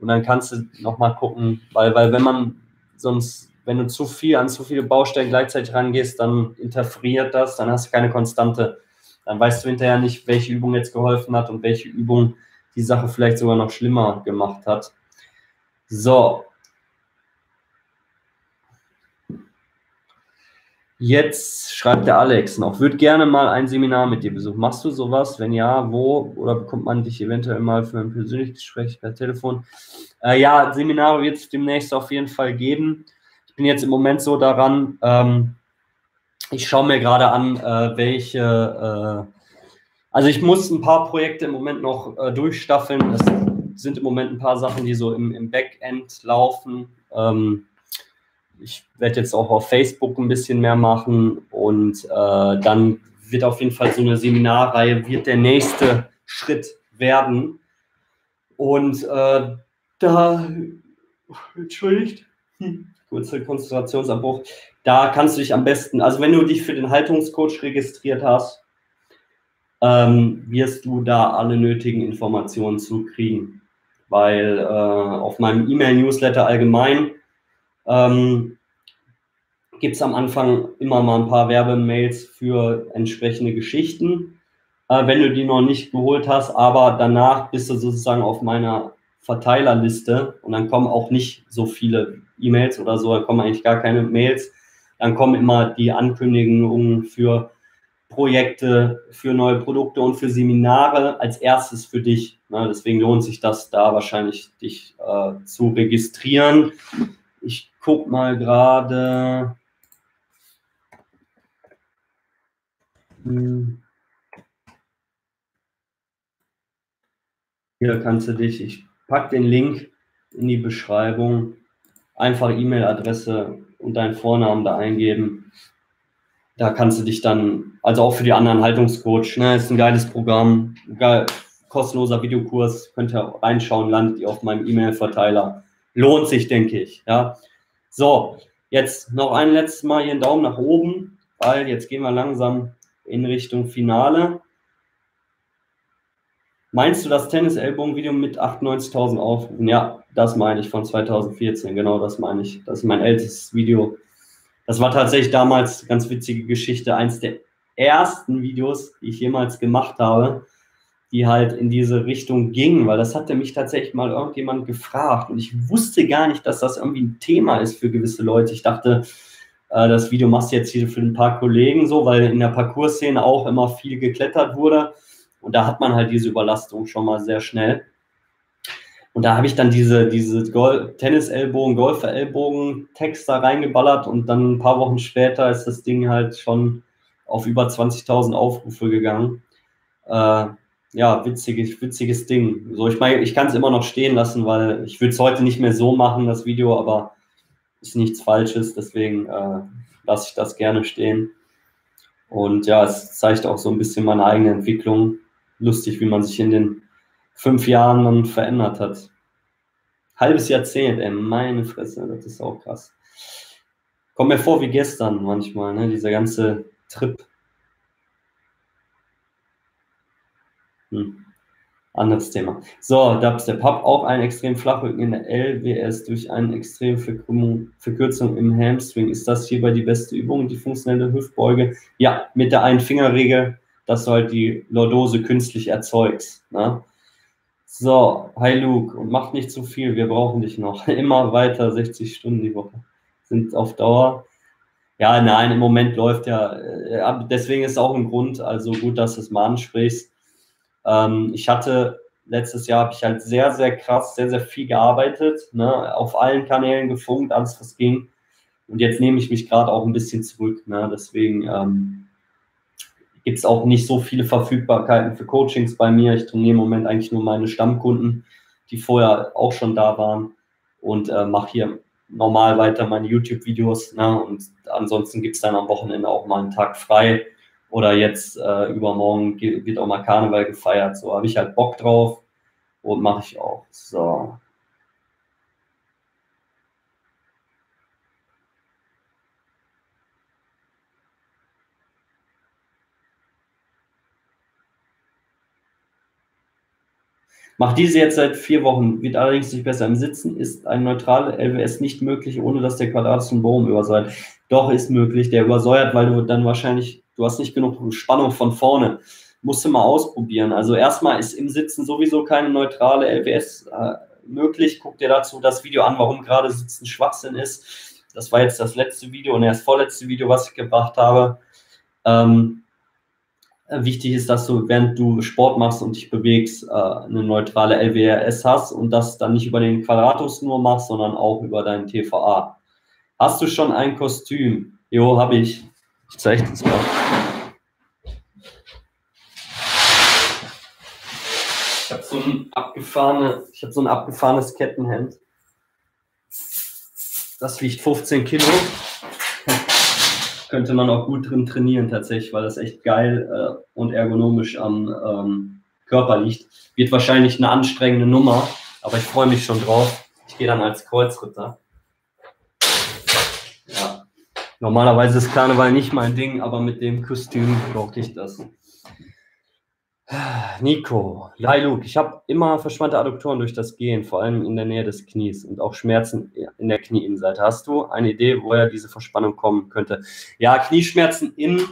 und dann kannst du nochmal gucken, weil, weil wenn man sonst... Wenn du zu viel an zu viele Baustellen gleichzeitig rangehst, dann interferiert das, dann hast du keine Konstante. Dann weißt du hinterher nicht, welche Übung jetzt geholfen hat und welche Übung die Sache vielleicht sogar noch schlimmer gemacht hat. So. Jetzt schreibt der Alex noch, würde gerne mal ein Seminar mit dir besuchen. Machst du sowas? Wenn ja, wo? Oder bekommt man dich eventuell mal für ein persönliches Gespräch per Telefon? Äh, ja, Seminare wird es demnächst auf jeden Fall geben. Ich bin jetzt im Moment so daran, ähm, ich schaue mir gerade an, äh, welche, äh, also ich muss ein paar Projekte im Moment noch äh, durchstaffeln. Es sind im Moment ein paar Sachen, die so im, im Backend laufen. Ähm, ich werde jetzt auch auf Facebook ein bisschen mehr machen und äh, dann wird auf jeden Fall so eine Seminarreihe, wird der nächste Schritt werden. Und äh, da, entschuldigt, hm. kurzer Konzentrationsabbruch, da kannst du dich am besten, also wenn du dich für den Haltungscoach registriert hast, ähm, wirst du da alle nötigen Informationen zukriegen, weil äh, auf meinem E-Mail-Newsletter allgemein ähm, gibt es am Anfang immer mal ein paar Werbemails für entsprechende Geschichten, äh, wenn du die noch nicht geholt hast, aber danach bist du sozusagen auf meiner Verteilerliste und dann kommen auch nicht so viele E-Mails oder so, da kommen eigentlich gar keine Mails, dann kommen immer die Ankündigungen für Projekte, für neue Produkte und für Seminare als erstes für dich. Ne? Deswegen lohnt sich das da wahrscheinlich, dich äh, zu registrieren. Ich guck mal gerade. Hm. Hier kannst du dich, ich pack den Link in die Beschreibung, einfach E-Mail-Adresse und deinen Vornamen da eingeben. Da kannst du dich dann, also auch für die anderen Haltungscoach, ne, ist ein geiles Programm, geil, kostenloser Videokurs, könnt ihr reinschauen, landet ihr auf meinem E-Mail-Verteiler. Lohnt sich, denke ich. Ja. So, jetzt noch ein letztes Mal hier einen Daumen nach oben, weil jetzt gehen wir langsam in Richtung Finale. Meinst du das Tennis-Ellbogen-Video mit achtundneunzigtausend Aufrufen? Ja, das meine ich, von zweitausendvierzehn, genau das meine ich. Das ist mein ältestes Video. Das war tatsächlich damals, ganz witzige Geschichte, eins der ersten Videos, die ich jemals gemacht habe, die halt in diese Richtung ging, weil das hatte mich tatsächlich mal irgendjemand gefragt und ich wusste gar nicht, dass das irgendwie ein Thema ist für gewisse Leute. Ich dachte, äh, das Video machst du jetzt hier für ein paar Kollegen so, weil in der Parcours-Szene auch immer viel geklettert wurde und da hat man halt diese Überlastung schon mal sehr schnell. Und da habe ich dann diese, diese Tennis-Ellbogen, Golfer-Ellbogen-Text da reingeballert und dann ein paar Wochen später ist das Ding halt schon auf über zwanzigtausend Aufrufe gegangen. Äh, ja, witziges, witziges Ding. So, ich meine, ich kann es immer noch stehen lassen, weil ich würde es heute nicht mehr so machen, das Video, aber ist nichts Falsches, deswegen äh, lasse ich das gerne stehen. Und ja, es zeigt auch so ein bisschen meine eigene Entwicklung. Lustig, wie man sich in den fünf Jahren dann verändert hat. Halbes Jahrzehnt, ey, meine Fresse, das ist auch krass. Kommt mir vor wie gestern manchmal, ne, dieser ganze Trip. Hm. Anderes Thema. So, Dubstep. Hab auch einen extrem Flachrücken in der L W S durch eine extrem Verkürzung im Hamstring. Ist das hierbei die beste Übung, die funktionelle Hüftbeuge? Ja, mit der Einfingerregel, dass du halt die Lordose künstlich erzeugst, ne? So, hi Luke, und mach nicht zu viel, wir brauchen dich noch. Immer weiter, sechzig Stunden die Woche sind auf Dauer. Ja, nein, im Moment läuft ja, deswegen ist auch ein Grund, also gut, dass du es mal ansprichst. Ähm, ich hatte, letztes Jahr habe ich halt sehr, sehr krass, sehr, sehr viel gearbeitet, ne? Auf allen Kanälen gefunkt, alles was ging. Und jetzt nehme ich mich gerade auch ein bisschen zurück, ne? Deswegen ähm, gibt es auch nicht so viele Verfügbarkeiten für Coachings bei mir. Ich trainiere im Moment eigentlich nur meine Stammkunden, die vorher auch schon da waren, und äh, mache hier normal weiter meine YouTube-Videos. Ne? Und ansonsten gibt es dann am Wochenende auch mal einen Tag frei. Oder jetzt äh, übermorgen wird auch mal Karneval gefeiert. So habe ich halt Bock drauf und mache ich auch. So. Macht diese jetzt seit vier Wochen, wird allerdings nicht besser im Sitzen, ist eine neutrale L W S nicht möglich, ohne dass der Quadrat zum Bogen übersäuert. Doch, ist möglich, der übersäuert, weil du dann wahrscheinlich, du hast nicht genug Spannung von vorne. Musst du mal ausprobieren. Also erstmal ist im Sitzen sowieso keine neutrale L W S äh, möglich. Guck dir dazu das Video an, warum gerade Sitzen Schwachsinn ist. Das war jetzt das letzte Video und erst vorletzte Video, was ich gebracht habe. Ähm, Wichtig ist, dass du, während du Sport machst und dich bewegst, eine neutrale L W S hast und das dann nicht über den Quadratus nur machst, sondern auch über deinen T V A. Hast du schon ein Kostüm? Jo, habe ich. Ich zeige dir das mal. Ich habe so ein abgefahrene, ich habe so ein abgefahrenes Kettenhemd. Das wiegt fünfzehn Kilo. Könnte man auch gut drin trainieren tatsächlich, weil das echt geil äh, und ergonomisch am ähm, Körper liegt. Wird wahrscheinlich eine anstrengende Nummer, aber ich freue mich schon drauf. Ich gehe dann als Kreuzritter. Ja. Normalerweise ist Karneval nicht mein Ding, aber mit dem Kostüm brauchte ich das. Nico, hi Luke, ich habe immer verspannte Adduktoren durch das Gehen, vor allem in der Nähe des Knies und auch Schmerzen in der Knieinnenseite. Hast du eine Idee, woher diese Verspannung kommen könnte? Ja, Knieschmerzen innen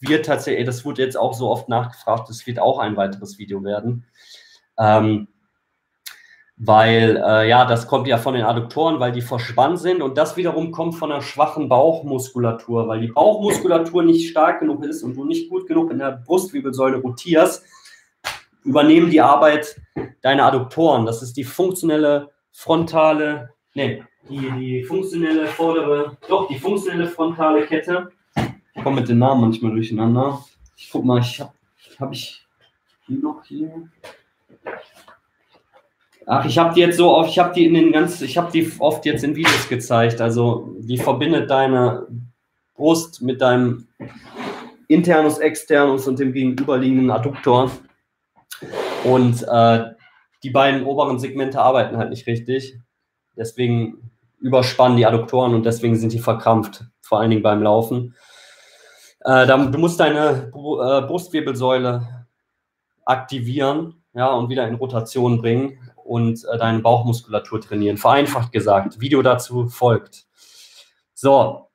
wird tatsächlich, das wurde jetzt auch so oft nachgefragt, das wird auch ein weiteres Video werden, ähm, weil, äh, ja, das kommt ja von den Adduktoren, weil die verspannt sind und das wiederum kommt von einer schwachen Bauchmuskulatur, weil die Bauchmuskulatur nicht stark genug ist und du nicht gut genug in der Brustwirbelsäule rotierst, übernehmen die Arbeit deiner Adduktoren. Das ist die funktionelle frontale, nee, die, die funktionelle vordere, doch, die funktionelle frontale Kette. Ich komme mit den Namen manchmal durcheinander. Ich guck mal, ich habe hab ich die noch hier? Ach, ich habe die jetzt so oft, ich habe die in den ganzen, ich habe die oft jetzt in Videos gezeigt. Also die verbindet deine Brust mit deinem Internus, Externus und dem gegenüberliegenden Adduktor. Und äh, die beiden oberen Segmente arbeiten halt nicht richtig. Deswegen überspannen die Adduktoren und deswegen sind die verkrampft, vor allen Dingen beim Laufen. Äh, dann, du musst deine äh, Brustwirbelsäule aktivieren, ja, und wieder in Rotation bringen und äh, deine Bauchmuskulatur trainieren. Vereinfacht gesagt, Video dazu folgt. So.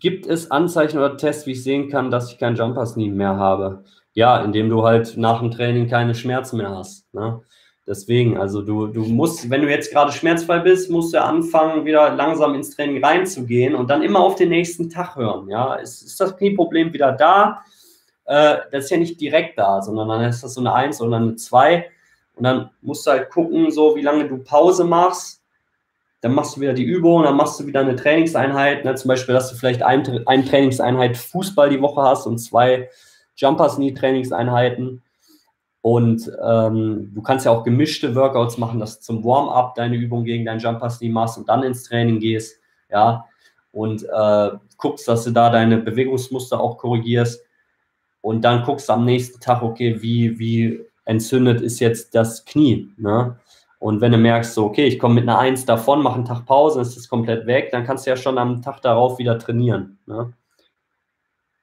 Gibt es Anzeichen oder Tests, wie ich sehen kann, dass ich keinen Jumpers Knee mehr habe? Ja, indem du halt nach dem Training keine Schmerzen mehr hast. Ne? Deswegen, also du, du musst, wenn du jetzt gerade schmerzfrei bist, musst du anfangen, wieder langsam ins Training reinzugehen und dann immer auf den nächsten Tag hören. Ja? Ist, ist das Knieproblem wieder da? Äh, das ist ja nicht direkt da, sondern dann ist das so eine eins oder eine zwei. Und dann musst du halt gucken, so wie lange du Pause machst. Dann machst du wieder die Übung, dann machst du wieder eine Trainingseinheit. Ne? Zum Beispiel, dass du vielleicht eine ein Trainingseinheit Fußball die Woche hast und zwei Jumpers Knee Trainingseinheiten und ähm, du kannst ja auch gemischte Workouts machen, dass du zum Warm-up deine Übung gegen deinen Jumpers Knee machst und dann ins Training gehst, ja, und äh, guckst, dass du da deine Bewegungsmuster auch korrigierst und dann guckst du am nächsten Tag, okay, wie, wie entzündet ist jetzt das Knie, ne? Und wenn du merkst, so, okay, ich komme mit einer eins davon, mache einen Tag Pause, ist das komplett weg, dann kannst du ja schon am Tag darauf wieder trainieren, ne?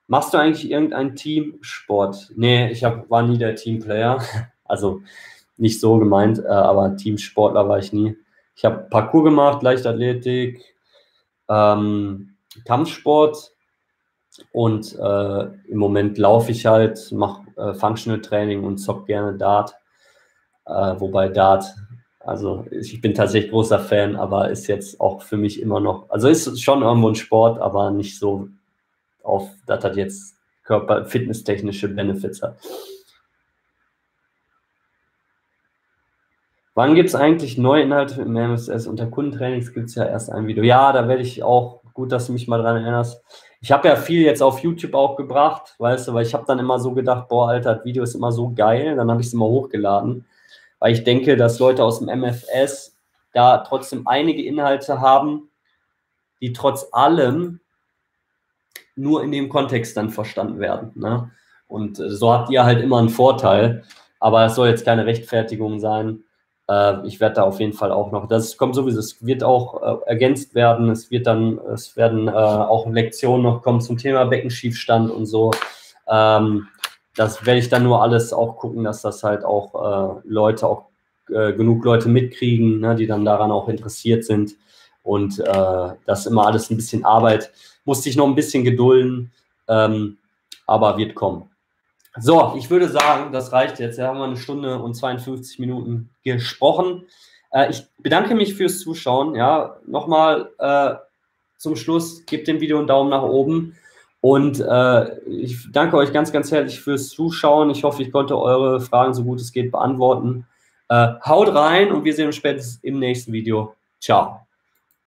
Machst du eigentlich irgendeinen Teamsport? Nee, ich hab, war nie der Teamplayer. Also nicht so gemeint, äh, aber Teamsportler war ich nie. Ich habe Parkour gemacht, Leichtathletik, ähm, Kampfsport und äh, im Moment laufe ich halt, mache äh, Functional Training und zock gerne Dart. Äh, wobei Dart, also ich bin tatsächlich großer Fan, aber ist jetzt auch für mich immer noch, also ist schon irgendwo ein Sport, aber nicht so auf, dass das jetzt körper-, fitnesstechnische Benefits hat. Wann gibt es eigentlich neue Inhalte im B W S? Unter Kundentrainings gibt es ja erst ein Video. Ja, da werde ich auch, gut, dass du mich mal dran erinnerst. Ich habe ja viel jetzt auf YouTube auch gebracht, weißt du, weil ich habe dann immer so gedacht, boah, Alter, das Video ist immer so geil, dann habe ich es immer hochgeladen, weil ich denke, dass Leute aus dem M F S da trotzdem einige Inhalte haben, die trotz allem nur in dem Kontext dann verstanden werden. Ne? Und äh, so habt ihr halt immer einen Vorteil, aber es soll jetzt keine Rechtfertigung sein. Äh, ich werde da auf jeden Fall auch noch, das kommt sowieso, es wird auch äh, ergänzt werden, es wird dann, es werden äh, auch Lektionen noch kommen zum Thema Beckenschiefstand und so. Ähm, das werde ich dann nur alles auch gucken, dass das halt auch äh, Leute, auch äh, genug Leute mitkriegen, ne, die dann daran auch interessiert sind. Und äh, das ist immer alles ein bisschen Arbeit. Musste ich noch ein bisschen gedulden, ähm, aber wird kommen. So, ich würde sagen, das reicht jetzt. Da haben wir eine Stunde und zweiundfünfzig Minuten gesprochen. Äh, ich bedanke mich fürs Zuschauen. Ja, nochmal äh, zum Schluss, gebt dem Video einen Daumen nach oben. Und äh, ich danke euch ganz, ganz herzlich fürs Zuschauen. Ich hoffe, ich konnte eure Fragen so gut es geht beantworten. Äh, haut rein und wir sehen uns spätestens im nächsten Video. Ciao.